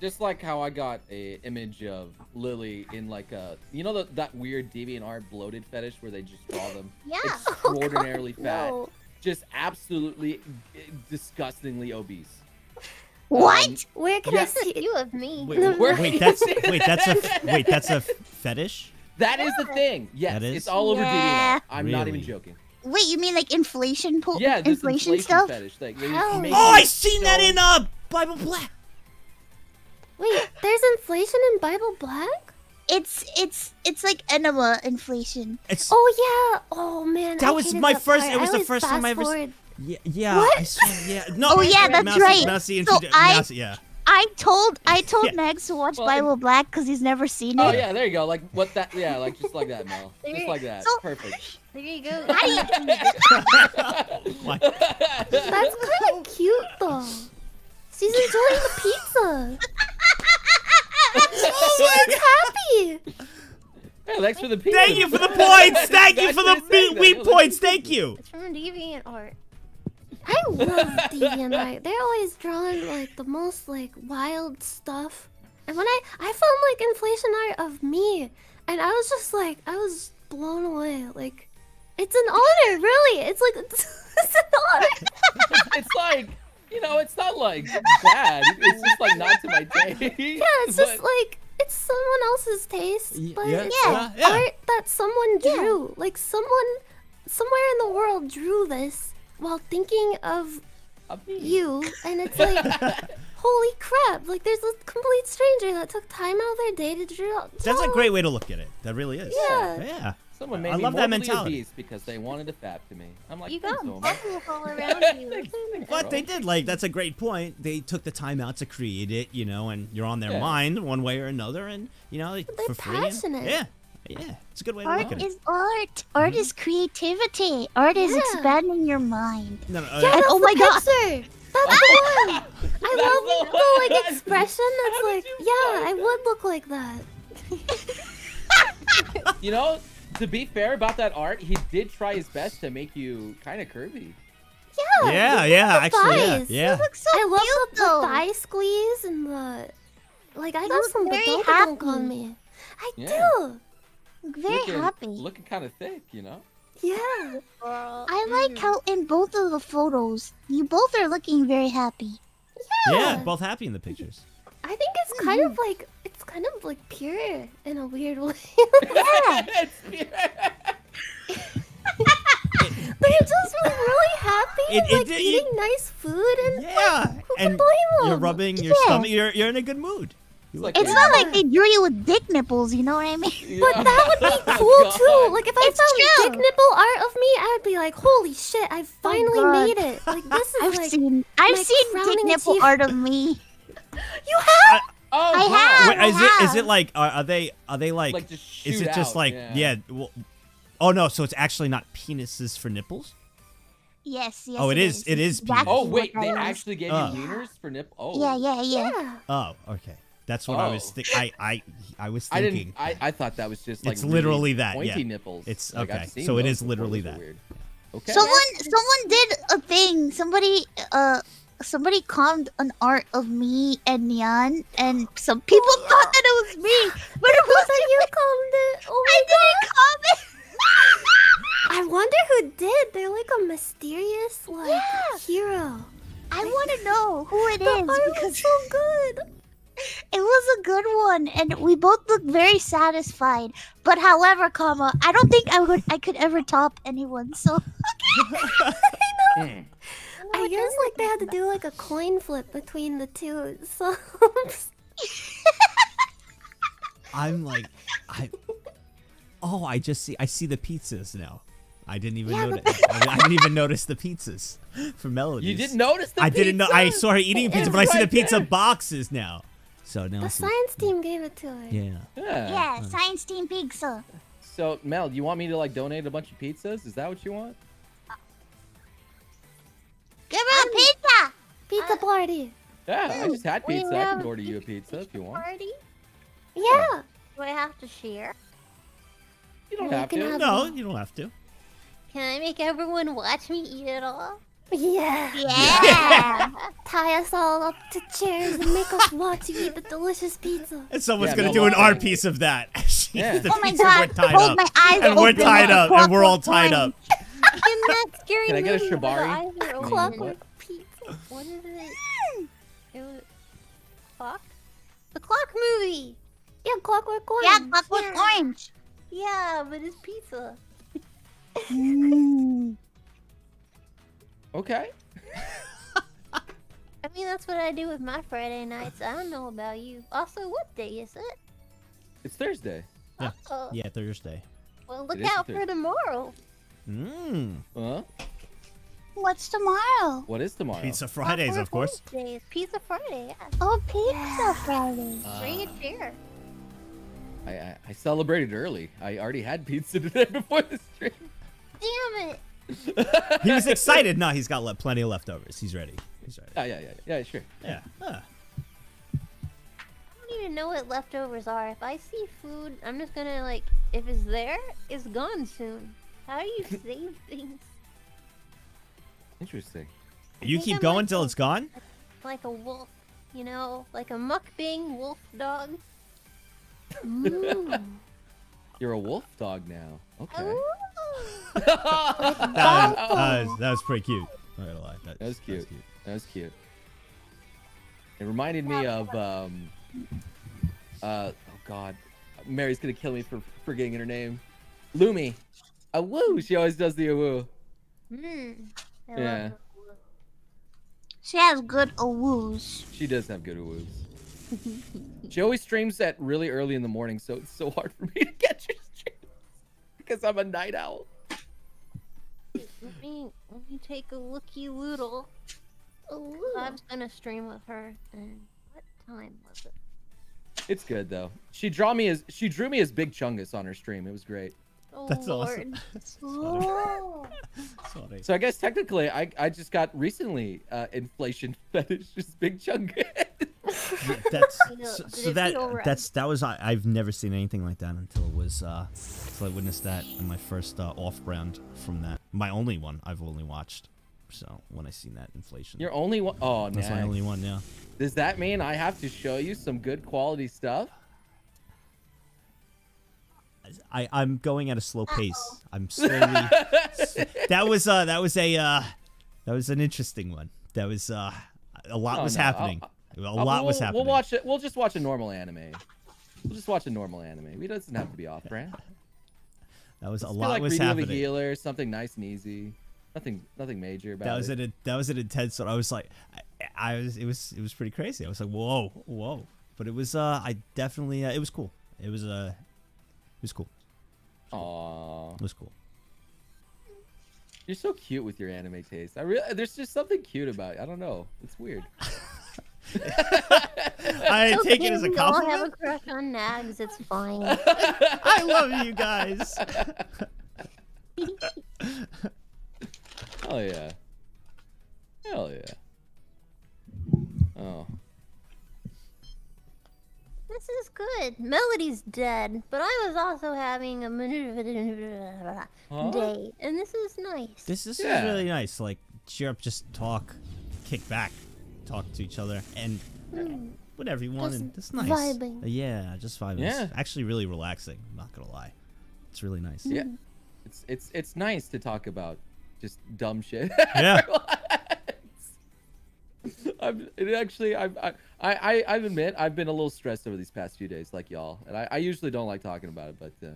Just like how I got an image of Lily in like a, you know that weird DeviantArt bloated fetish where they just draw them extraordinarily fat, just absolutely disgustingly obese. What? Where can I see you of me? Wait, that's a fetish? That is the thing. Yes, it's all over DDR. I'm not even joking. Wait, you mean like inflation? Yeah, inflation stuff. Fetish. Like, I seen that in Bible Black. Wait, there's inflation in Bible Black? It's like enema inflation. It's, oh yeah. Oh man. That was my first. It was the first time I ever. Yeah. What? Yeah. No. Oh yeah, that's right. I told Max to watch Bible Black because he's never seen it. Oh yeah, there you go. Like what that? Yeah, like just like that, Mel. Just like that. Perfect. There you go. How do you do that? That's kind of cute though. She's enjoying the pizza. She's happy. Yeah, thanks for the pizza. Thank you for the points. Thank you for the wheat points. Thank you. It's from DeviantArt. I love DeviantArt. They're always drawing like the most like wild stuff. And when I found like inflation art of me, and I was just like I was blown away. Like it's an honor, really. It's like it's an honor. It's like. You know, it's not like bad. It's just like not to my taste. Yeah, it's just like it's someone else's taste, but it's art that someone drew. Like someone, somewhere in the world, drew this while thinking of you, and it's like, holy crap! Like there's a complete stranger that took time out of their day to draw. That's a great way to look at it. That really is. Yeah. Someone made me love that mentality because they wanted to fap to me. I'm like, you got bubbles all around you. But they did, like, that's a great point. They took the time out to create it, you know, and you're on their mind one way or another, and you know, like, they're for free. Passionate. Yeah, it's a good way to look at it. Art is art. Art is creativity. Art is expanding your mind. And oh my god. That's the one. I love the like expression. That's like, I would look like that. You know. To be fair about that art, he did try his best to make you kind of curvy. Yeah, actually. Looks so cute, though. The thigh squeeze and the like. I got some very happy on me. I do. Very happy. Looking kind of thick, you know. Yeah. I like how in both of the photos, you both are looking very happy. Yeah, both happy in the pictures. I think it's kind of like. It's kind of like pure in a weird way. It's pure. They're just like really happy, like eating nice food, and like, who can blame them? You're rubbing your stomach. You're in a good mood. Like, it's not like they drew you with dick nipples. You know what I mean? Yeah. But that would be cool too. Like if I found dick nipple art of me, I'd be like, holy shit! I finally made it. Like this is I've seen dick nipple art of me. You have. Oh, I have. Wait, is it like are they like is it just out, like well, oh no, so it's actually not penises for nipples? Yes. Oh, it is. Penis. Oh wait, they actually gave you wieners for nipples? Oh. Yeah. Oh, okay. That's what I was thinking. I was thinking. I thought that was just like it's literally really that. Pointy nipples. It's okay. Like, so it is literally that. Weird. Okay. Someone did a thing. Somebody calmed an art of me and Nyan, and some people thought that it was me, but it wasn't. You calmed it. Oh my god! I didn't calm it. I wonder who did. They're like a mysterious, like hero. I want to know who it is because so good. It was a good one, and we both looked very satisfied. But however, I don't think I could ever top anyone. So I know. I guess like they had to do like a coin flip between the two songs. I'm like, I just see the pizzas now. I didn't even notice. I didn't even notice the pizzas for Melodies. You didn't notice the pizzas? I didn't know. I saw her eating pizza, but I see the pizza boxes now. So now the science team gave it to her. Yeah. Science team pizza. So Mel, do you want me to like donate a bunch of pizzas? Is that what you want? Give her a pizza! Pizza party. Yeah, I just had pizza. I can order you a pizza if you want. Party? Yeah. Do I have to share? You don't have to. No, you don't have to. Can I make everyone watch me eat it all? Yeah. Tie us all up to chairs and make us watch you eat the delicious pizza. And someone's gonna do an art piece of that. Oh my god! Hold my eyes open. And we're tied up. And we're all tied up. In that scary movie, I get a shibari? Clockwork pizza. What is it? It was, clock? The Clock movie! Yeah, Clockwork Orange. Yeah, Clockwork Orange. Yeah, but it's pizza. Okay. I mean, that's what I do with my Friday nights. I don't know about you. Also, what day is it? It's Thursday. Yeah, yeah, Thursday. Well, look out for tomorrow. Huh? What's tomorrow? What is tomorrow? Pizza Fridays, of course. Pizza Friday. Yeah. Oh, Pizza Friday. Bring it here. I celebrated early. I already had pizza today before the stream. Damn it. He was excited. No, he's got plenty of leftovers. He's ready. He's ready. Oh, yeah, sure. Yeah. I don't even know what leftovers are. If I see food, I'm just gonna like, if it's there, it's gone soon. How do you save things? Interesting. You keep going like, till it's gone? Like a wolf, you know, like a mukbang wolf dog. You're a wolf dog now. Okay. That was pretty cute. I'm not gonna lie. That was cute. That was cute. It reminded me of oh god, Mary's gonna kill me for forgetting her name. Lumi. Awoo. She always does the awoo. Yeah. She has good awoos. She does have good awoos. She always streams that really early in the morning, so it's so hard for me to catch her stream because I'm a night owl. Let me take a looky-loodle. I was gonna stream with her, and what time was it? It's good though. She drew me as Big Chungus on her stream. It was great. That's awesome. Sorry. So I guess technically, I just got recently inflation fetish, just Big Chungus. That's so that was I've never seen anything like that until it was until I witnessed that in my first off-brand from that. My only one I've only watched. So when I seen that inflation. Your only one? Oh, that's my only one. Yeah. Does that mean I have to show you some good quality stuff? I'm going at a slow pace. I'm slowly. That was an interesting one. That was a lot was happening. A lot was happening. We'll watch it. We'll just watch a normal anime. We'll just watch a normal anime. It doesn't have to be off brand. That was a lot like was happening. Of a healer, something nice and easy. Nothing major about that was an intense one. I was like, it was pretty crazy. I was like, whoa. But it was I definitely it was cool. It was cool. Aww. It was cool. You're so cute with your anime taste. There's just something cute about it. I don't know. It's weird. I take it as a compliment. We all have a crush on Nags. It's fine. I love you guys. Oh yeah. Hell yeah. Oh. This is good. Melody's dead, but I was also having a day, and this is nice. This is really nice. Like, cheer up, just talk, kick back, talk to each other, and whatever you want. And it's nice. Vibing. Yeah, just vibing. Yeah. It's actually really relaxing. I'm not gonna lie, it's really nice. Yeah, it's nice to talk about just dumb shit. Yeah. I admit I've been a little stressed over these past few days, like y'all, and I usually don't like talking about it, but this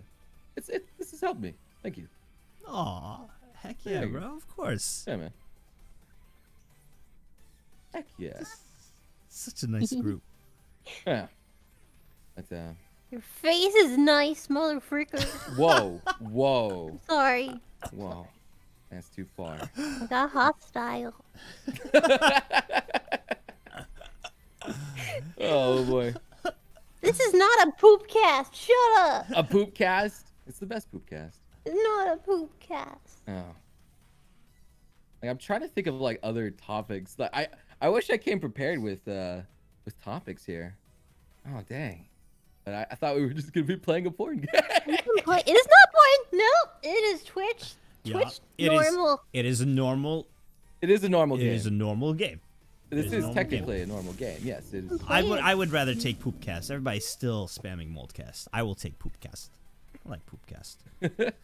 has helped me. Thank you. Aw, heck yeah, bro. Of course. Yeah, man. Heck yeah. Such a nice group. Yeah. That's your face is nice, motherfucker. Whoa. I'm sorry. Whoa. That's too far. I got hostile. Oh boy. This is not a poop cast. Shut up. A poop cast? It's the best poop cast. It's not a poop cast. Oh. Like I'm trying to think of like other topics. Like I wish I came prepared with topics here. Oh dang. But I thought we were just gonna be playing a porn game. It is not porn. No, it is Twitch. Twitch normal. It is a normal game. This is technically a normal game. Yes, it is. I would rather take Poopcast. Everybody's still spamming Moldcast. I will take Poopcast. I like Poopcast. Better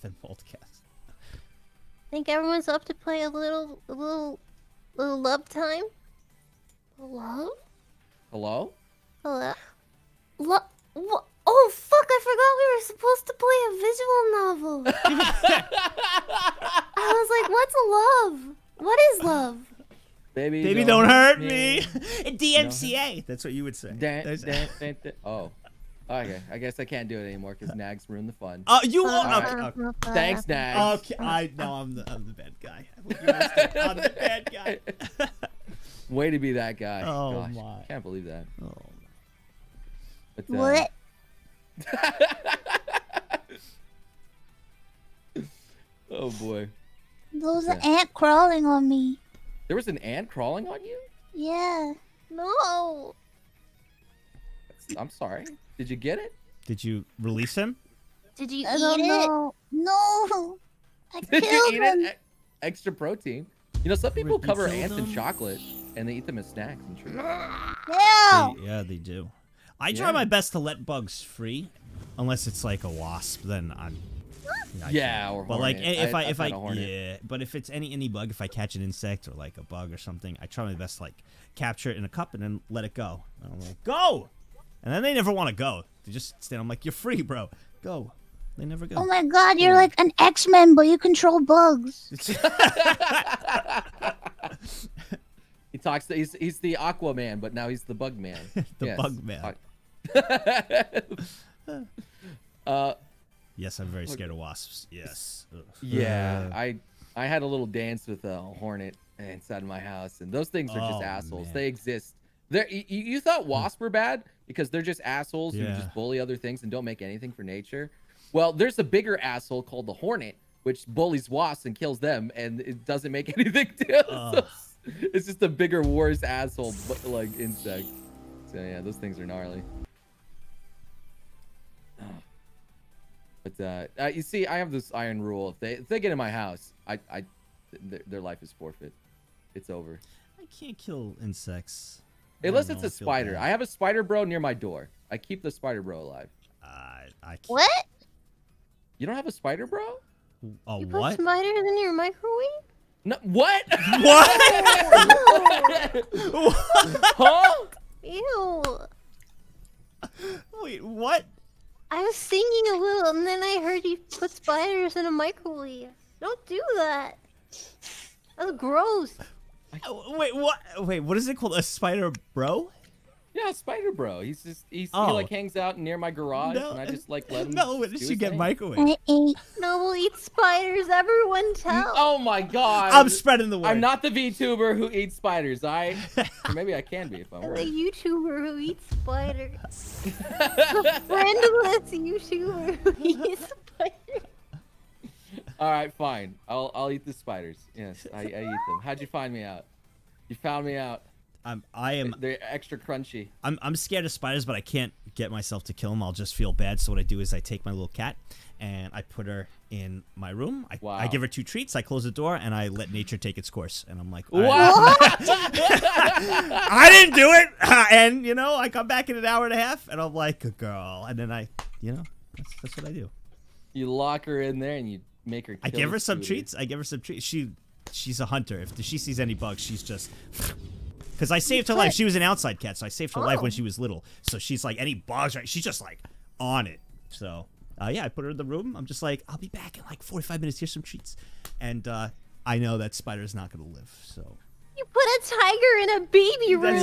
than Moldcast. I think everyone's up to play a little love time. Love? Hello? Hello? What? Oh, fuck, I forgot we were supposed to play a visual novel. I was like, what's love? What is love? Baby, don't hurt me. DMCA. No. That's what you would say. Oh. Okay, I guess I can't do it anymore because Nags ruined the fun. Oh, you won't. Okay. Thanks, Nags. Okay, I'm the bad guy. I'm the bad guy. Way to be that guy. Oh, gosh, my. Can't believe that. Oh, my. But, what? Oh, boy. Those are ant crawling on me. There was an ant crawling on you? Yeah. No. I'm sorry. Did you get it? Did you release him? Did you eat it? No. I killed him. Extra protein. You know, some people cover ants in chocolate and they eat them as snacks and treats. Yeah. They do. I try my best to let bugs free, unless it's like a wasp. Then I'm. Yeah, or but hornet. Like but if it's any bug, if I catch an insect or like a bug or something, I try my best to like capture it in a cup and then let it go. And I'm like, go! And then they never want to go. They just stand. I'm like, you're free, bro. Go. They never go. Oh my god, you're like an X-Men, but you control bugs. He talks. He's the Aquaman, but now he's the Bug Man. the Bug Man. Yes, I'm very scared of wasps. Yes. Ugh. Yeah, I had a little dance with a hornet inside of my house, and those things are just assholes. Man. They exist. You thought wasps were bad because they're just assholes who just bully other things and don't make anything for nature. Well, there's a bigger asshole called the hornet, which bullies wasps and kills them, and it doesn't make anything to us. It's just a bigger, worse asshole, but, like, insect. So, yeah, those things are gnarly. But you see, I have this iron rule. If they get in my house, their life is forfeit. It's over. I can't kill insects. Unless it's a spider. I have a spider bro near my door. I keep the spider bro alive. What? You don't have a spider bro? You put spiders in your microwave? No. What? What? Huh? Ew. Wait, what? I was singing a little, and then I heard you put spiders in a microwave. Don't do that. That's gross. Wait, what? Wait, what is it called? A spider bro? Yeah, spider bro. He's just he like hangs out near my garage, and I just like let him. No, it should get microwaved. No, we'll eat spiders. Everyone tell. Oh my god. I'm spreading the word. I'm not the VTuber who eats spiders. Or maybe I can be if I'm right. The YouTuber who eats spiders. The friendless YouTuber who eats spiders. All right, fine. I'll eat the spiders. Yes, I eat them. How'd you find me out? You found me out. They're extra crunchy. I'm scared of spiders, but I can't get myself to kill them. I'll just feel bad. So what I do is I take my little cat and I put her in my room. I give her 2 treats. I close the door and I let nature take its course. And I'm like, wow. I didn't do it. And you know, I come back in an hour and a half and I'm like, good girl. And then that's what I do. You lock her in there and you make her. I give her some treats. She's a hunter. If she sees any bugs, she's just. Because I saved her life. She was an outside cat, so I saved her life when she was little. So she's like, any bugs, right? She's just like on it. So, yeah, I put her in the room. I'm just like, I'll be back in like 45 minutes. Here's some treats. And I know that spider's not going to live, so. You put a tiger in a baby room. Well,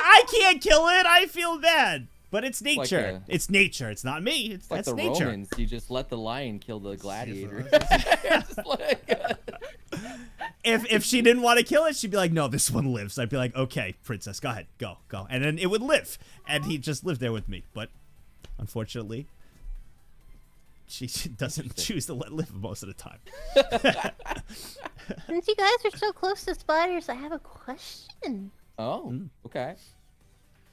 I can't kill it. I feel bad. But it's nature. Like it's nature. It's not me. It's like the nature. Romans. You just let the lion kill the gladiator. If she didn't want to kill it, she'd be like, no, this one lives. I'd be like, okay, princess, go ahead. Go, go. And then it would live. And he'd just live there with me. But unfortunately, she doesn't choose to let live most of the time. Since you guys are so close to spiders, I have a question. Oh, okay.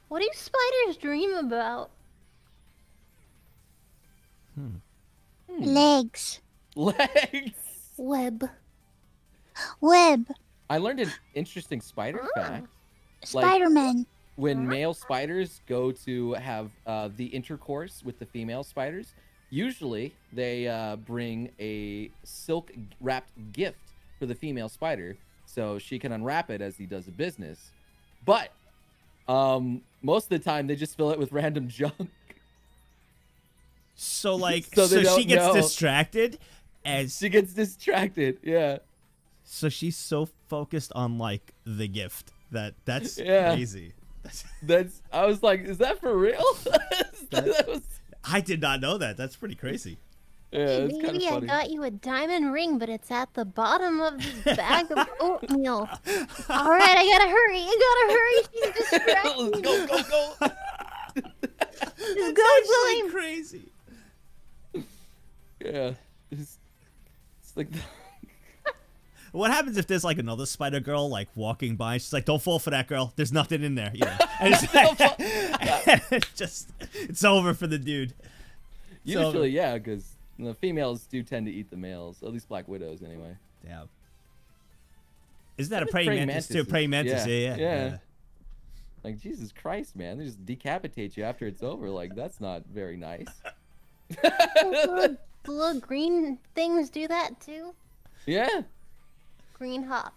What do spiders dream about? Legs. Legs. Web. Web. I learned an interesting spider fact. Spider-Man. Like, when male spiders go to have the intercourse with the female spiders, usually they bring a silk-wrapped gift for the female spider so she can unwrap it as he does the business. But Most of the time they just fill it with random junk. So like, so she gets distracted as she gets distracted. Yeah. So she's so focused on like the gift that's crazy. That's I was like, is that for real? I did not know that. That's pretty crazy. Yeah, maybe kind of funny. I got you a diamond ring, but it's at the bottom of this bag of oatmeal. All right, I gotta hurry. She's distracting me. Go. Just go, William. Crazy. Yeah, it's like. What happens if there's like another spider girl like walking by? She's like, "Don't fall for that girl. There's nothing in there." Yeah, and it's, and it's just it's over for the dude. Usually, yeah, because. The females do tend to eat the males, at least black widows, anyway. Yeah. Isn't that a praying mantis too? Praying mantis, yeah. Like Jesus Christ, man! They just decapitate you after it's over. Like that's not very nice. Little green things do that too. Yeah. Green hop,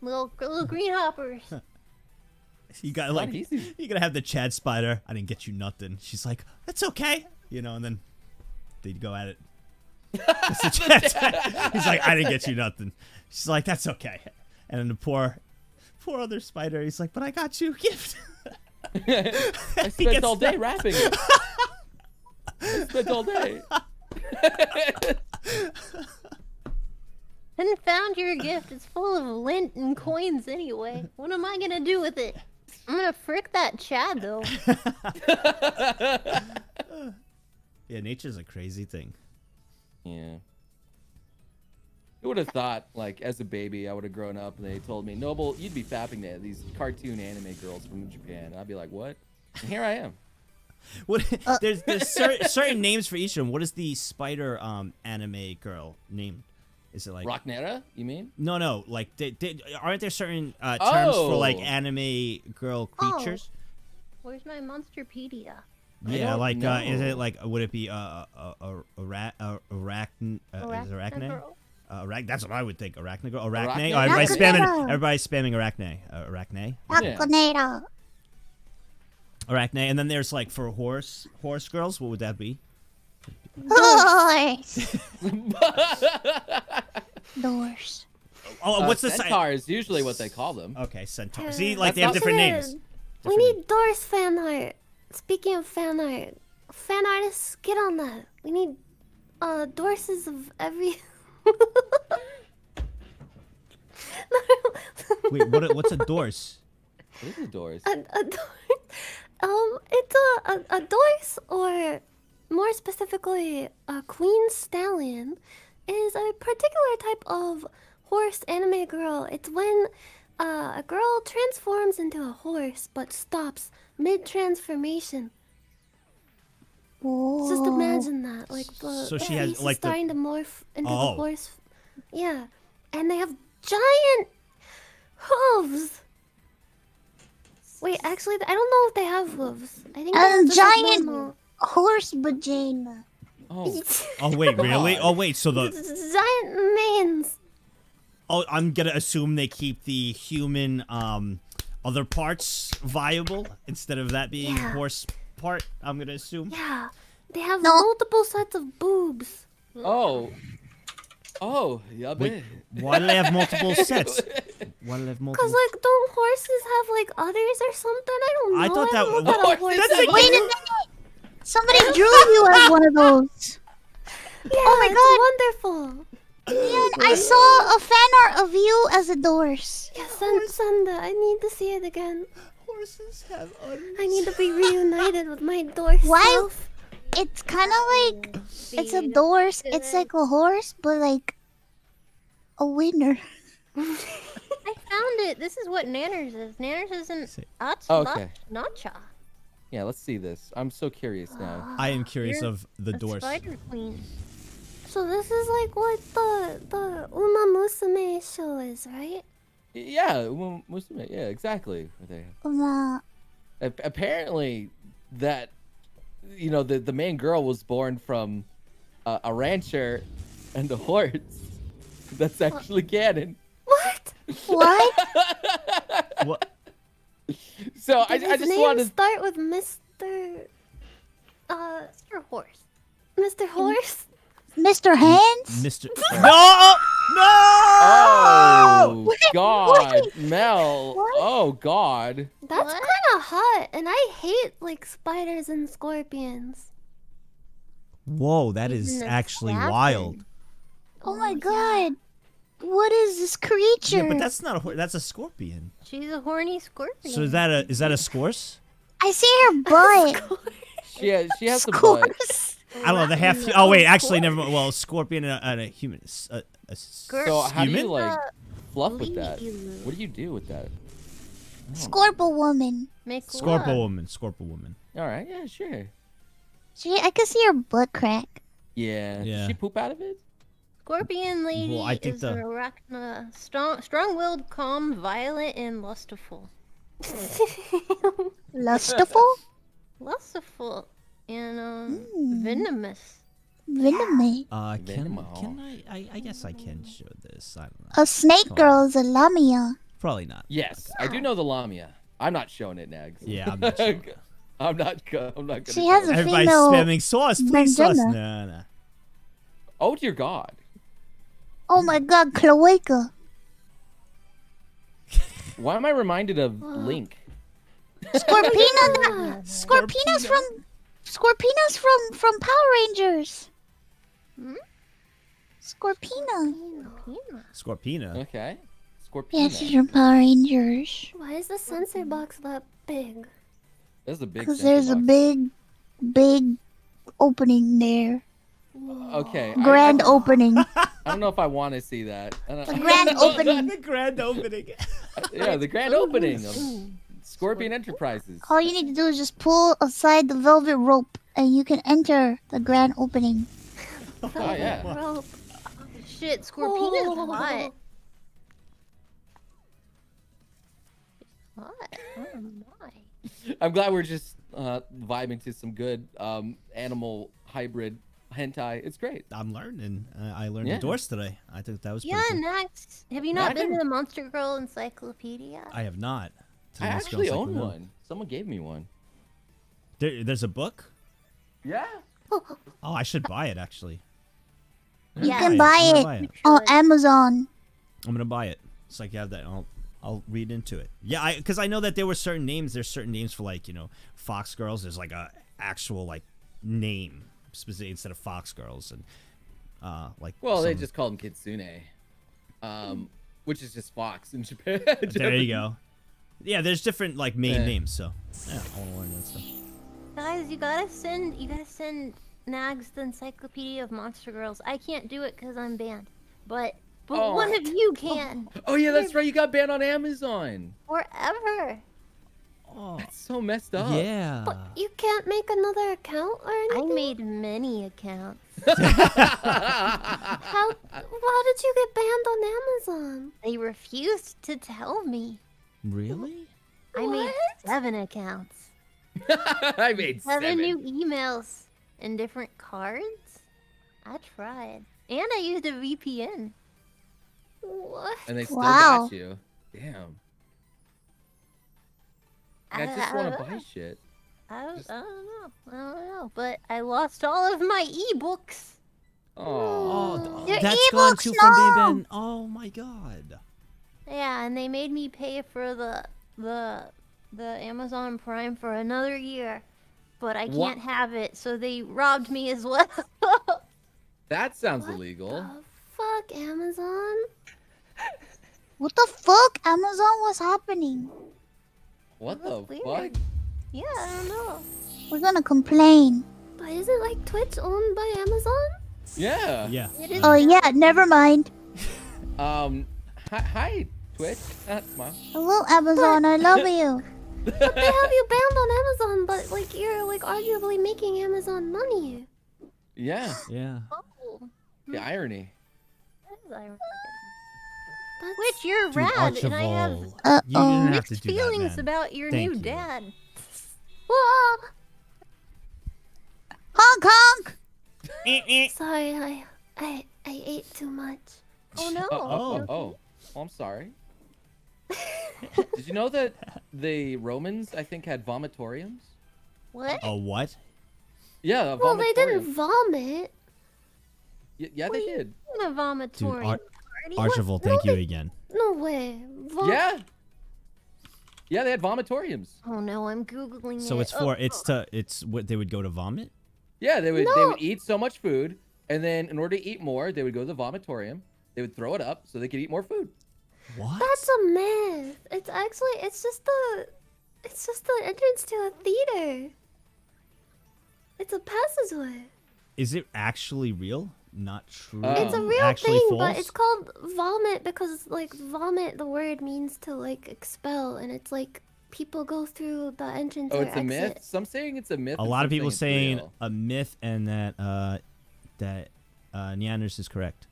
little green hoppers. You got like you gotta have the Chad spider. I didn't get you nothing. She's like, that's okay, you know, and then they go at it. He's like, I didn't get you nothing. She's like, that's okay. And then the poor other spider, he's like, but I got you a gift. I spent all day wrapping it. I spent all day. And found your gift. It's full of lint and coins anyway. What am I going to do with it? I'm going to frick that Chad, though. Yeah, nature's a crazy thing. Yeah. Who would have thought, like, as a baby, I would have grown up and they told me, Noble, you'd be fapping to these cartoon anime girls from Japan. I'd be like, what? And here I am. What? There's certain names for each of them. What is the spider anime girl named? Is it like Rocknera? You mean? No. Like, aren't there certain terms for like anime girl creatures? Oh. Where's my Monsterpedia? Yeah, like, is it like, would it be arachne? That's what I would think. Arachne girl? Arachne? Oh, everybody's spamming arachne. Arachne? Arachne. Arachne. And then there's like, for horse girls, what would that be? Horse. Doors. Oh, what's the centaur is usually what they call them. Okay, centaur. See, like, they have different names. We need Doors fan art. Speaking of fan artists, get on that. We need Dorses of every. Wait, what's a Dorse? What is a Dorse? A Dorse. It's a Dorse, or more specifically, a Queen Stallion, is a particular type of horse anime girl. It's when a girl transforms into a horse but stops mid-transformation. Just imagine that. Like the, so she has like starting to morph into the horse. Yeah. And they have giant hooves. Wait, actually, I don't know if they have hooves. I think a giant horse vagina. Oh. Oh wait, really? Oh wait, so the giant manes. Oh, I'm gonna assume they keep the human other parts viable instead of that being horse part, I'm gonna assume. Yeah, they have multiple sets of boobs. Oh, yeah. Wait, why do they have multiple sets? Why do they have multiple? Cause like, don't horses have like udders or something? I don't know. I thought that was wait a minute! Somebody drew you as one of those. Yeah, oh my God, wonderful. Man, I saw a fan art of you as a Dorse. Yeah, Sanda, I need to see it again. Horses have udders. I need to be reunited with my Dorse self. It's kind of like, it's a Dorse, it's like a horse, but like a winner. I found it. This is what Nanners is. Nanners is an Nacha. Yeah, let's see this. I'm so curious now. I am curious of the Dorse. Spider Queen. So this is like what the Uma Musume show is, right? Yeah, Uma Musume. Yeah, exactly. Uma. Apparently, that the main girl was born from a rancher and a horse. That's actually canon. What? What? What? So I just wanted to start with Mr. Mr. Horse. Mr. Horse? Mr. Hands? Mr. No! No! Oh, God. What? Mel. What? Oh, God. That's kind of hot, and I hate, like, spiders and scorpions. Whoa, that is actually wild. Oh, my God. What is this creature? Yeah, but that's not a that's a scorpion. She's a horny scorpion. So is that a scorse? I see her butt. Yeah, she has a butt. I don't know, the half. Oh wait, actually, never mind. Well, a scorpion and a human. So how do you like fluff with that? What do you do with that? Scorpion woman. Scorpion woman. Scorpion woman. All right. Yeah, sure. She. I can see her butt crack. Yeah. Yeah. Does she poop out of it? Scorpion lady is an arachna, strong-willed, calm, violent, and lustful. Lustful? Lustful and venomous. Venomous. Can I guess I can show this. I don't know. A snake girl is a lamia. Probably not. Yes, I do know the lamia. I'm not showing it, Nags. Yeah, I'm not showing it. I'm not. She has a female. Everybody's spamming sauce, please sauce. No, no. Oh dear God. Oh my God, cloaca. Why am I reminded of Link? Scorpina. Scorpina's from Power Rangers. Hmm? Scorpina. Okay. Scorpina. Yeah, she's from Power Rangers. Why is the sensor box that big? That's a big. Because there's a big opening there. Okay. Grand opening. I don't know if I want to see that. The grand opening. The grand opening. Yeah, the grand opening of Scorpion Enterprises. All you need to do is just pull aside the velvet rope, and you can enter the grand opening. Oh yeah. Rope. Shit, Scorpion is hot. Hot. Oh my. I'm glad we're just vibing to some good animal hybrid. Hentai, it's great. I'm learning. I learned the doors today. I think that was pretty cool. Next. Have you not been to the Monster Girl Encyclopedia? I have not. I actually own one. Someone gave me one. There's a book? Yeah. Oh, I should buy it, actually. You can buy it on Amazon. I'm going to buy it. It's like you have that. I'll read into it. Yeah, because I know that there were certain names. There's certain names for, like, you know, Fox Girls. There's, like, a actual, like, name. Specifically, instead of Fox Girls and like. Well, they just called them Kitsune, which is just Fox in Japan. There you go. Yeah, there's different like main names, so yeah, I want to learn that stuff. Guys, you gotta send Nags the Encyclopedia of Monster Girls. I can't do it because I'm banned, but one of you can. Oh yeah, that's right. You got banned on Amazon. Forever. Oh, that's so messed up. Yeah. But you can't make another account or anything? I made many accounts. How did you get banned on Amazon? They refused to tell me. Really? I made 7 accounts. I made 7 new emails and different cards. I tried. And I used a VPN. What? And they still got you. Damn. I just want to buy shit. I don't know. But I lost all of my ebooks. Oh, that's gone too from being banned. Oh my God. Yeah, and they made me pay for the Amazon Prime for another year, but I can't have it, so they robbed me as well. That sounds illegal. The fuck, Amazon. What the fuck, Amazon? What's happening? What the fuck? Yeah, I don't know. We're gonna complain. But isn't like Twitch owned by Amazon? Yeah. Yeah. Oh yeah, never mind. Hi Twitch. Mom. Hello Amazon, I love you. But they have you banned on Amazon, but like you're like arguably making Amazon money. Yeah. Yeah. Oh. The irony. That is irony. Which you're rad, and I have mixed feelings about your new dad. Whoa! Honk honk! Sorry, I ate too much. Oh no! Oh, I'm sorry. Did you know that the Romans, I think, had vomitoriums? What? A what? Yeah, a vomitorium. Well, they didn't vomit. Yeah, well, they did. A vomitorium. Dude, Archibald, thank you again. No way. Yeah. Yeah, they had vomitoriums. Oh no, I'm googling. So it's for it's what they would go to vomit. Yeah, they would eat so much food, and then in order to eat more, they would go to the vomitorium. They would throw it up so they could eat more food. What? That's a myth. It's actually it's just the entrance to a theater. It's a passageway. Is it actually real? Not true. It's a real thing, false? But it's called vomit because, like, vomit, the word means to, like, expel, and it's like people go through the entrance. Oh, it's a myth. Some saying it's a myth. A lot of people saying a myth, and that Neanders is correct.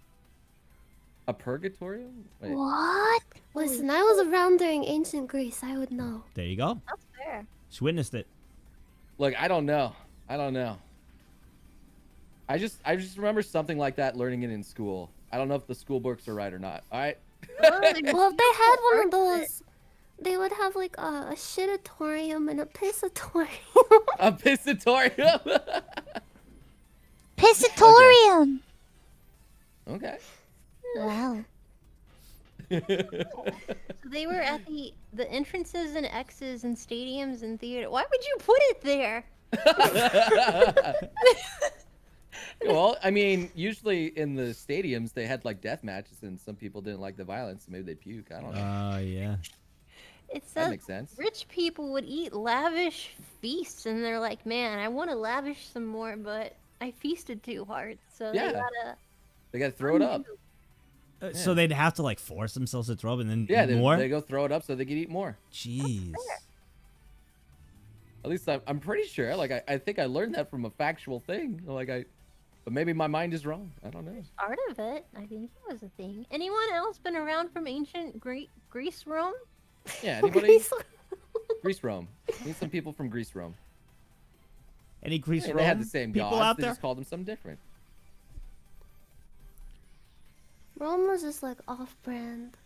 A purgatorium? Wait. What? Listen, I was around during ancient Greece. I would know. There you go. That's fair. She witnessed it. Look, I don't know. I don't know. I just remember something like that, learning it in school. I don't know if the school books are right or not. All right. Well, if they had one of those, they would have like a shitatorium and a pissatorium. A pissatorium. Pissatorium. Okay. Wow. So they were at the entrances and exits and stadiums and theater. Why would you put it there? Well, I mean, usually in the stadiums they had like death matches, and some people didn't like the violence, so maybe they puke. I don't know. Oh yeah. It says that makes sense. Rich people would eat lavish feasts, and they're like, "Man, I want to lavish some more, but I feasted too hard, so yeah. They gotta throw it up." Yeah. So they'd have to like force themselves to throw up, and then eat more. They go throw it up so they could eat more. Jeez. At least I'm pretty sure. Like I think I learned that from a factual thing. Like but maybe my mind is wrong. I don't know. Part of it, I think it was a thing. Anyone else been around from ancient Greece, Rome? Yeah, anybody? Greece, Rome. Need some people from Greece, Rome. Any Greece, Rome? They had the same people gods. Out there? They just called them something different. Rome was just like off-brand.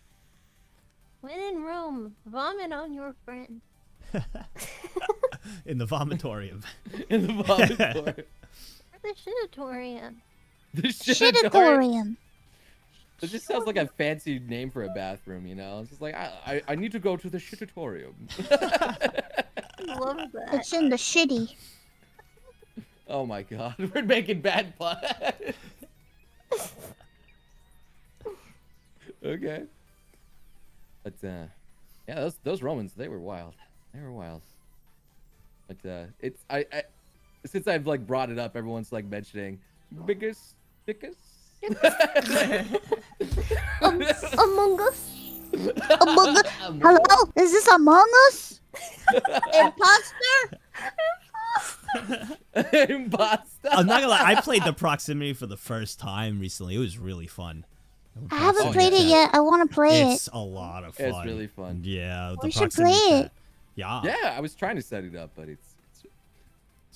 When in Rome, vomit on your friend. In the vomitorium. In the vomitorium. Or the shitatorium. The shitatorium. It just sounds like a fancy name for a bathroom, you know? It's just like, I need to go to the shitatorium. I love that. It's in the shitty. Oh my god, we're making bad puns. Okay, but yeah, those Romans, they were wild. They were wild. But it's I since I've like brought it up, everyone's like mentioning biggest. Among Us. Among Us. Hello, is this Among Us? Imposter. Imposter. I'm not gonna lie. I played The Proximity for the first time recently. It was really fun. I haven't played it yet. I want to play it. It's a lot of fun. It's really fun. Yeah. We should play it. Yeah. Yeah, I was trying to set it up, but it's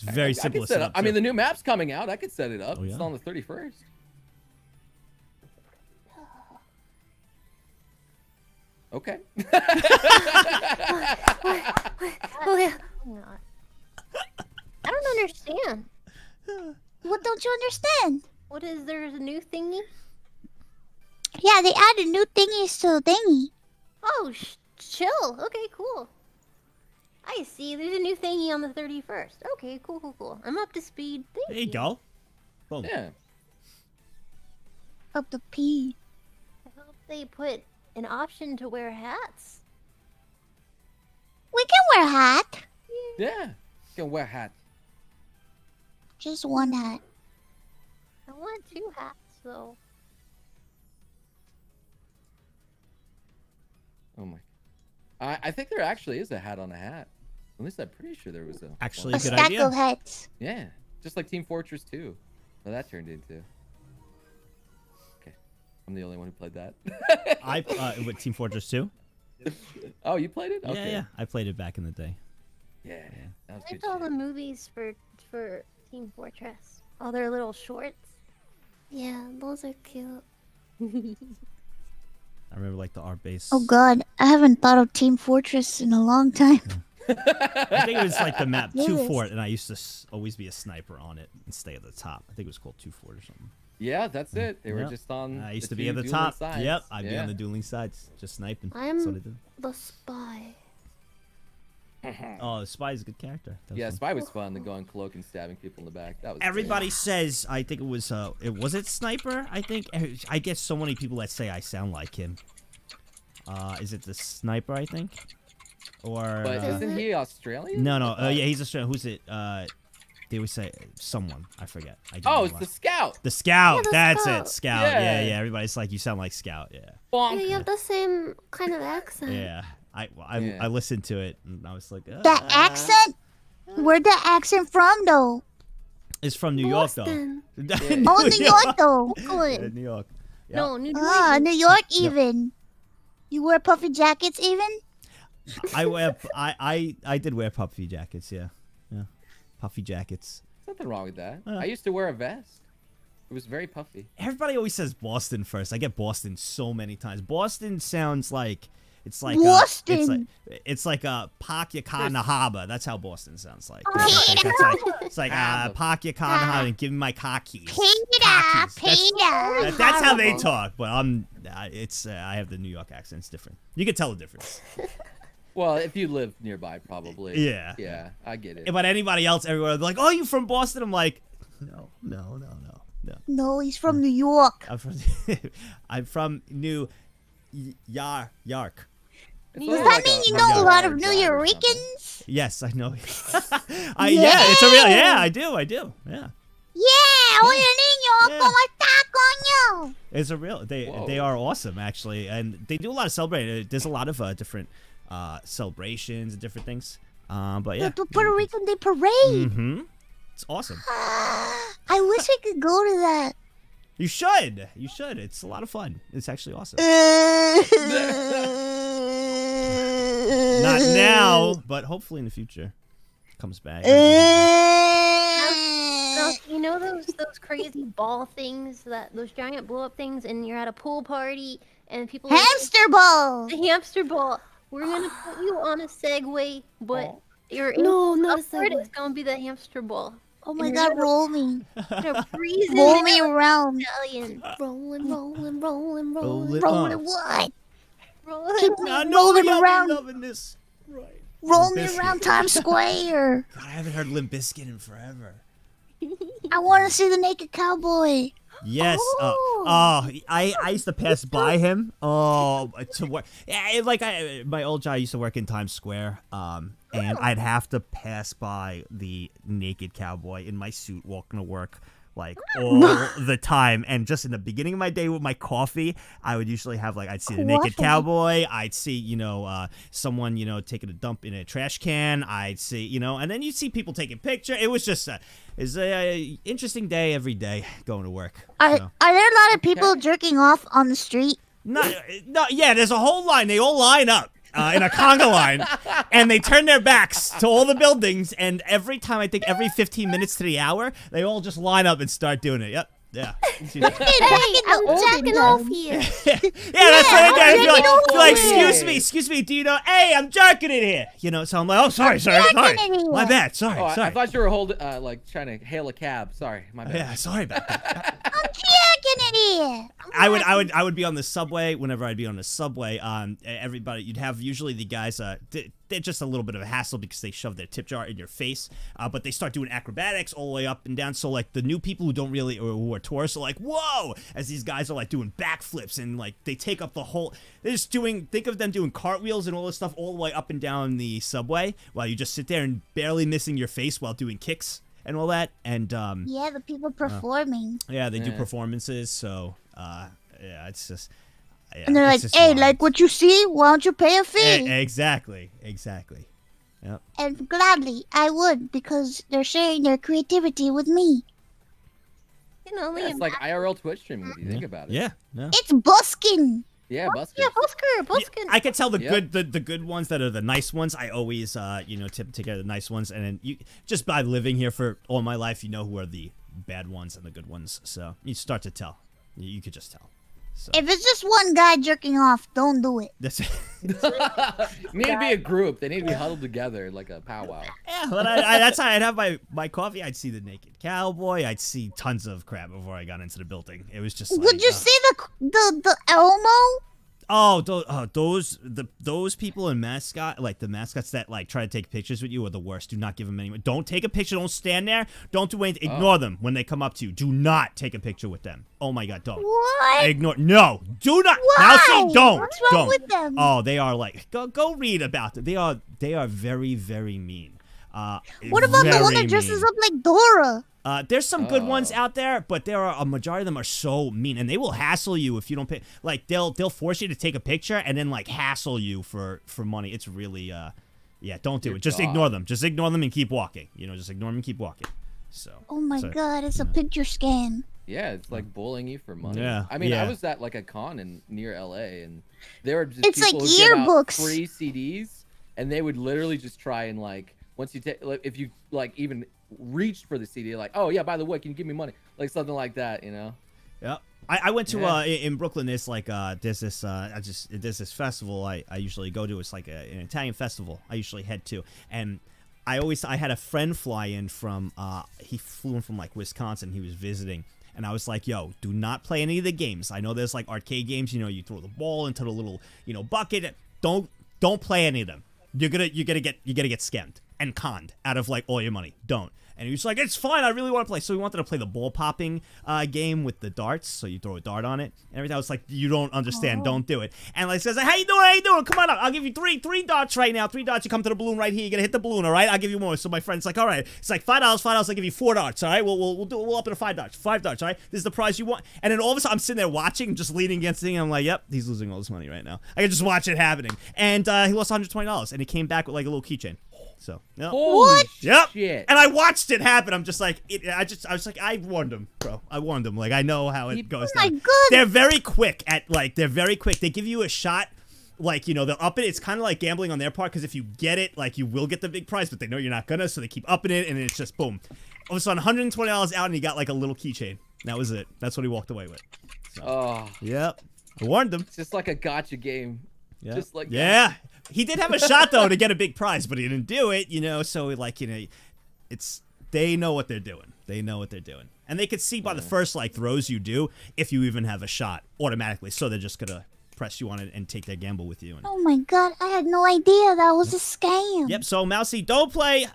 very simple to set up. I mean, the new map's coming out. I could set it up. Oh, yeah. It's on the 31st. Okay. I don't understand. What don't you understand? What is there's a new thingy? Yeah, they added new thingies to the thingy. Oh, chill. Okay, cool. I see. There's a new thingy on the 31st. Okay, cool. I'm up to speed. There you go. Boom. Yeah. Up to P. I hope they put an option to wear hats. We can wear a hat. Yeah, we can wear a hat. Just one hat. I want two hats, though. Oh my! I think there actually is a hat on a hat. At least I'm pretty sure there was a. Actually, a good stack idea. Of hats. Yeah, just like Team Fortress 2. Well, that turned into. Okay, I'm the only one who played that. I with Team Fortress 2. Oh, you played it? Okay. Yeah, I played it back in the day. Yeah. That was good. I liked all the movies for Team Fortress. All their little shorts. Yeah, those are cute. I remember like the art base. Oh god, I haven't thought of Team Fortress in a long time. I think it was like the map 2-Fort, and I used to always be a sniper on it and stay at the top. I think it was called 2-Fort or something. Yeah, that's it. They were just on. I used to be at the top. Sides. Yep, I'd be on the dueling sides, just sniping. I'm the spy. Oh, the spy is a good character. Yeah, spy was fun. The going cloak and stabbing people in the back. That was. Everybody says I think it was it sniper. I think I get so many people that say I sound like him. Is it the sniper? I think. Or, but isn't he Australian? No, no. Yeah, he's Australian. Who's it? They always say someone. I forget. Oh, it's the Scout. The Scout. Yeah, that's it. Scout. Yeah. Everybody's like, you sound like Scout. Yeah. Bonk. You have the same kind of accent. Yeah. I listened to it and I was like. That accent? Where'd that accent from though? It's from New York though. Yeah. Oh, New York though. Good. New York. Yep. No, New York. Ah, New York even. Yep. You wear puffy jackets even? I did wear puffy jackets, yeah, puffy jackets. There's nothing wrong with that. I used to wear a vest. It was very puffy. Everybody always says Boston first. I get Boston so many times. Boston sounds like it's like Boston. It's like a Pakyakanahaba. That's how Boston sounds like. It's like Pakyakanahaba. Give me my cockies. That's how they talk. But I have the New York accent. It's different. You can tell the difference. Well, if you live nearby, probably. Yeah. Yeah, I get it. But anybody else, everywhere, they're like, oh, you from Boston? I'm like, no. No, he's from New York. I'm from New York. Does that mean you know a lot of New Yorkers? Yes, I know. I do. Yeah. Yeah, we're in New York. On you. It's a real. They are awesome actually, and they do a lot of celebrating. There's a lot of different. Celebrations and different things. But yeah. The Puerto Rican Day Parade. Mm-hmm. It's awesome. I wish I could go to that. You should. You should. It's a lot of fun. It's actually awesome. Not now, but hopefully in the future. Comes back. You know those crazy ball things, those giant blow up things, and you're at a pool party and people hamster ball. We're gonna put you on a Segway, but not a Segway. It's gonna be the hamster ball. Oh my god, roll me! Roll me around. Rolling what? Rolling around. Loving this. Right. Roll me around Times Square. God, I haven't heard Limp Bizkit in forever. I want to see the Naked Cowboy. Yes. Oh, I used to pass by him. Oh, to work. Yeah, like my old job, I used to work in Times Square. And I'd have to pass by the Naked Cowboy in my suit walking to work, like all the time. And just in the beginning of my day with my coffee, I would usually have like I'd see the Naked Cowboy. I'd see someone taking a dump in a trash can. I'd see and then you'd see people taking pictures. It was just it's an interesting day every day going to work. Are there a lot of people jerking off on the street? Yeah, there's a whole line. They all line up. In a conga line, and they turn their backs to all the buildings, and every time, I think every 15 minutes to the hour, they all just line up and start doing it. Yep. Yeah. Hey, I'm jacking off here. Yeah, that's what I did. You're like, excuse me, do you know? Hey, I'm jerking it here. So I'm like, oh, sorry. My bad, sorry. I thought you were trying to hail a cab. Sorry, my bad. Yeah, sorry about that. I'm jerking it here. I would be on the subway. Whenever I'd be on the subway, everybody, you'd have usually the guys. They're just a little bit of a hassle because they shove their tip jar in your face, but they start doing acrobatics all the way up and down. So like the new people who don't really or who are tourists are like, whoa! As these guys are like doing backflips and like they take up the whole. They're just doing. Think of them doing cartwheels and all this stuff all the way up and down the subway while you just sit there and barely missing your face while doing kicks and all that. And yeah, the people performing. Yeah, they do performances. So yeah, it's just. Yeah, and they're like, hey, wild. Like what you see, why don't you pay a fee? Exactly. Yep. And gladly, I would, because they're sharing their creativity with me. It's like IRL Twitch streaming, if you think about it. Yeah. No. It's busking. Yeah, busking. Yeah, busking. I could tell the good the good ones that are the nice ones. I always, tip together the nice ones. And then you, just by living here for all my life, you know who are the bad ones and the good ones. So you start to tell. You could just tell. So. If it's just one guy jerking off, don't do it. That's it. Need to be a group. They need to be huddled together like a powwow. Yeah, but that's how I'd have my coffee. I'd see the naked cowboy. I'd see tons of crap before I got into the building. It was just. Like, would you see the Elmo? Oh, those people in mascot, like the mascots that like try to take pictures with you are the worst. Do not give them any. Don't take a picture. Don't stand there. Don't do anything. Ignore them when they come up to you. Do not take a picture with them. Oh my God, don't. What? Ignore. No, do not. Why? Now say don't. What's wrong with them? Oh, they are like go read about them. They are very, very mean. What about the one that dresses up like Dora? There's some good ones out there, but there are a majority of them are so mean, and they will hassle you if you don't pay. Like they'll force you to take a picture and then like hassle you for money. It's really yeah, don't do it. Just ignore them. Just ignore them and keep walking. You know, just ignore them and keep walking. So. Oh my God, it's a picture scam. Yeah, it's like bullying you for money. Yeah, I mean, I was at like a con in near LA, and there were just people like yearbooks, free CDs, and they would literally just try and like once you take if you like even. Reached for the CD like, oh yeah, by the way, can you give me money? Like something like that, you know? Yeah. I went to in Brooklyn. There's like there's this festival I usually go to. It's like an Italian festival I usually head to, and I had a friend fly in from he flew in from like Wisconsin. He was visiting. And I was like, yo, do not play any of the games. I know there's like arcade games, you know, you throw the ball into the little, you know, bucket. Don't play any of them. You're gonna get scammed and conned out of like all your money. Don't. And he was like, it's fine, I really want to play. So we wanted to play the ball popping game with the darts. So you throw a dart on it and everything. I was like, you don't understand. Don't do it. And like says, like, how you doing? How you doing? Come on up. I'll give you three darts right now. Three darts. You come to the balloon right here. You're gonna hit the balloon. All right. I'll give you more. So my friend's like, all right. It's like $5. I'll give you 4 darts. All right. We'll do it. We'll up it to 5 darts. 5 darts. All right. This is the prize you want. And then all of a sudden I'm sitting there watching, just leaning against the thing. And I'm like, yep, he's losing all his money right now. I can just watch it happening. And he lost $120. And he came back with like a little keychain. So yep. What? Yep. Shit. And I watched it happen. I'm just like, I was like, I warned him, bro. I warned him. Like I know how it goes. Oh my God. They're very quick at like, they're very quick. They give you a shot, like you know, they'll up it. It's kind of like gambling on their part because if you get it, like you will get the big prize, but they know you're not gonna, so they keep upping it, and then it's just boom. All of a sudden, $120 out, and he got like a little keychain. That was it. That's what he walked away with. So, oh. Yep. I warned him. It's just like a gotcha game. Yeah. Just like that. He did have a shot though to get a big prize, but he didn't do it, you know. So like, you know, it's they know what they're doing. They know what they're doing, and they could see by the first like throws you do if you even have a shot automatically. So they're just gonna press you on it and take their gamble with you. And, oh my God, I had no idea that was a scam. Yep. So Mousy, don't play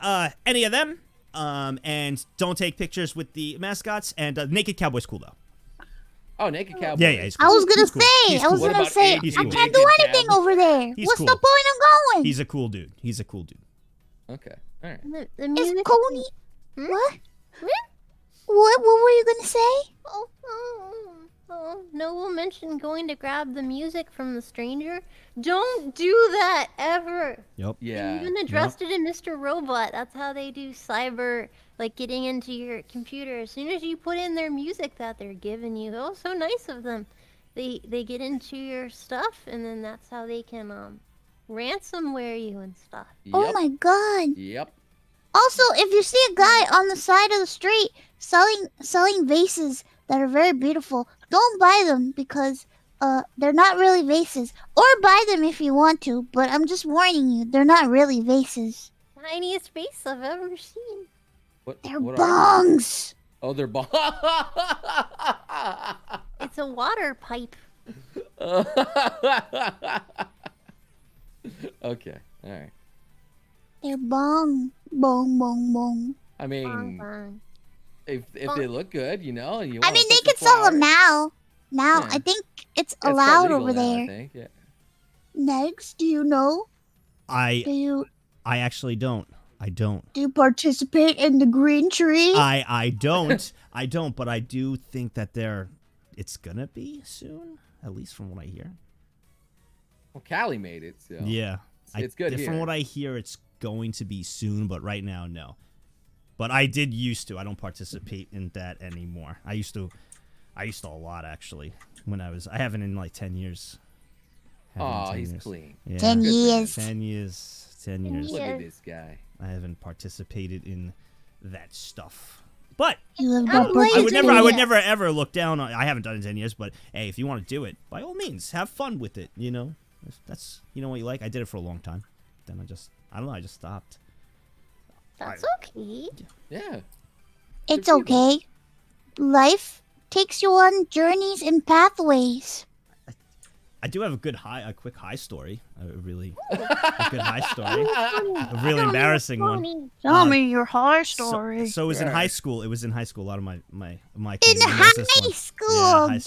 any of them, and don't take pictures with the mascots. And Naked Cowboy's cool though. Oh, Naked Cowboy. Yeah, he's cool. I was gonna say, I can't do anything over there. What's the point of going? He's a cool dude. He's a cool dude. Okay, all right. Is Coney? What? What were you gonna say? Oh, Noble mentioned going to grab the music from the stranger. Don't do that ever. Yep. Yeah. They even addressed it in Mr. Robot. That's how they do cyber. Like getting into your computer, as soon as you put in their music that they're giving you, oh, so nice of them. They get into your stuff, and then that's how they can ransomware you and stuff. Yep. Oh my God. Yep. Also, if you see a guy on the side of the street selling vases that are very beautiful, don't buy them because they're not really vases. Or buy them if you want to, but I'm just warning you, they're not really vases. Tiniest vase I've ever seen. They're bongs! Oh, they're bongs! It's a water pipe. Okay, alright. They're bong. Bong, bong, bong. I mean, bong, bong. If bong. They look good, you know. And you I mean, they could sell them now. Now, yeah. I think it's allowed over there. I think. Yeah. Next, do you know? I actually don't. I don't. Do you participate in the green tree? I don't. I don't, but I do think that it's gonna be soon, at least from what I hear. Well, Callie made it, so. Yeah. It's good here. From what I hear, it's going to be soon, but right now, no. But I did used to. I don't participate in that anymore. I used to a lot, actually, when I haven't in like 10 years. Oh, he's clean. Yeah. 10 years. 10 years. 10 years. Look at this guy. I haven't participated in that stuff. But I would never ever look down on. I haven't done it in 10 years, but hey, if you want to do it, by all means, have fun with it. You know, if that's what you like. I did it for a long time, then I don't know. I just stopped. That's okay. Yeah. It's okay. Life takes you on journeys and pathways. I do have a good quick high story. A really embarrassing one. Tell me your high story. So it was in high school. It was in high school. A lot of my in high school. Yeah, high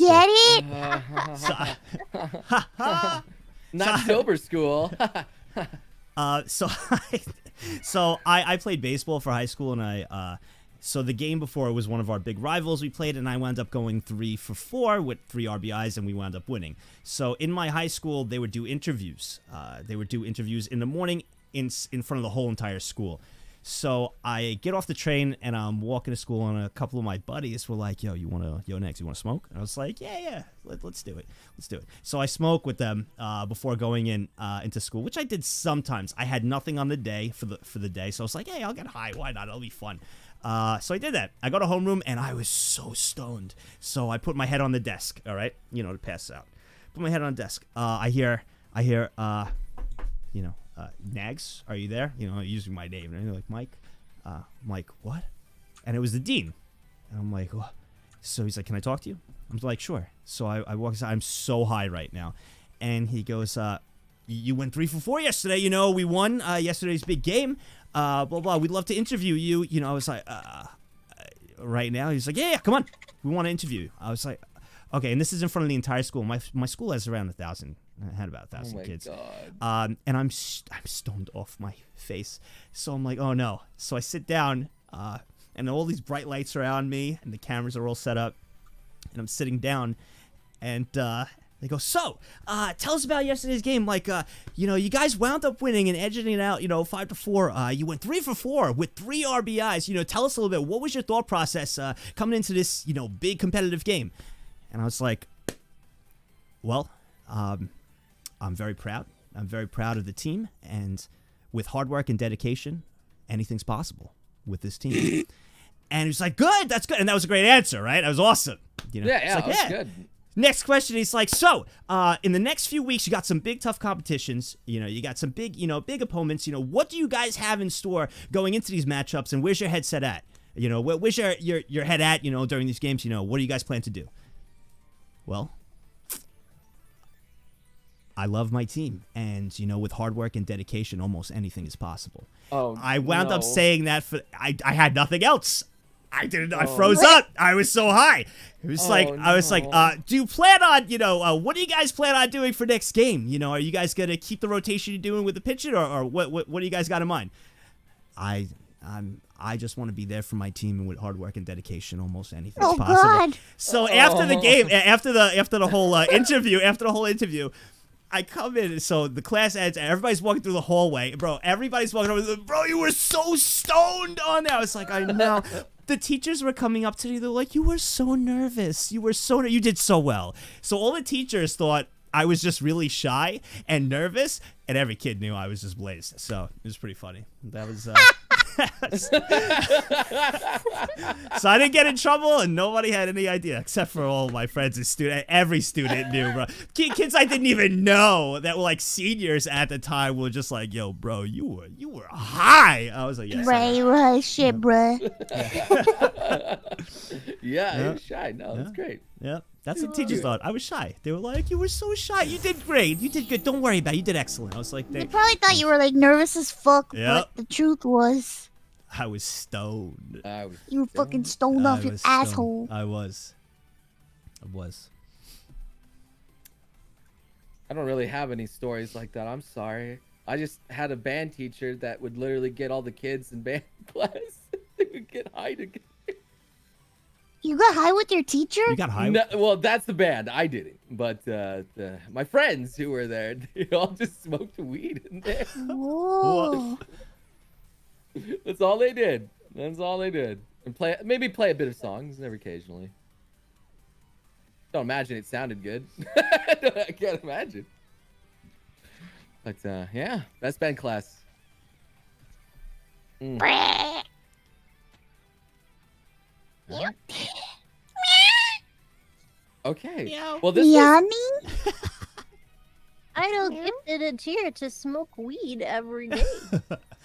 school. Get it? Not sober school. So I played baseball for high school, and so the game before was one of our big rivals we played, and I wound up going 3 for 4 with 3 RBIs, and we wound up winning. So in my high school, they would do interviews. They would do interviews in the morning in front of the whole entire school. So I get off the train, and I'm walking to school, and a couple of my buddies were like, yo, you wanna smoke? And I was like, yeah, let's do it. Let's do it. So I smoke with them before going into school, which I did sometimes. I had nothing on the day for the day, so I was like, hey, I'll get high. Why not? It'll be fun. So I did that. I got to homeroom, and I was so stoned. So I put my head on the desk, all right? To pass out. Put my head on the desk. I hear, Nags, are you there? Using my name. And they're like, Mike? Mike, what? And it was the dean. And I'm like, oh. So he's like, can I talk to you? I'm like, sure. So I walk inside. I'm so high right now. And he goes, you went 3 for 4 yesterday. We won yesterday's big game. Blah, blah, we'd love to interview you. I was like, right now? He's like, yeah, come on. We want to interview you. I was like, okay, and this is in front of the entire school. My school has around 1,000. I had about 1,000 kids. God. And I'm stoned off my face. So I'm like, oh, no. So I sit down, and all these bright lights are on me, and the cameras are all set up, and I'm sitting down, and... They go, so, tell us about yesterday's game. Like, you guys wound up winning and edging it out, 5 to 4. You went 3 for 4 with 3 RBIs. Tell us a little bit. What was your thought process coming into this, big competitive game? And I was like, well, I'm very proud. I'm very proud of the team. And with hard work and dedication, anything's possible with this team. And he's like, good, that's good. And that was a great answer, right? That was awesome. It was good. Next question, he's like, so, in the next few weeks, you got some big, tough competitions. You got some big, big opponents. What do you guys have in store going into these matchups, and where's your headset at? Where's your head at, during these games? What do you guys plan to do? Well, I love my team, and, with hard work and dedication, almost anything is possible. Oh, I wound up saying that I had nothing else. I didn't. I froze up. I was so high. It was I was like, do you plan on, what do you guys plan on doing for next game? Are you guys gonna keep the rotation you're doing with the pitching, or what do you guys got in mind? I just want to be there for my team, and with hard work and dedication, almost anything's possible. God. So after the game, after the whole interview, I come in, so the class ends, and everybody's walking through the hallway, bro. Everybody's walking over. Bro, you were so stoned on that. I was like, I know. The teachers were coming up to me. They're like, you were so nervous. You were so you did so well. So all the teachers thought I was just really shy and nervous, and every kid knew I was just blazed. So it was pretty funny. That was. So I didn't get in trouble, and nobody had any idea except for all my friends and students. Every student knew, bro. Kids I didn't even know that were like seniors at the time were just like, "Yo, bro, you were high." I was like, "Yes." Right, you were high shit, bro. Yeah, you're shy. No, that's great. Yeah, that's what teachers thought. I was shy. They were like, "You were so shy. You did great. You did good. Don't worry about it. You did excellent." I was like, "They probably thought you were like nervous as fuck, but the truth was." I was stoned. You were fucking stoned off your asshole. I was. I don't really have any stories like that. I'm sorry. I just had a band teacher that would literally get all the kids in band class. They would get high together. You got high with your teacher? You got high? No, well, that's the band. I didn't. But my friends who were there, they all just smoked weed in there. Whoa. That's all they did. That's all they did. And maybe play a bit of songs occasionally. Don't imagine it sounded good. I can't imagine. But yeah, best band class. Mm. Yep. Okay. Meow. Well, this yummy. Was... I don't get it a cheer to smoke weed every day.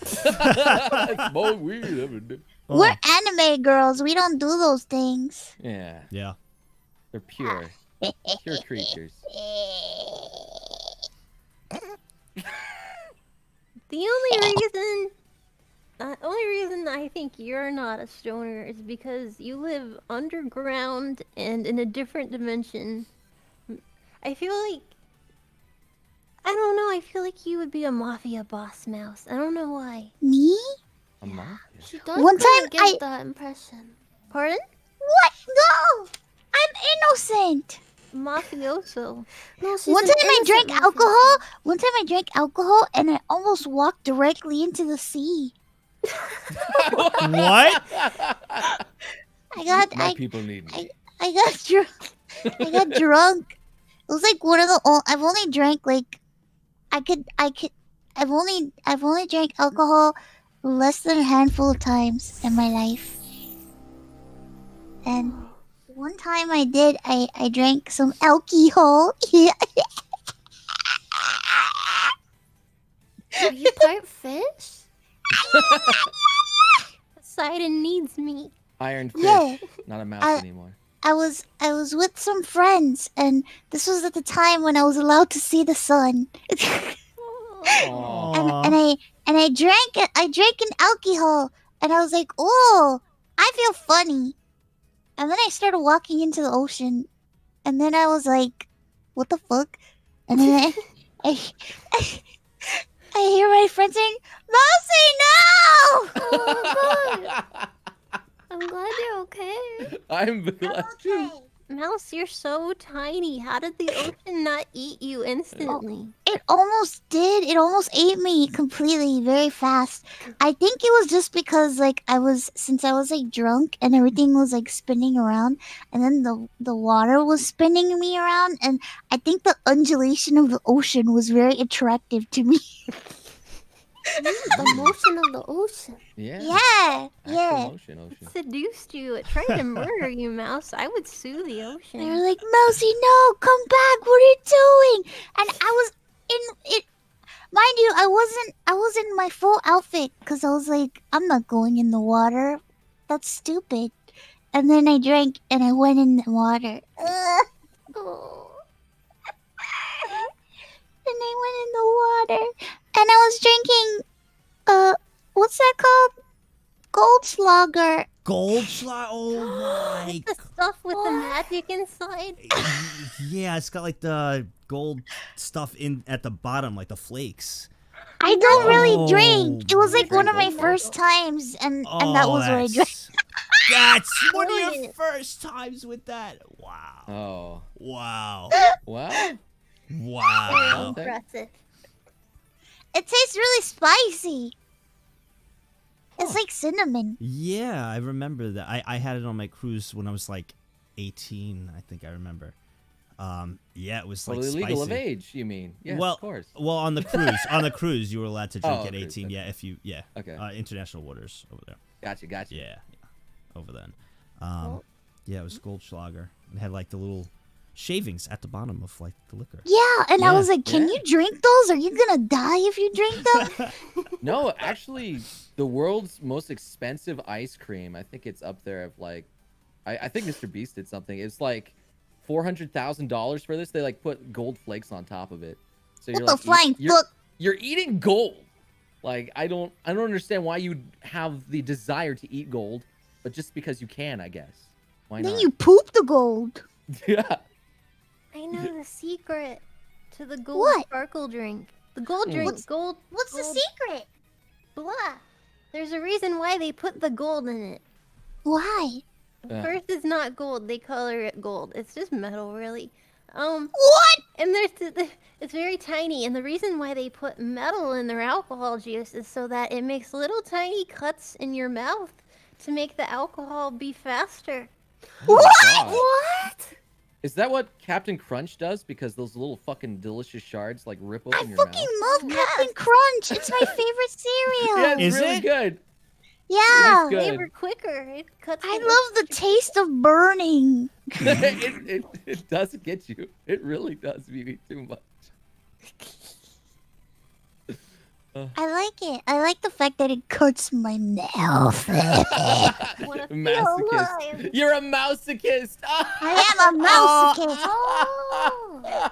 Smoke weed every day. Oh. We're anime girls. We don't do those things. Yeah. Yeah. They're pure. Pure creatures. The only reason I think you're not a stoner is because you live underground and in a different dimension. I feel like... I don't know, I feel like you would be a mafia boss, Mouse. I don't know why. Me? A mafia? She doesn't really get that impression. Pardon? What? No! I'm innocent! Mafioso. No, one time I drank alcohol and I almost walked directly into the sea. What? I got drunk. It was like one of the old, I've only drank alcohol less than a handful of times in my life. And one time I did, I drank some alcohol. Are you part fish? Poseidon needs me. Iron fish, yeah. Not a mouse anymore. I was with some friends, and this was at the time when I was allowed to see the sun. and I drank an alcohol, and I was like, oh, I feel funny. And then I started walking into the ocean, and then I was like, what the fuck? And then I hear my friend saying, "Mousy, no!" Oh god! I'm glad you're okay. I'm okay. Mouse, you're so tiny. How did the ocean not eat you instantly? Oh, it almost did. It almost ate me completely, very fast. I think it was just because, like, since I was like drunk and everything was like spinning around, and then the water was spinning me around, and I think the undulation of the ocean was very attractive to me. The motion of the ocean. Yeah. Yeah. Yeah. Motion. It seduced you. It tried to murder you, Mouse. I would sue the ocean. They were like, Mousy, no, come back. What are you doing? And I was in it. Mind you, I was in my full outfit because I was like, I'm not going in the water. That's stupid. And then I drank and I went in the water. Oh. And I went in the water. And I was drinking, what's that called? Goldschlager. Goldschlager? Oh my. The stuff with the magic inside? Yeah, it's got like the gold stuff in at the bottom, like the flakes. I don't really drink. It was like one of my first times, and that was what I drank. That's one of your first times with that. Wow. Oh. Wow. Wow. Wow. Impressive. It tastes really spicy. It's like cinnamon. Yeah, I remember that. I had it on my cruise when I was like 18, I think I remember. Yeah, it was like spicy. Legal of age, you mean? Yeah, well, of course. Well, on the cruise, you were allowed to drink at 18. Okay. Yeah, if you, yeah. Okay. International waters over there. Gotcha, gotcha. Yeah, yeah. Over then. Yeah, it was Goldschlager. It had like the little shavings at the bottom of like the liquor. Yeah, and I was like, can you drink those? Are you gonna die if you drink them? No, actually, the world's most expensive ice cream, I think it's up there of like, I think Mr. Beast did something. It's like $400,000 for this. They like put gold flakes on top of it. So you're like, you're eating gold. Like, I don't understand why you'd have the desire to eat gold, but just because you can, I guess. Why not? Then you poop the gold. Yeah. I know the secret to the gold sparkle drink. The gold drink, What's the secret? Blah. There's a reason why they put the gold in it. Why? First, it's not gold. They color it gold. It's just metal, really. What? And it's very tiny. And the reason why they put metal in their alcohol juice is so that it makes little tiny cuts in your mouth to make the alcohol be faster. What? What? Is that what Captain Crunch does? Because those little fucking delicious shards like rip open your mouth. I fucking love Captain Crunch. It's my favorite cereal. Yeah, it's really good. Yeah, they were quicker. It cuts. I love the taste of burning. It does get you. It really does be too much. I like it. I like the fact that it cuts my mouth. Masochist. You're a masochist. I am a masochist. Oh.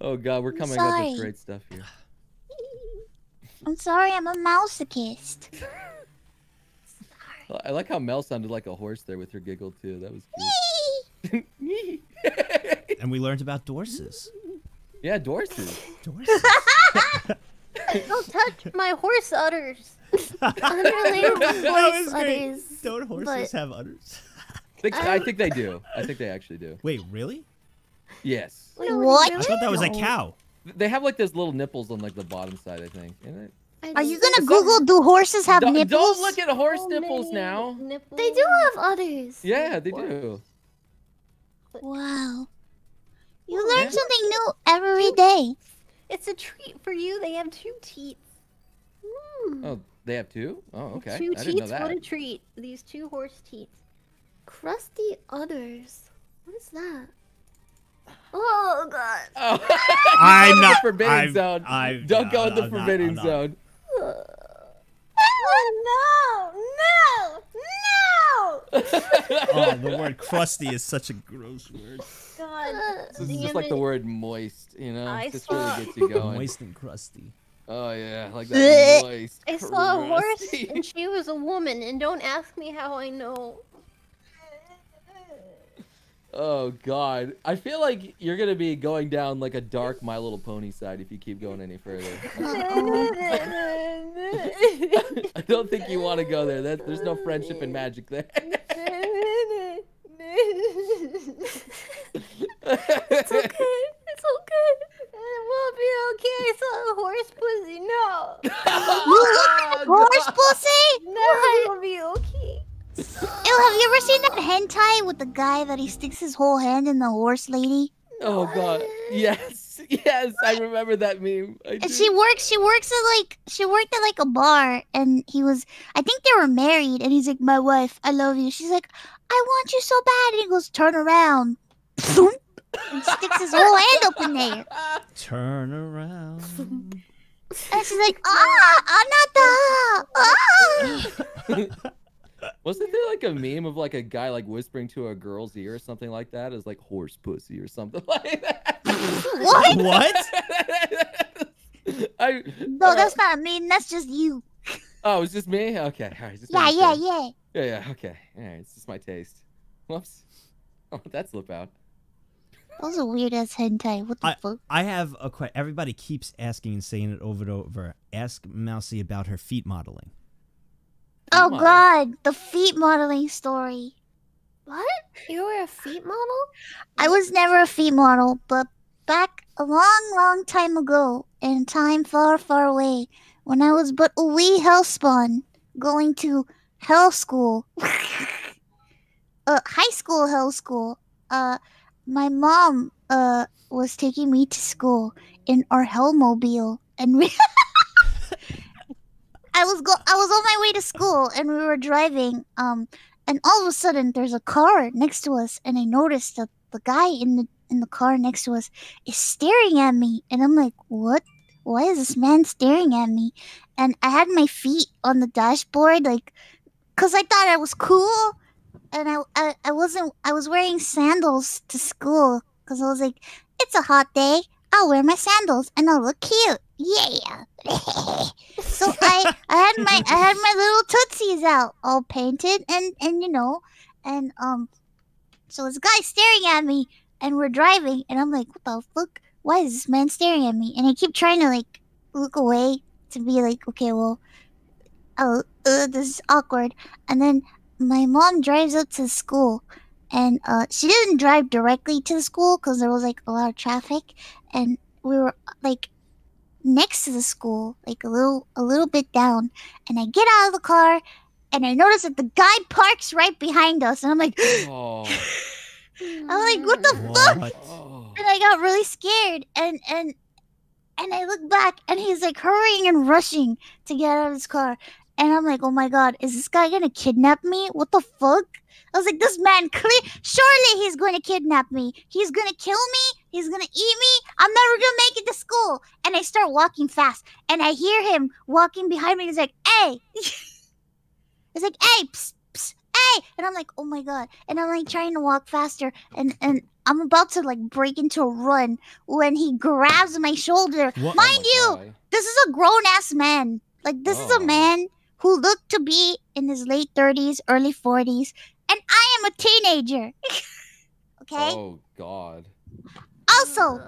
Oh God, we're coming up with great stuff here. I'm sorry, I'm a mousakist. I like how Mel sounded like a horse there with her giggle too. That was cute. And we learned about Dorses. Yeah, Dorses. Dorses. Don't touch my horse udders. Unrelated horse udders. Don't horses have udders? I think they do. I think they actually do. Wait, really? Yes. Wait, what? I thought that was a cow. They have like those little nipples on like the bottom side, I think. Isn't it? Are you gonna Google do horses have nipples? Don't look at horse nipples now. Nipples. They do have udders. Yeah, they do. Wow. You learn something new every day. It's a treat for you. They have two teats. Mm. Oh, they have two? Oh, okay. Two teats, I didn't know that. What a treat. These two horse teats. Crusty udders. What is that? Oh God! Oh. I'm not. Don't go in the forbidden zone. Oh, no! No! No! Oh, the word "crusty" is such a gross word. God, this is just like the word "moist." You know, it just really gets you going. Moist and crusty. Oh yeah, like that moist. I saw a horse, and she was a woman. And don't ask me how I know. Oh God, I feel like you're gonna be going down like a dark My Little Pony side if you keep going any further. I don't think you want to go there. There's no friendship and magic there. It's okay. It's okay. It won't be okay. It's a horse pussy. No. Oh, horse pussy? No, it will be okay. Ew, have you ever seen that hentai with the guy that he sticks his whole hand in the horse lady? Oh God, yes, yes, I remember that meme. And she worked at like a bar, and he was, I think they were married, and he's like, my wife, I love you. She's like, I want you so bad, and he goes, turn around. And sticks his whole hand up in there. Turn around. And she's like, ah, anata, ah. Wasn't there like a meme of like a guy like whispering to a girl's ear or something like that? It was like horse pussy or something like that. What? What? No, that's not a meme. That's just you. Oh, it's just me? Okay. All right, yeah. Okay. All right. It's just my taste. Whoops. Oh, that slip out. That was a weird ass hentai. What the fuck? I have a question. Everybody keeps asking and saying it over and over. Ask Mousy about her feet modeling. Oh God, the feet modeling story. What? You were a feet model? I was never a feet model, but back a long, long time ago, in time far, far away, when I was but a wee hellspawn, going to hell school, high school hell school, my mom was taking me to school in our hellmobile, and I was on my way to school, and we were driving, and all of a sudden there's a car next to us, and I noticed that the guy in the car next to us is staring at me, and I'm like, what? Why is this man staring at me? And I had my feet on the dashboard, like, cause I thought I was cool, and I was wearing sandals to school, cause I was like, it's a hot day, I'll wear my sandals, and I'll look cute. Yeah. So I had my little tootsies out, all painted, and you know, and so this guy's staring at me, and we're driving, and I'm like, what the fuck? Why is this man staring at me? And I keep trying to like look away to be like, okay, well, this is awkward. And then my mom drives up to school, and she didn't drive directly to the school because there was like a lot of traffic, and we were like next to the school, like a little bit down, and I get out of the car, and I notice that the guy parks right behind us, and I'm like, oh. I'm like, what the fuck? Oh. And I got really scared, and And I look back, and he's like hurrying and rushing to get out of his car. And I'm like, oh my god, is this guy gonna kidnap me? What the fuck? I was like, this man, surely he's gonna kidnap me. He's gonna kill me. He's gonna eat me. I'm never gonna make it to school. And I start walking fast. And I hear him walking behind me. He's like, hey. He's like, hey, psst, psst, hey. And I'm like, oh my god. And I'm like trying to walk faster. And I'm about to like break into a run when he grabs my shoulder. What? Mind you, this is a grown-ass man. Like, this is a man who looked to be in his late 30s, early 40s. And I am a teenager. Okay? Oh, god. Also,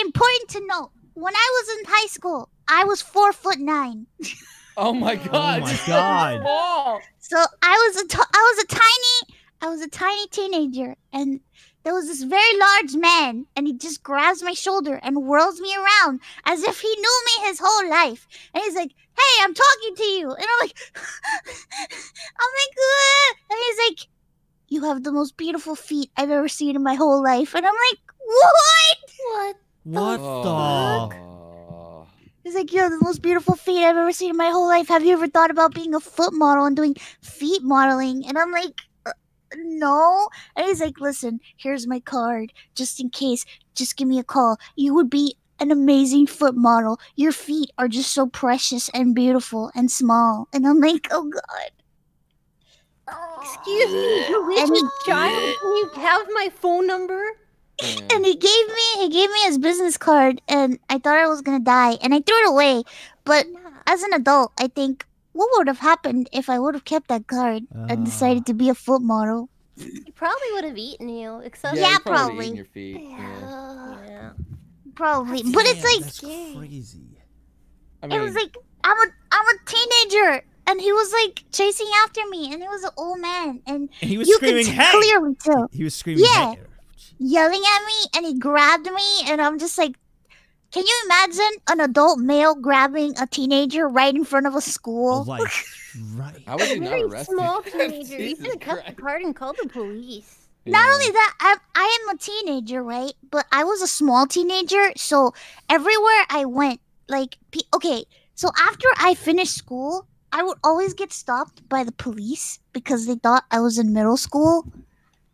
important to note, when I was in high school, I was 4'9". Oh my god. Oh my god. So I was a tiny teenager, and there was this very large man, and he just grabs my shoulder and whirls me around as if he knew me his whole life. And he's like, hey, I'm talking to you. And I'm like, and he's like, you have the most beautiful feet I've ever seen in my whole life. And I'm like, what? What the fuck? He's like, you have the most beautiful feet I've ever seen in my whole life. Have you ever thought about being a foot model and doing feet modeling? And I'm like, no. And he's like, listen, here's my card. Just in case, just give me a call. You would be an amazing foot model. Your feet are just so precious and beautiful and small. And I'm like, oh god. Excuse me, to which child can you have my phone number? And he gave me his business card, and I thought I was gonna die, and I threw it away. But as an adult, I think, what would have happened if I would have kept that card and decided to be a foot model? He probably would have eaten you, except yeah, probably. Eaten your feet. Yeah. Probably. But it's like, that's crazy. I mean, it was like, I'm a teenager, and he was like chasing after me, and he was an old man, and he was screaming, "Hey!" Clearly too. He was screaming, "Yeah!" Hey. Yelling at me, and he grabbed me, and I'm just like, can you imagine an adult male grabbing a teenager right in front of a school? Like, right. How was he not arrested? Small teenager. You could have cut the card and called the police. Yeah. Not only that, I am a teenager, right? But I was a small teenager, so everywhere I went, like, okay, so after I finished school, I would always get stopped by the police because they thought I was in middle school.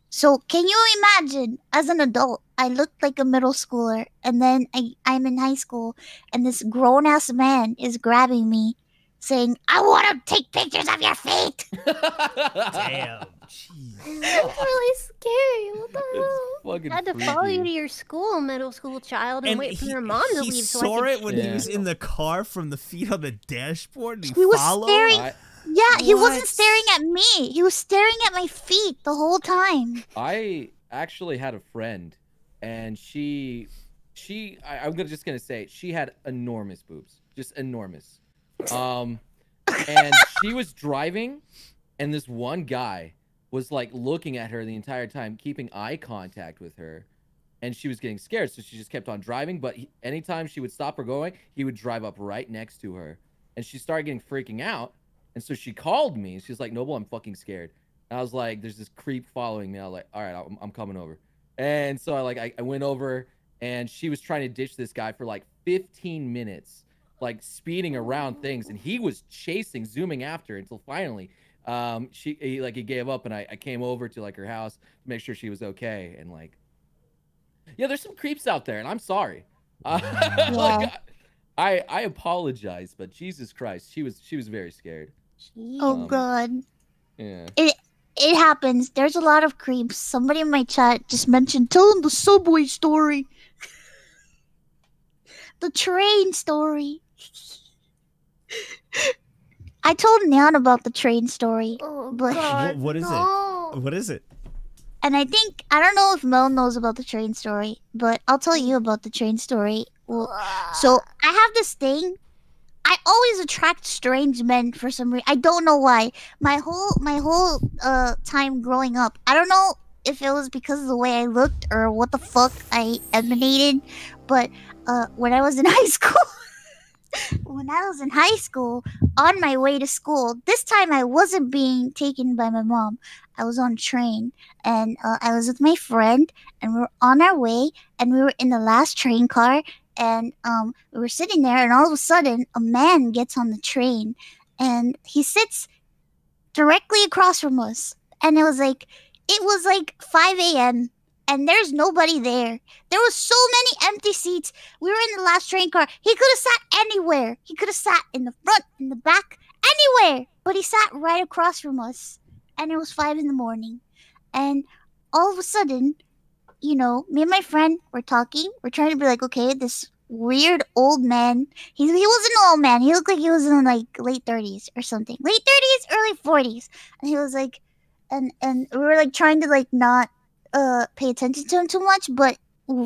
So can you imagine, as an adult, I looked like a middle schooler, and then I'm in high school, and this grown-ass man is grabbing me, saying, I want to take pictures of your feet! Damn, jeez. That's really scary, what the hell? I had to follow you to your school, middle school child, and wait for your mom to leave. He saw it when he was in the car from the feet on the dashboard, and he followed? Yeah, he wasn't staring at me. He was staring at my feet the whole time. I actually had a friend, and I'm just gonna say she had enormous boobs, just enormous. And she was driving, and this one guy was like looking at her the entire time, keeping eye contact with her, and she was getting scared, so she just kept on driving. But anytime she would stop her going, he would drive up right next to her, and she started getting freaking out. And so she called me, and she's like, Noble, I'm fucking scared. And I was like, there's this creep following me. I was like, all right, I'm coming over. And so I went over, and she was trying to ditch this guy for like 15 minutes, like speeding around things. And he was chasing, zooming after until finally he gave up. And I came over to like her house to make sure she was okay. And like, yeah, there's some creeps out there, and I'm sorry. Yeah. Like, I apologize, but Jesus Christ, she was very scared. Oh god. Yeah. It happens. There's a lot of creeps. Somebody in my chat just mentioned, tell them the subway story. The train story. I told Nyan about the train story. Oh, but god, what is it? What is it? And I don't know if Mel knows about the train story, but I'll tell you about the train story. Well, so I have this thing. I always attract strange men for some reason. I don't know why. My whole time growing up, I don't know if it was because of the way I looked or what the fuck I emanated, but when I was in high school, on my way to school, this time I wasn't being taken by my mom. I was on a train, and I was with my friend, and we were on our way, and we were in the last train car, and we were sitting there, and all of a sudden a man gets on the train, and he sits directly across from us, and it was like 5 a.m. and there's nobody there. There was so many empty seats. We were in the last train car. He could have sat anywhere. He could have sat in the front, in the back, anywhere. But he sat right across from us. And it was 5 a.m. And all of a sudden, you know, me and my friend were talking. We're trying to be like, okay, this weird old man. He wasn't an old man. He looked like he was in like late 30s or something. Late 30s, early 40s. And he was like, and we were like trying to like not pay attention to him too much, but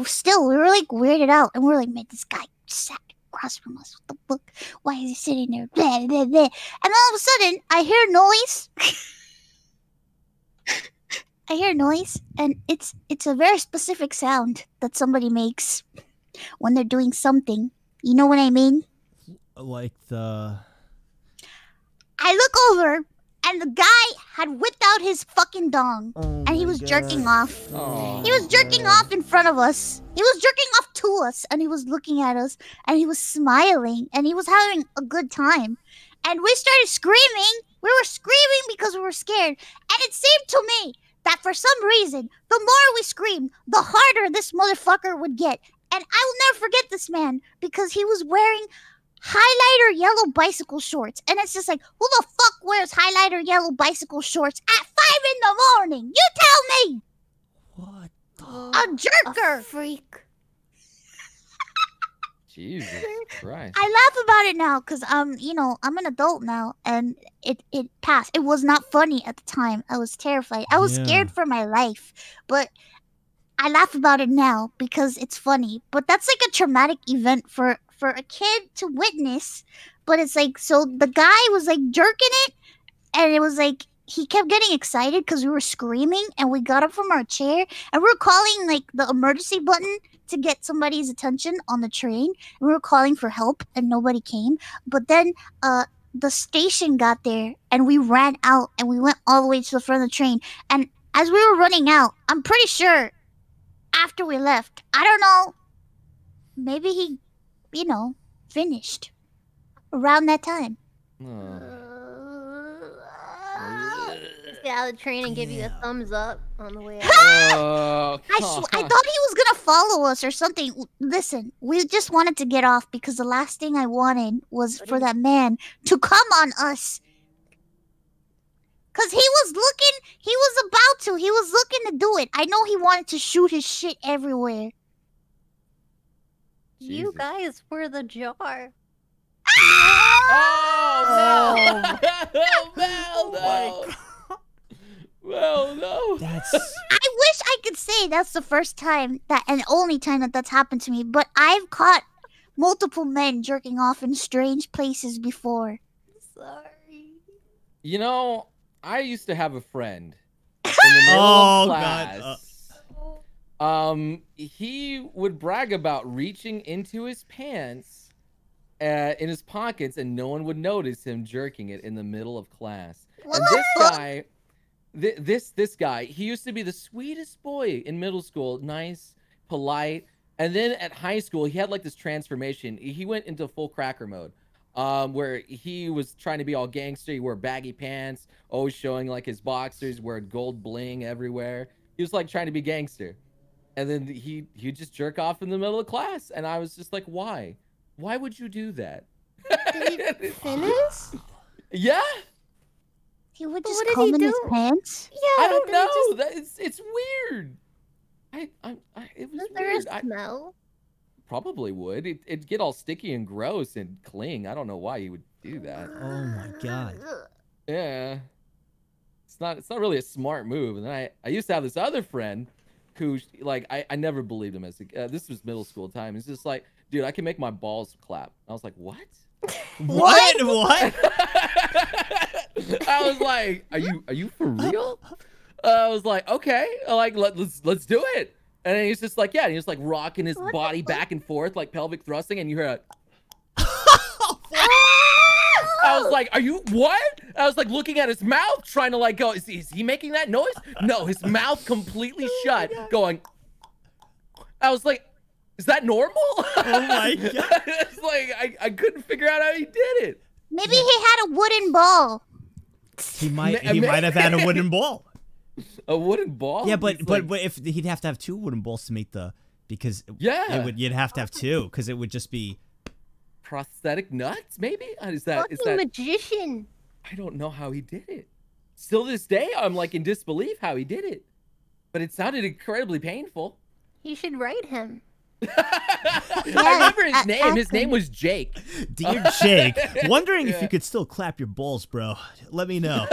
still we were like weirded out, and we were like, man, this guy sat across from us, what the fuck, why is he sitting there, blah, blah, blah. And all of a sudden I hear noise. I hear noise, and it's a very specific sound that somebody makes when they're doing something, you know what I mean? Like I look over, and the guy had whipped out his fucking dong. Oh, and he was jerking off. Oh, he was jerking off in front of us. He was jerking off to us. And he was looking at us. And he was smiling. And he was having a good time. And we started screaming. We were screaming because we were scared. And it seemed to me that for some reason, the more we screamed, the harder this motherfucker would get. And I will never forget this man, because he was wearing highlighter yellow bicycle shorts, and it's just like, who the fuck wears highlighter yellow bicycle shorts at 5 a.m? You tell me. What the? A jerker, a freak. Jesus Christ. I laugh about it now, cause you know, I'm an adult now, and it passed. It was not funny at the time. I was terrified. I was scared for my life, but I laugh about it now because it's funny. But that's like a traumatic event for a kid to witness. But it's like, so the guy was like jerking it, and it was like he kept getting excited because we were screaming, and we got up from our chair, and we were calling like the emergency button to get somebody's attention on the train, and we were calling for help, and nobody came. But then the station got there, and we ran out, and we went all the way to the front of the train. And as we were running out, I'm pretty sure after we left, I don't know, maybe he, you know, finished around that time. Just get out of the train and give you a thumbs up on the way out. I thought he was gonna follow us or something. Listen, we just wanted to get off because the last thing I wanted was for that man to come on us. Cause he was looking to do it. I know he wanted to shoot his shit everywhere. Jesus. You guys were the jar. Oh, no! Oh, no! Well, no. That's... I wish I could say that's the first time that, and only time that that's happened to me, but I've caught multiple men jerking off in strange places before. Sorry. You know, I used to have a friend in the middle of class. God. He would brag about reaching into his pants, in his pockets, and no one would notice him jerking it in the middle of class. What? And this guy, this guy, he used to be the sweetest boy in middle school, nice, polite, and then at high school, he had like this transformation. He went into full cracker mode, where he was trying to be all gangster. He wore baggy pants, always showing like his boxers, wore gold bling everywhere. He was like trying to be gangster. And then he just jerk off in the middle of class, and I was just like, why? Why would you do that? Did he finish? Yeah. He would just come in his pants. Yeah. I don't know. Just... it's weird. It was weird. A smell? Probably would. It'd get all sticky and gross and cling. I don't know why he would do that. Oh my god. Yeah. It's not really a smart move. And then I used to have this other friend who, like, I never believed him. This was middle school time. He's just like, dude, I can make my balls clap. I was like, what? What? What? I was like, are you for real? I was like, okay, like let's do it. And then he's just like, yeah. And he was like rocking his body back and forth, like pelvic thrusting. And you hear a. I was like, are you, what? I was like looking at his mouth, trying to like go, is he making that noise? No, his mouth completely shut, going. I was like, Is that normal? Oh my god. It's like, I couldn't figure out how he did it. Maybe he had a wooden ball. He might have had a wooden ball. A wooden ball? Yeah, but if he'd have to have two wooden balls to make the, because yeah, you'd have to have two, because it would just be prosthetic nuts. Maybe is that magician? I don't know how he did it. Still to this day, I'm like in disbelief how he did it, but it sounded incredibly painful. You should write him. I remember his name. His name was Jake. Dear Jake, wondering if you could still clap your balls, bro. Let me know.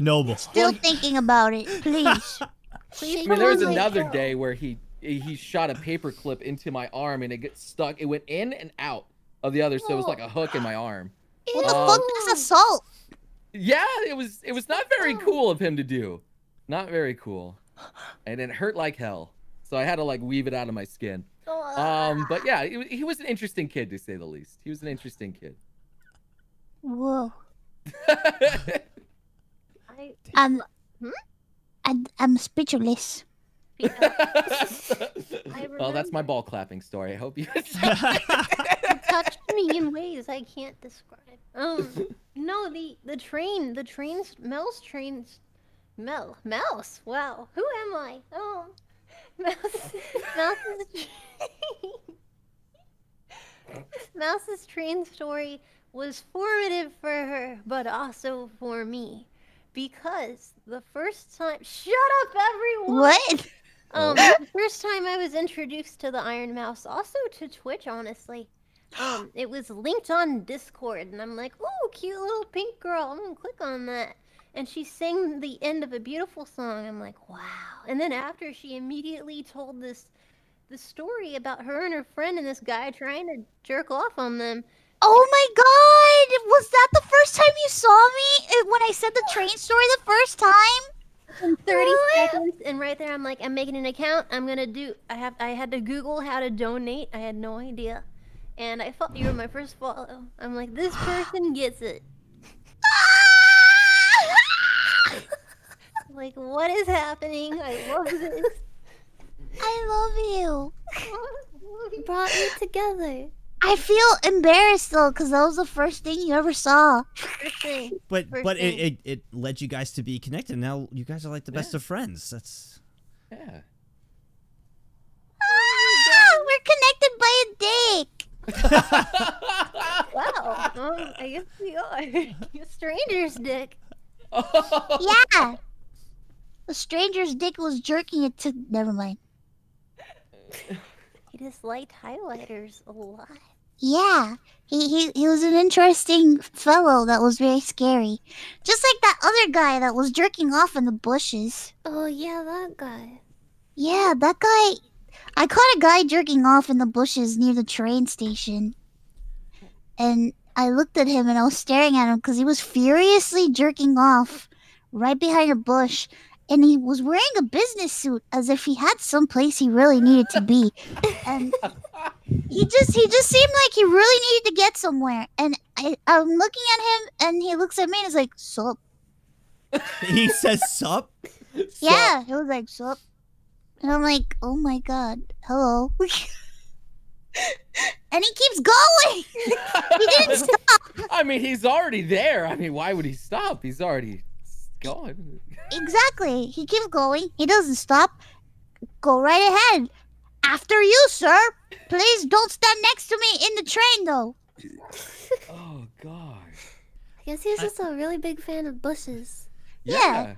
Noble. Still thinking about it, please. I mean, there was another day where he shot a paperclip into my arm and it got stuck. It went in and out of the other, so it was like a hook in my arm. What the fuck is assault? Yeah, it was not very cool of him to do. Not very cool, and it hurt like hell. So I had to like weave it out of my skin. But yeah, he was an interesting kid, to say the least. He was an interesting kid. Whoa. I'm speechless. Well, that's my ball clapping story. I hope you. It touched me in ways I can't describe. No, the train, Mel's train. Wow, who am I? Oh. Mouse's train story was formative for her, but also for me, because the first time the first time I was introduced to the Iron Mouse, also to Twitch, honestly, it was linked on Discord, and I'm like, oh, cute little pink girl, I'm gonna click on that. And she sang the end of a beautiful song. I'm like, wow. And then after, she immediately told the story about her and her friend and this guy trying to jerk off on them. Oh my god! Was that the first time you saw me? When I said the train story the first time? In 30 seconds. And right there, I'm like, I'm making an account. I'm gonna do... I had to Google how to donate. I had no idea. And I thought you were my first follow. I'm like, this person gets it. Like, what is happening? I love this. I love you. You brought me together. I feel embarrassed though, because that was the first thing you ever saw. But it led you guys to be connected. Now you guys are like the best of friends. That's we're connected by a dick. Wow. I guess we are. You're a stranger's dick. Yeah. The stranger's dick was jerking it to... Never mind. He just liked highlighters a lot. Yeah. He was an interesting fellow that was very scary. Just like that other guy that was jerking off in the bushes. Oh, yeah, that guy. Yeah, that guy... I caught a guy jerking off in the bushes near the train station. And I looked at him and I was staring at him because he was furiously jerking off right behind a bush. And he was wearing a business suit as if he had some place he really needed to be. And he just seemed like he really needed to get somewhere. And I'm looking at him and he looks at me and is like, sup. He says, sup? Yeah, he was like, sup. And I'm like, oh my god, hello. And he keeps going. He didn't stop. I mean, he's already there. I mean, why would he stop? He's already... going. Exactly. He keeps going. He doesn't stop. Go right ahead. After you, sir. Please don't stand next to me in the train, though. Oh, gosh. I guess he was just a really big fan of bushes. Yeah.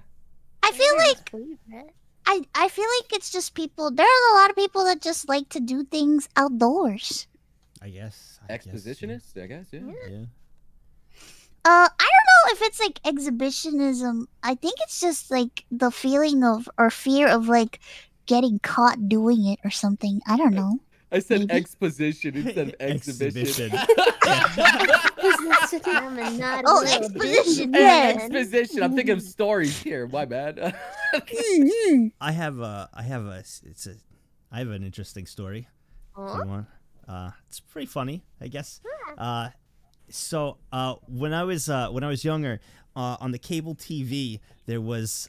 I feel like it's just people. There are a lot of people that just like to do things outdoors. I guess. Expositionists, I guess, yeah. I don't know if it's like exhibitionism. I think it's just like the feeling of or fear of like getting caught doing it or something. I don't know. I said maybe. Exposition instead of exhibition. Exposition. Yeah. Exposition. I'm thinking of stories here. My bad. I have an interesting story. It's pretty funny, I guess. So when I was younger, on the cable TV there was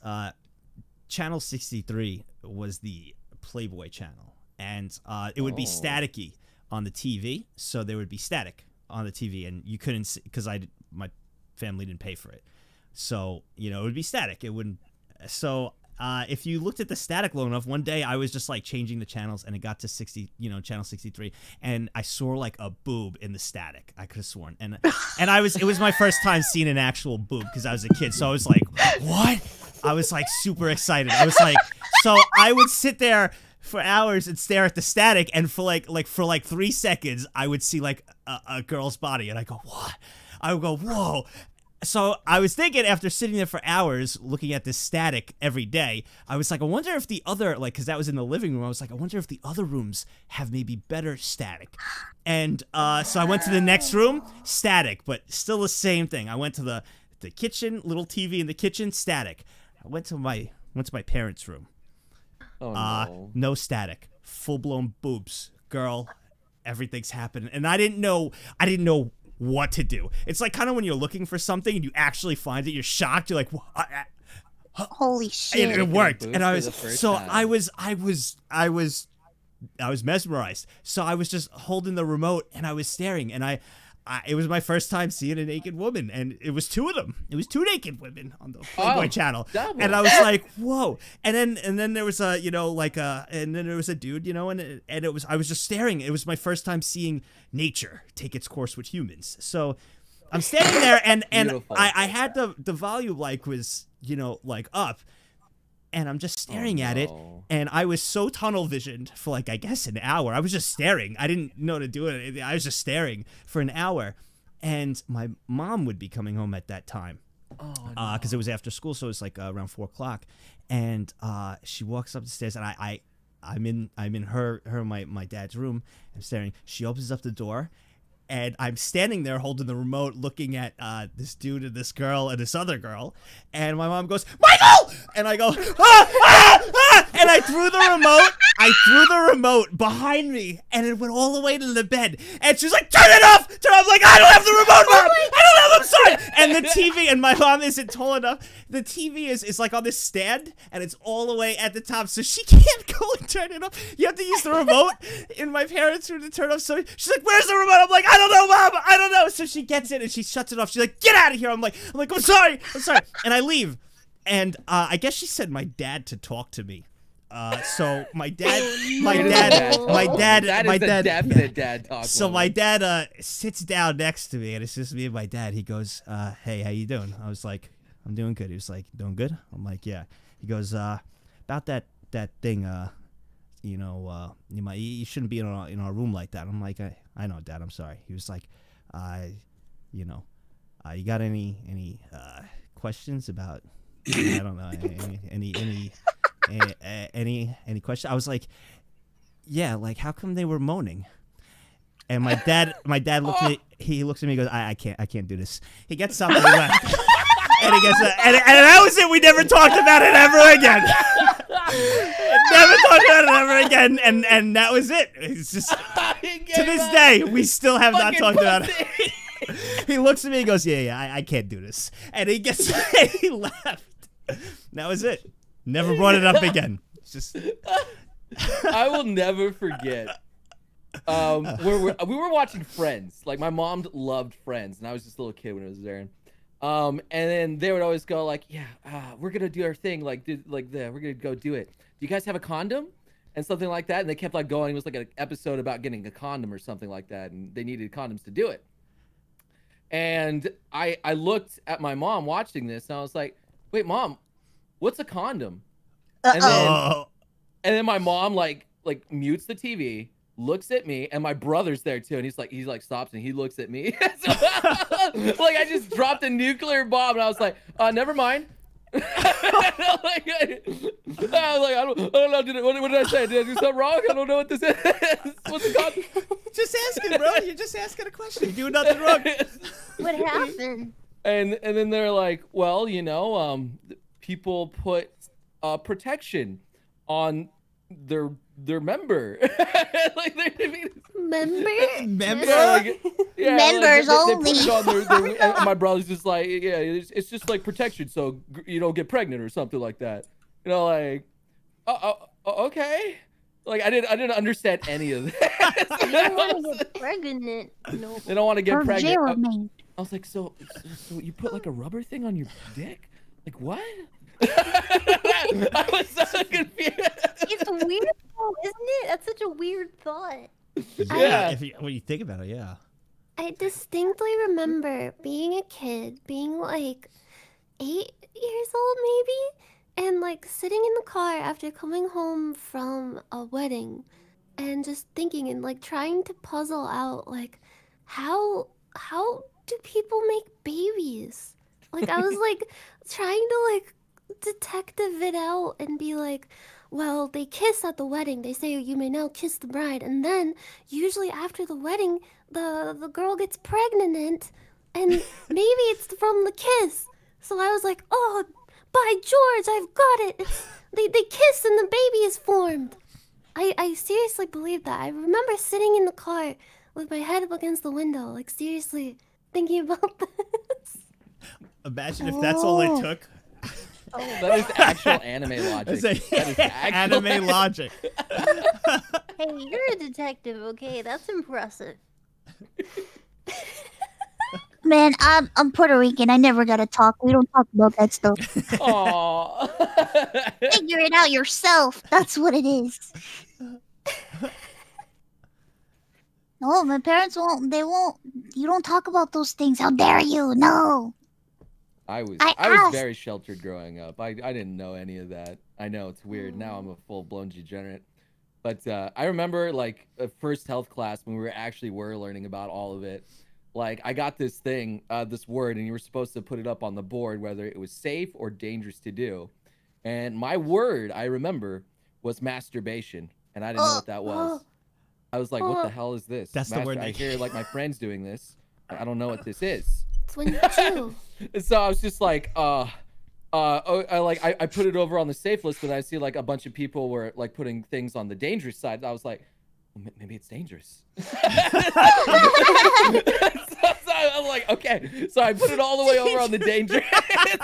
Channel 63 was the Playboy channel, and it would be staticky on the TV, so there would be static on the TV, and you couldn't see, because my family didn't pay for it, so you know it would be static. It wouldn't. So if you looked at the static long enough, one day I was just like changing the channels, and it got to 60, you know, channel 63, and I saw like a boob in the static. I could have sworn, and it was my first time seeing an actual boob because I was a kid, so I was like, what? I was like super excited. I was like, so I would sit there for hours and stare at the static, and for like 3 seconds, I would see like a girl's body, and I go, what? I would go, whoa. So I was thinking, after sitting there for hours looking at this static every day, I was like, I wonder if the other, like, because that was in the living room, I was like, I wonder if the other rooms have maybe better static. And so I went to the next room, static, but still the same thing. I went to the kitchen, little TV in the kitchen, static. I went to my parents' room. Oh, no static, full blown boobs, girl, everything's happening, and I didn't know what to do. It's like kind of when you're looking for something and you actually find it, you're shocked. You're like, holy shit! And it worked, and I was mesmerized. So I was just holding the remote and I was staring, and it was my first time seeing a naked woman, and it was two of them. It was two naked women on the Playboy channel, double. And I was like, "Whoa!" And then there was a, you know, like a, and then there was a dude, you know, and it was, I was just staring. It was my first time seeing nature take its course with humans. So I'm standing there, and I had the volume like was, you know, like up, and I'm just staring at it, and I was so tunnel visioned for like, I guess, an hour. I was just staring. I didn't know to do it. I was just staring for an hour, and my mom would be coming home at that time, because it was after school, so it's like around 4 o'clock, and she walks up the stairs, and I'm in my dad's room. I'm staring. She opens up the door, and I'm standing there holding the remote, looking at this dude and this girl and this other girl. And my mom goes, Michael! And I go, ah, ah, ah! And I threw the remote behind me, and it went all the way to the bed. And she was like, turn it off! Turn it off! I'm like, I don't have the remote, Mom! I don't have, I'm sorry! And the TV, and my mom isn't tall enough. The TV is like on this stand, and it's all the way at the top, so she can't go and turn it off. You have to use the remote in my parents' room to turn off. So she's like, where's the remote? I'm like, I don't know, Mom! I don't know! So she gets it, and she shuts it off. She's like, get out of here! I'm like, I'm sorry! I'm sorry! And I leave. And I guess she said my dad to talk to me. So my dad. So my dad sits down next to me, and it's just me and my dad. He goes, "Hey, how you doing?" I was like, "I'm doing good." He was like, "Doing good?" I'm like, "Yeah." He goes, "About that thing, you know, you shouldn't be in our room like that." I'm like, "I know, Dad. I'm sorry." He was like, you know, you got any questions about?" I don't know, any question? I was like, yeah, like, how come they were moaning? And my dad looked at me, he looks at me and goes, I can't do this. He gets something left. And he gets and that was it. We never talked about it ever again. Never talked about it ever again, and that was it. It's just, to this day, we still have not talked about it. He looks at me and goes, yeah, I can't do this. And he gets, and he left. That was it. Never brought it up again. It's just, I will never forget. We were watching Friends. Like, my mom loved Friends, and I was just a little kid when it was there. And then they would always go like, yeah, we're gonna do our thing. We're gonna go do it. Do you guys have a condom? And something like that. And they kept like going. It was like an episode about getting a condom or something like that. And they needed condoms to do it. And I looked at my mom watching this, and I was like, wait, Mom, what's a condom? And then my mom like mutes the TV, looks at me, and my brother's there too, and he's like stops and he looks at me. So, like, I just dropped a nuclear bomb, and I was like, never mind. I don't know. What did I say? Did I do something wrong? I don't know what this is. What's it called? Just asking, bro. You're just asking a question. You're doing nothing wrong. What happened? And then they're like, well, you know, people put protection on their member. Like, members only. And my brother's just like, yeah, it's just like protection, so you don't get pregnant or something like that. You know, like, okay. Like I didn't understand any of this. They don't want to get pregnant. No. They don't want to get pregnant. I was like, so you put like a rubber thing on your dick? Like what? I was so confused. It's weird though, isn't it? That's such a weird thought. Yeah. When you think about it, yeah. I distinctly remember being a kid, being like 8 years old maybe, and like sitting in the car after coming home from a wedding and just thinking and like trying to puzzle out like how do people make babies? Like I was like trying to like detective it out and be like, well, they kiss at the wedding. They say you may now kiss the bride, and then usually after the wedding, the girl gets pregnant, and maybe it's from the kiss. So I was like, oh, by George, I've got it. They kiss and the baby is formed. I seriously believe that. I remember sitting in the car with my head up against the window, like seriously thinking about this. Imagine if that's all it took. Oh. That is actual anime logic. That is actual anime logic. Hey, you're a detective, okay? That's impressive. Man, I'm Puerto Rican. I never gotta talk. We don't talk about that stuff. Aww. Figure it out yourself. That's what it is. No, my parents won't. They won't. You don't talk about those things. How dare you? No. I was very sheltered growing up. I didn't know any of that. I know it's weird. Now I'm a full-blown degenerate. But I remember like the first health class when we were actually learning about all of it. Like I got this thing, this word, and you were supposed to put it up on the board whether it was safe or dangerous to do. And my word, I remember, was masturbation, and I didn't know what that was. I was like, what the hell is this? That's the word. I hear like my friends doing this. I don't know what this is. It's when you chew. So I was just like, I put it over on the safe list, and I see like a bunch of people were like putting things on the dangerous side. I was like, well, maybe it's dangerous. so I'm like, okay. So I put it all the way over on the dangerous. It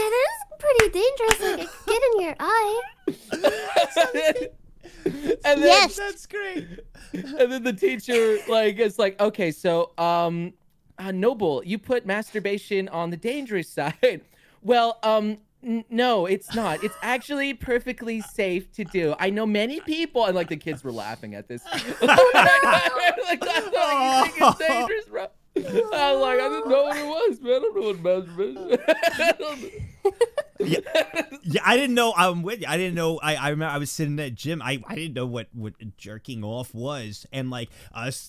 is pretty dangerous. Like it could get in your eye. And then, yes, that's great. And then the teacher like is like, okay, so Noble, you put masturbation on the dangerous side. Well, no, it's not. It's actually perfectly safe to do. I know many people, and like the kids were laughing at this. Like, that's not, you think it's dangerous, bro. I was like, I didn't know what it was, man. I don't know what masturbation is. Yeah, I didn't know. I'm with you. I didn't know. I remember I was sitting at gym. I didn't know what jerking off was, and like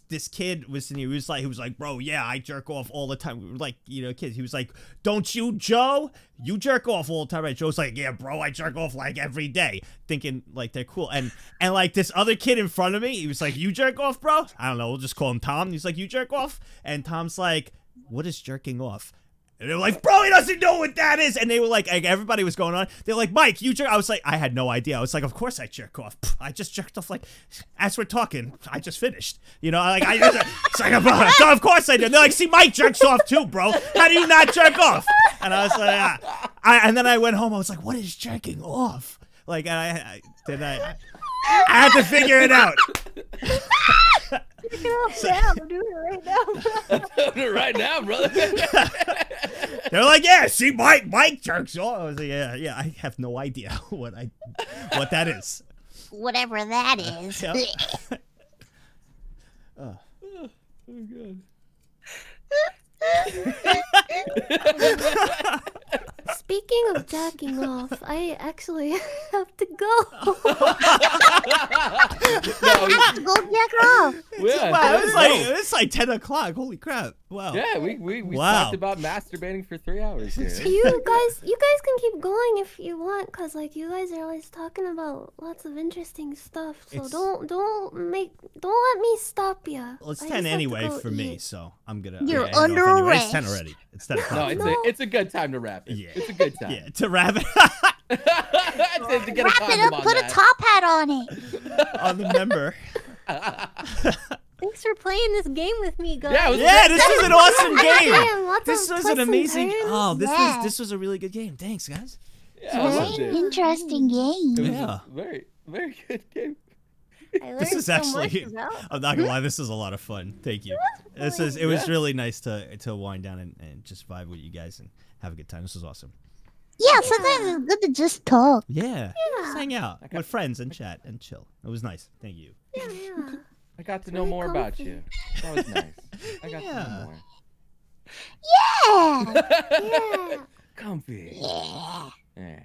this kid was sitting here. He was like, bro, yeah, I jerk off all the time. We were like, you know, kids. He was like, don't you, Joe? You jerk off all the time. And Joe's like, yeah, bro, I jerk off like every day, thinking like they're cool. And like this other kid in front of me, he was like, you jerk off, bro? I don't know. We'll just call him Tom. And he's like, you jerk off? And Tom's like, what is jerking off? And they were like, bro, he doesn't know what that is. And they were like everybody was going on. They're like, Mike, you jerk. I was like, I had no idea. I was like, of course I jerk off. I just jerked off like, as we're talking, I just finished. You know, like, it's like, so of course I did. And they're like, see, Mike jerks off too, bro. How do you not jerk off? And I was like, ah. And then I went home. I was like, what is jerking off? Like, and I had to figure it out. I'm doing it right now. I'm doing it right now, brother. They're like, yeah, see, Mike jerks off. I was like, yeah, I have no idea what that is. Whatever that is. Yeah. Oh, good. Speaking of jacking off, I actually have to go. I have to go jack off. Yeah, wow, it was like 10 o'clock. Holy crap! Wow. Yeah, we talked about masturbating for 3 hours here. You guys can keep going if you want, cause like you guys are always talking about lots of interesting stuff. So don't let me stop you. Well, it's 10 anyway for me, so I'm gonna. You're under arrest. It's 10 already. It's 10 o'clock. No, it's a good time to wrap it. Yeah. It's a good time. Yeah, to wrap it. to get wrap it up. Put that. A top hat on it. On the member. Thanks for playing this game with me, guys. Yeah, this is an awesome game. This was an amazing. Oh, this was a really good game. Thanks, guys. Yeah, very interesting game. It was a very, very good game. This is so actually, I'm not gonna lie, this is a lot of fun. Thank you. This is, it was really nice to wind down and just vibe with you guys and have a good time. This was awesome. Yeah, sometimes it's good to just talk. Yeah, just hang out with friends and chat and chill. It was nice. Thank you. Yeah. I got to know more about you. That was nice. I got to know more. Yeah. Comfy. Yeah. Alright.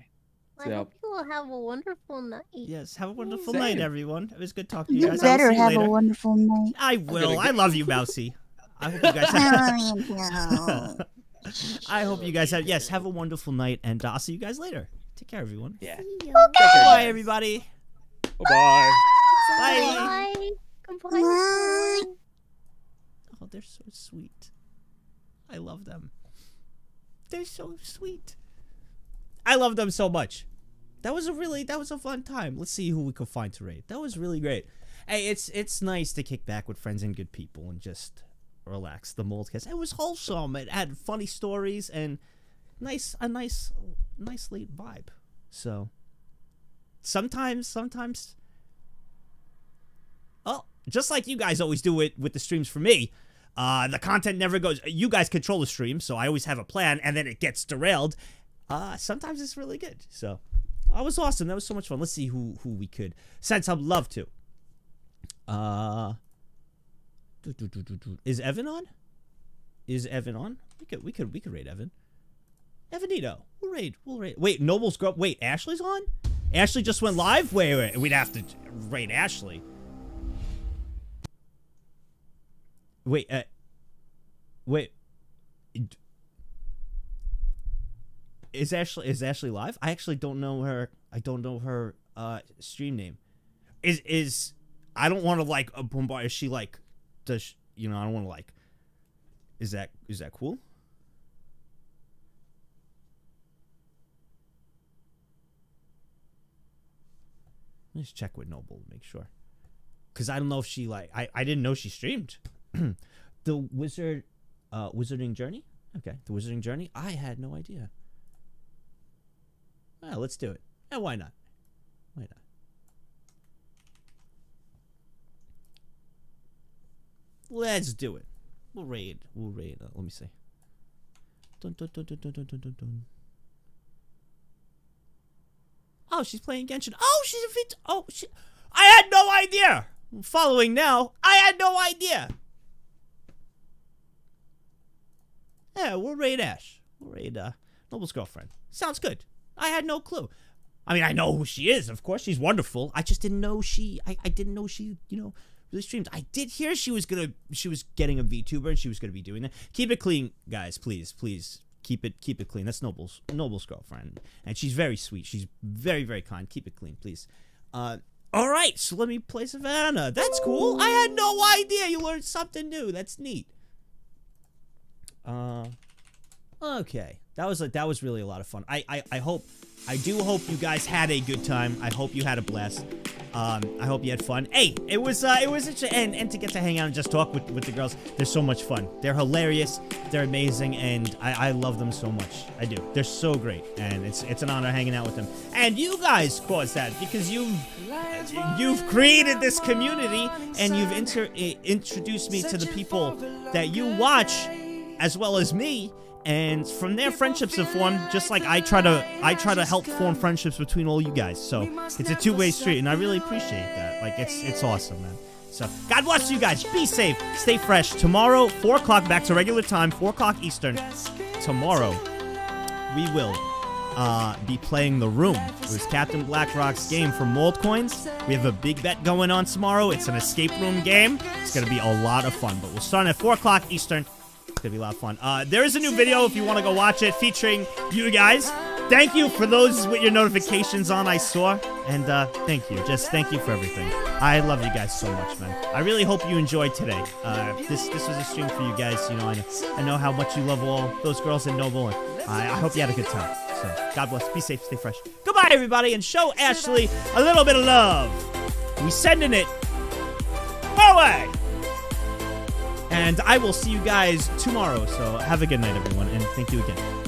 I hope you will have a wonderful night. Yes, have a wonderful night, everyone. It was good talking to you guys. You better have a wonderful night. I will. I love you, Mousy. I hope you guys have. I hope you guys have. Yes, have a wonderful night, and I'll see you guys later. Take care, everyone. Yeah. Okay. Bye, everybody. Bye. Bye. Bye. Goodbye. Oh, they're so sweet. I love them. They're so sweet. I love them so much. That was a fun time. Let's see who we could find to raid. That was really great. Hey, it's nice to kick back with friends and good people and just relax. The Moldcast. It was wholesome. It had funny stories and a nice late vibe. So sometimes oh, just like you guys always do it with the streams for me. The content never goes. You guys control the stream, so I always have a plan and then it gets derailed. Sometimes it's really good. So that was awesome. That was so much fun. Let's see who we could send some love to. Is Evan on? Is Evan on? We could raid Evan. Evanito. We'll raid. Wait, Noble's girl. Wait, Ashley's on? Ashley just went live? Wait. We'd have to raid Ashley. Wait. Is Ashley live? I actually don't know her. I don't know her stream name. I don't want to like bombard. Is she like? Does she, you know? I don't want to like. Is that cool? Let's check with Noble to make sure. Cause I don't know if she like. I didn't know she streamed. The Wizarding Journey. Okay, the Wizarding Journey. I had no idea. Yeah, let's do it. Yeah, why not? Why not? Let's do it. We'll raid. Let me see. Dun. Oh, she's playing Genshin. Oh, she's a fit. Oh, she. I had no idea. I'm following now. I had no idea. Yeah, we'll raid Ash. We'll raid Noble's girlfriend. Sounds good. I had no clue. I mean, I know who she is, of course. She's wonderful. I just didn't know she. I didn't know she. You know, really streams. I did hear she was gonna. She was getting a VTuber, and she was gonna be doing that. Keep it clean, guys. Please keep it clean. That's Noble's girlfriend, and she's very sweet. She's very kind. Keep it clean, please. All right. So let me play Savannah. That's cool. I had no idea. You learned something new. That's neat. Okay. That was really a lot of fun. I do hope you guys had a good time. I hope you had a blast. I hope you had fun. Hey, it was such a and to get to hang out and just talk with the girls. They're so much fun. They're hilarious. They're amazing, and I love them so much. I do. They're so great, and it's an honor hanging out with them. And you guys caused that because you've created this community and you've introduced me to the people that you watch as well as me. And from there, friendships have formed, just like I try to help form friendships between all you guys. So it's a two-way street, and I really appreciate that. Like, it's awesome, man. So God bless you guys. Be safe. Stay fresh. Tomorrow, 4 o'clock, back to regular time, 4 o'clock Eastern. Tomorrow, we will be playing The Room. It was Captain Blackrock's game for Moldcoins. We have a big bet going on tomorrow. It's an escape room game. It's going to be a lot of fun, but we'll start at 4 o'clock Eastern. Gonna be a lot of fun. There is a new video if you want to go watch it featuring you guys. Thank you for those with your notifications on, I saw. And thank you. Just thank you for everything. I love you guys so much, man. I really hope you enjoyed today. This was a stream for you guys. You know, I know how much you love all those girls in Noble. And I hope you had a good time. So God bless. Be safe. Stay fresh. Goodbye, everybody. And show Ashley a little bit of love. We sending it her way. And I will see you guys tomorrow, so have a good night, everyone, and thank you again.